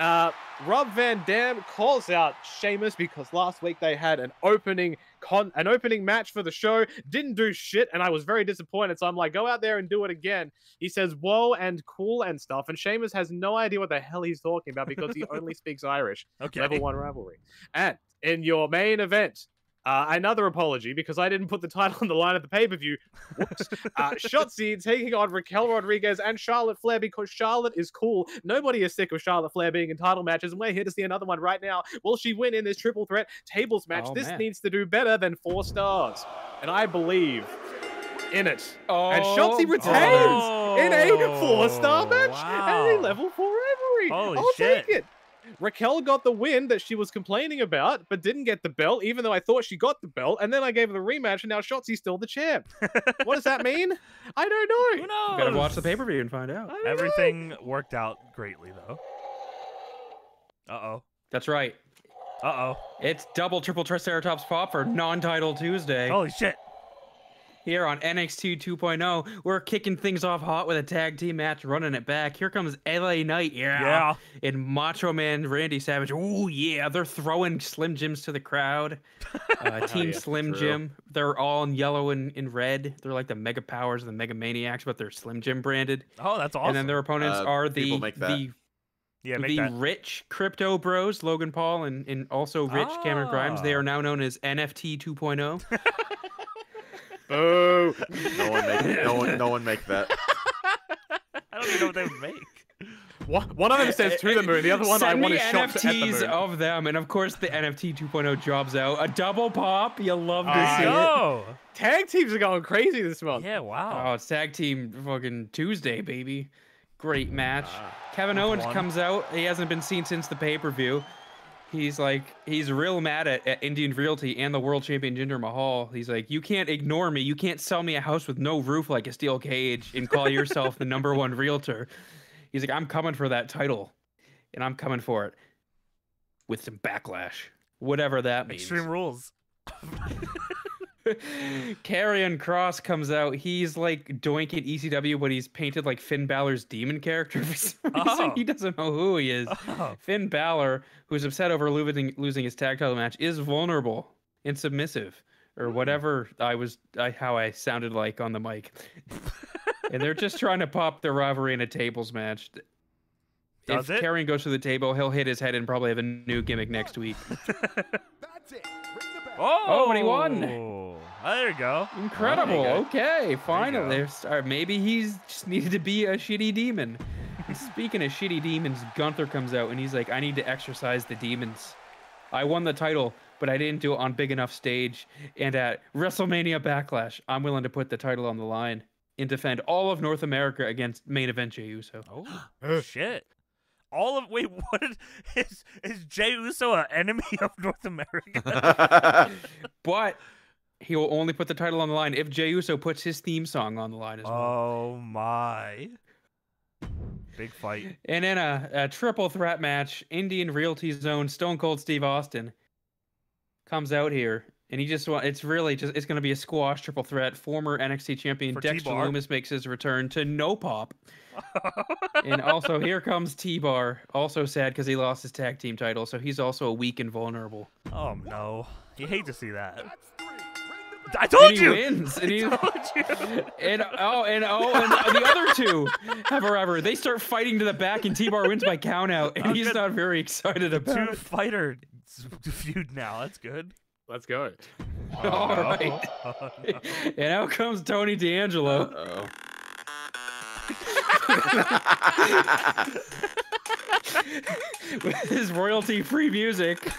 Uh, Rob Van Dam calls out Sheamus because last week they had an opening con an opening match for the show. Didn't do shit, and I was very disappointed. So I'm like, go out there and do it again. He says, "Whoa" and "cool" and stuff. And Sheamus has no idea what the hell he's talking about because he only speaks Irish. Okay. Level one rivalry. And in your main event, uh, another apology because I didn't put the title on the line of the pay-per-view. Whoops. uh, Shotzi taking on Raquel Rodriguez and Charlotte Flair because Charlotte is cool. Nobody is sick of Charlotte Flair being in title matches, and we're here to see another one right now. Will she win in this triple threat tables match? Oh, this man. needs to do better than four stars. And I believe in it. Oh, and Shotzi retains oh, in a four-star match wow. and a level four rivalry. Holy I'll shit. take it. Raquel got the win that she was complaining about, but didn't get the belt, even though I thought she got the belt, and then I gave her the rematch, and now Shotzi's still the champ. What does that mean? I don't know. Who knows? You gotta watch the pay-per-view and find out. Everything know. worked out greatly, though. Uh-oh. That's right. Uh-oh. It's double triple Triceratops pop for non-title Tuesday. Holy shit. Here on N X T two point oh, we're kicking things off hot with a tag team match, running it back. Here comes L A Knight, yeah, yeah. and Macho Man Randy Savage. Oh, yeah, they're throwing Slim Jims to the crowd. Uh, team oh, yeah, Slim true. Jim, they're all in yellow and in red. They're like the Mega Powers and the Mega Maniacs, but they're Slim Jim branded. Oh, that's awesome. And then their opponents uh, are the the, yeah, the rich Crypto Bros, Logan Paul, and, and also rich oh. Cameron Grimes. They are now known as N F T two point oh. Oh, no one make it. No one, no one make that. I don't even know what they would make. What? One of them says to the moon, the other one Send I want to shop at the moon. N F Ts of them, and of course the N F T two point oh jobs out. A double pop, you love to I see know. it. Tag teams are going crazy this month. Yeah, wow. Oh, it's tag team fucking Tuesday, baby. Great match. Uh, Kevin Owens one. comes out. He hasn't been seen since the pay-per-view. He's like, he's real mad at, at Indian Realty and the world champion Jinder Mahal. He's like, you can't ignore me. You can't sell me a house with no roof like a steel cage and call yourself the number one realtor. He's like, I'm coming for that title, and I'm coming for it with some backlash, whatever that means. Extreme Rules. Karrion Kross comes out. He's like doinking E C W, but he's painted like Finn Balor's demon character for some reason. Oh. He doesn't know who he is. Oh. Finn Balor, who's upset over losing losing his tag title match, is vulnerable and submissive, or whatever I was I, how I sounded like on the mic. And they're just trying to pop their rivalry in a tables match. Does if it? Karrion goes to the table, he'll hit his head and probably have a new gimmick next week. That's it. Oh, oh, and he won. Oh, there you go. Incredible. Oh, there you go. Okay, finally. Or maybe he's just needed to be a shitty demon. Speaking of shitty demons, Gunther comes out and he's like, I need to exercise the demons. I won the title, but I didn't do it on big enough stage. And at WrestleMania Backlash, I'm willing to put the title on the line and defend all of North America against main event Jey Uso. Oh, shit. all of wait, what is is Jey Uso an enemy of North America? But he will only put the title on the line if Jey Uso puts his theme song on the line as well. Oh my. Big fight. And in a, a triple threat match, Indian Realty Zone Stone Cold Steve Austin comes out here, and he just wants, it's really just, it's going to be a squash triple threat. Former N X T champion for Dexter T-Bar. Loomis makes his return to no pop. And also here comes T-Bar, also sad because he lost his tag team title, so he's also a weak and vulnerable. Oh no, you hate to see that. I told and he you. Wins, and he, I told you. And oh, and oh, and the other two, however, they start fighting to the back, and T-Bar wins by countout, and I'm he's good. not very excited about two it. Two fighter feud now. That's good. Let's go. Oh, all no. right. Oh, no. And out comes Tony D'Angelo. Uh oh. With his royalty-free music.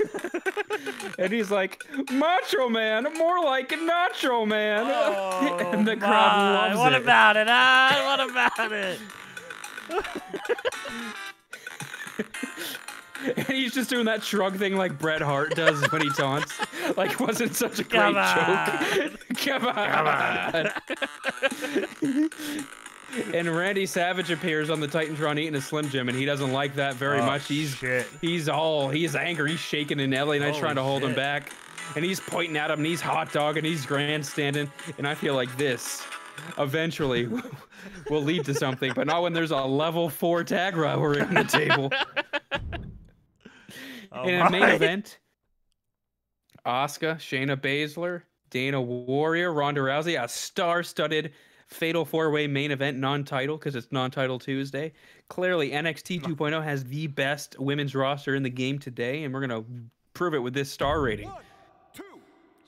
And he's like, Macho Man, more like Nacho Man. Oh, and the crowd my. loves what it. What about it? Ah, what about it? And he's just doing that shrug thing like Bret Hart does when he taunts. Like, wasn't such a great joke. Come on. Come on. And Randy Savage appears on the Titantron eating a Slim Jim, and he doesn't like that very oh, much. He's shit. he's all he's angry. He's shaking, and L A Knight's trying to hold shit. him back, and he's pointing at him, and he's hot dogging, he's grandstanding, and I feel like this eventually will lead to something, but not when there's a level four tag rivalry on the table. Oh, in a main event, Asuka, Shayna Baszler, Dana Warrior, Ronda Rousey, a star-studded fatal four-way main event, non-title, because it's non-title Tuesday. Clearly, N X T two point oh has the best women's roster in the game today, and we're going to prove it with this star rating. One, two,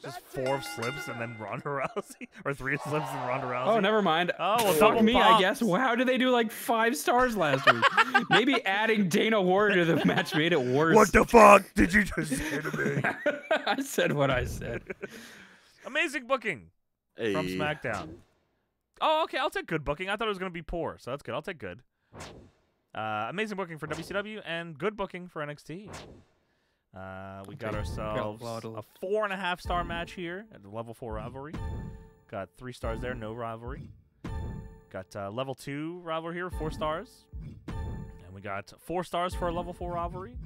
Just four it. slips and then Ronda Rousey? Or three slips and Ronda Rousey? Oh, never mind. Oh, well, fuck me, pops. I guess. Well, how did they do like five stars last week? Maybe adding Dana Warrior to the match made it worse. What the fuck did you just say to me? I said what I said. Amazing booking hey. from SmackDown. Oh, okay, I'll take good booking. I thought it was going to be poor, so that's good. I'll take good. Uh, amazing booking for W C W and good booking for N X T. Uh, we got ourselves a four and a half star match here at the level four rivalry. Got three stars there, no rivalry. Got uh, level two rivalry here, four stars. And we got four stars for a level four rivalry.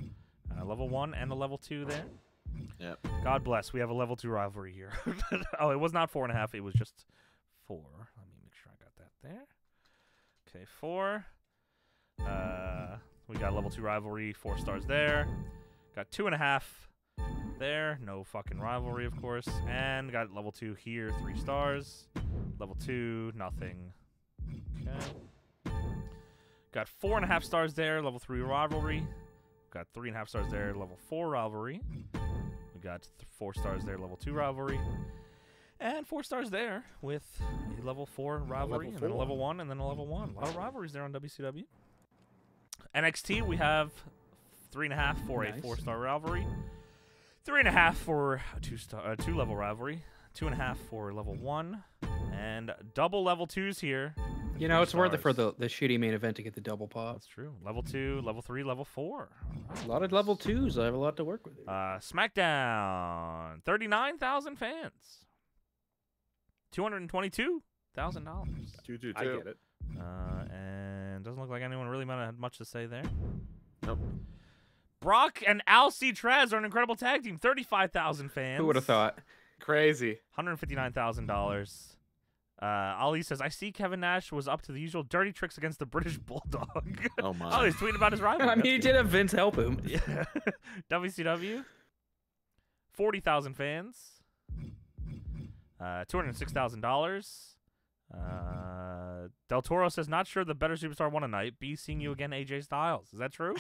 Uh, level one and a level two there. Yep. God bless, we have a level two rivalry here. Oh, it was not four and a half, it was just four. There. Okay, four. Uh, we got level two rivalry, four stars there. Got two and a half there. No fucking rivalry, of course. And got level two here, three stars. Level two, nothing. Okay. Got four and a half stars there, level three rivalry. Got three and a half stars there, level four rivalry. We got th- four stars there, level two rivalry. And four stars there with a level four rivalry, level four. and then a level one, and then a level one. A lot of rivalries there on W C W. N X T, we have three and a half for nice. a four-star rivalry, three and a half for a two-star, uh, two-level rivalry, two and a half for level one, and double level twos here. You know, it's stars. worth it for the, the shitty main event to get the double pop. That's true. Level two, level three, level four. Right. A lot of level twos. I have a lot to work with. Uh, SmackDown, thirty-nine thousand fans. two hundred twenty-two thousand dollars. two two two. I get it. Uh, and doesn't look like anyone really might have had much to say there. Nope. Brock and Alcatraz are an incredible tag team. thirty-five thousand fans. Who would have thought? Crazy. one hundred fifty-nine thousand dollars. Uh, Ali says, I see Kevin Nash was up to the usual dirty tricks against the British Bulldog. Oh, my. Oh, he's tweeting about his rival. I mean, he did have Vince help him. Yeah. W C W. forty thousand fans. Uh, two hundred six thousand dollars. Uh, Del Toro says, not sure the better superstar won a night. Be seeing you again, A J Styles. Is that true?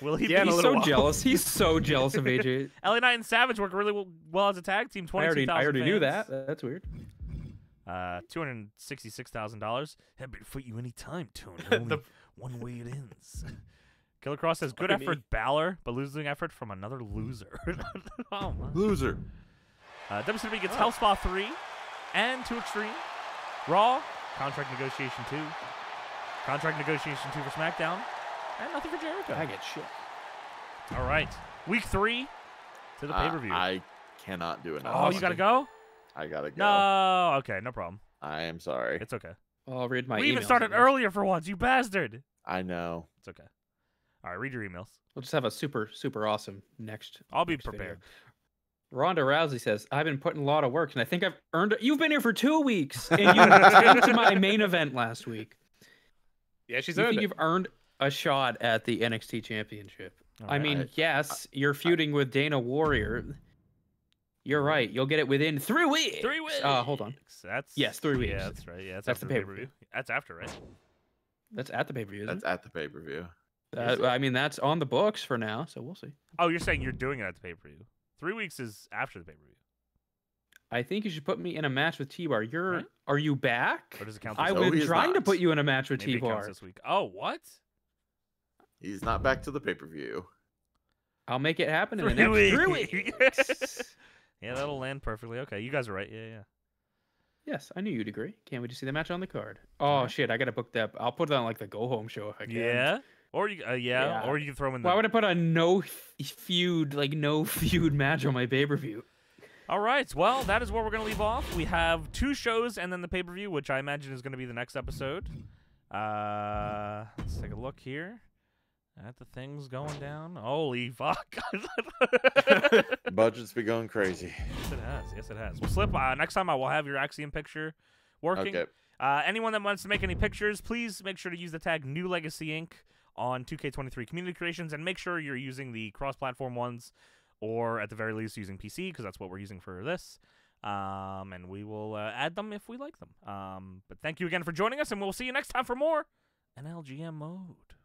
Will he yeah, be he's so while? jealous. He's so jealous of A J. L A Knight and Savage work really well as a tag team. twenty-two thousand I already, I already knew that. That's weird. Uh, two hundred sixty-six thousand dollars. Happy to fight you anytime, Tony. Only one way it ends. Killer Cross says, good effort, Balor, but losing effort from another loser. Oh, my. Loser. Uh, W C W gets oh. Hell Spa three and two Extreme. Raw, Contract Negotiation two. Contract Negotiation two for SmackDown. And nothing for Jericho. I get shit. All right. Week three to the uh, pay-per-view. I cannot do it. Oh, you got to go? I got to go. No. Okay, no problem. I am sorry. It's okay. Oh, I'll read my emails. We even started earlier for once, you bastard. I know. It's okay. All right, read your emails. We'll just have a super, super awesome next. I'll be next prepared. Video. Ronda Rousey says, I've been putting a lot of work, and I think I've earned it. You've been here for two weeks, and you came to my main event last week. Yeah, she's you earned think it. You've earned a shot at the N X T Championship. Right. I mean, I, yes, you're feuding I, with Dana Warrior. You're right. You'll get it within three weeks. Three weeks. Uh, hold on. That's yes, three weeks. Yeah, that's right. Yeah, that's, that's after the pay per view. That's after, right? That's at the pay per view. That's it? At the pay per view. Uh, I mean, that's on the books for now, so we'll see. Oh, you're saying you're doing it at the pay per view? Three weeks is after the pay per view. I think you should put me in a match with T-Bar. You're right. Are you back? Or does it count? I've been trying to put you in a match with T-Bar this week. Oh, what? He's not back to the pay per view. I'll make it happen in the next weeks. three weeks. Yeah, that'll land perfectly. Okay, you guys are right. Yeah, yeah. Yes, I knew you'd agree. Can't wait to see the match on the card. Oh yeah. Shit, I gotta book that. I'll put it on like the go home show if I can. Yeah. Or you, uh, yeah. yeah. Or you can throw in. The... Why would I put a no feud, like no feud match on my pay per view? All right. Well, that is where we're gonna leave off. We have two shows and then the pay per view, which I imagine is gonna be the next episode. Uh, let's take a look here. At the things going down. Holy fuck. Budget's been going crazy. Yes, it has. Yes, it has. Well, Slip, uh, next time I will have your Axiom picture working. Okay. Uh, anyone that wants to make any pictures, please make sure to use the tag New Legacy Incorporated on two K twenty-three Community Creations, and make sure you're using the cross-platform ones, or at the very least using P C, because that's what we're using for this. Um, and we will uh, add them if we like them. Um, but thank you again for joining us, and we'll see you next time for more N L G M Mode.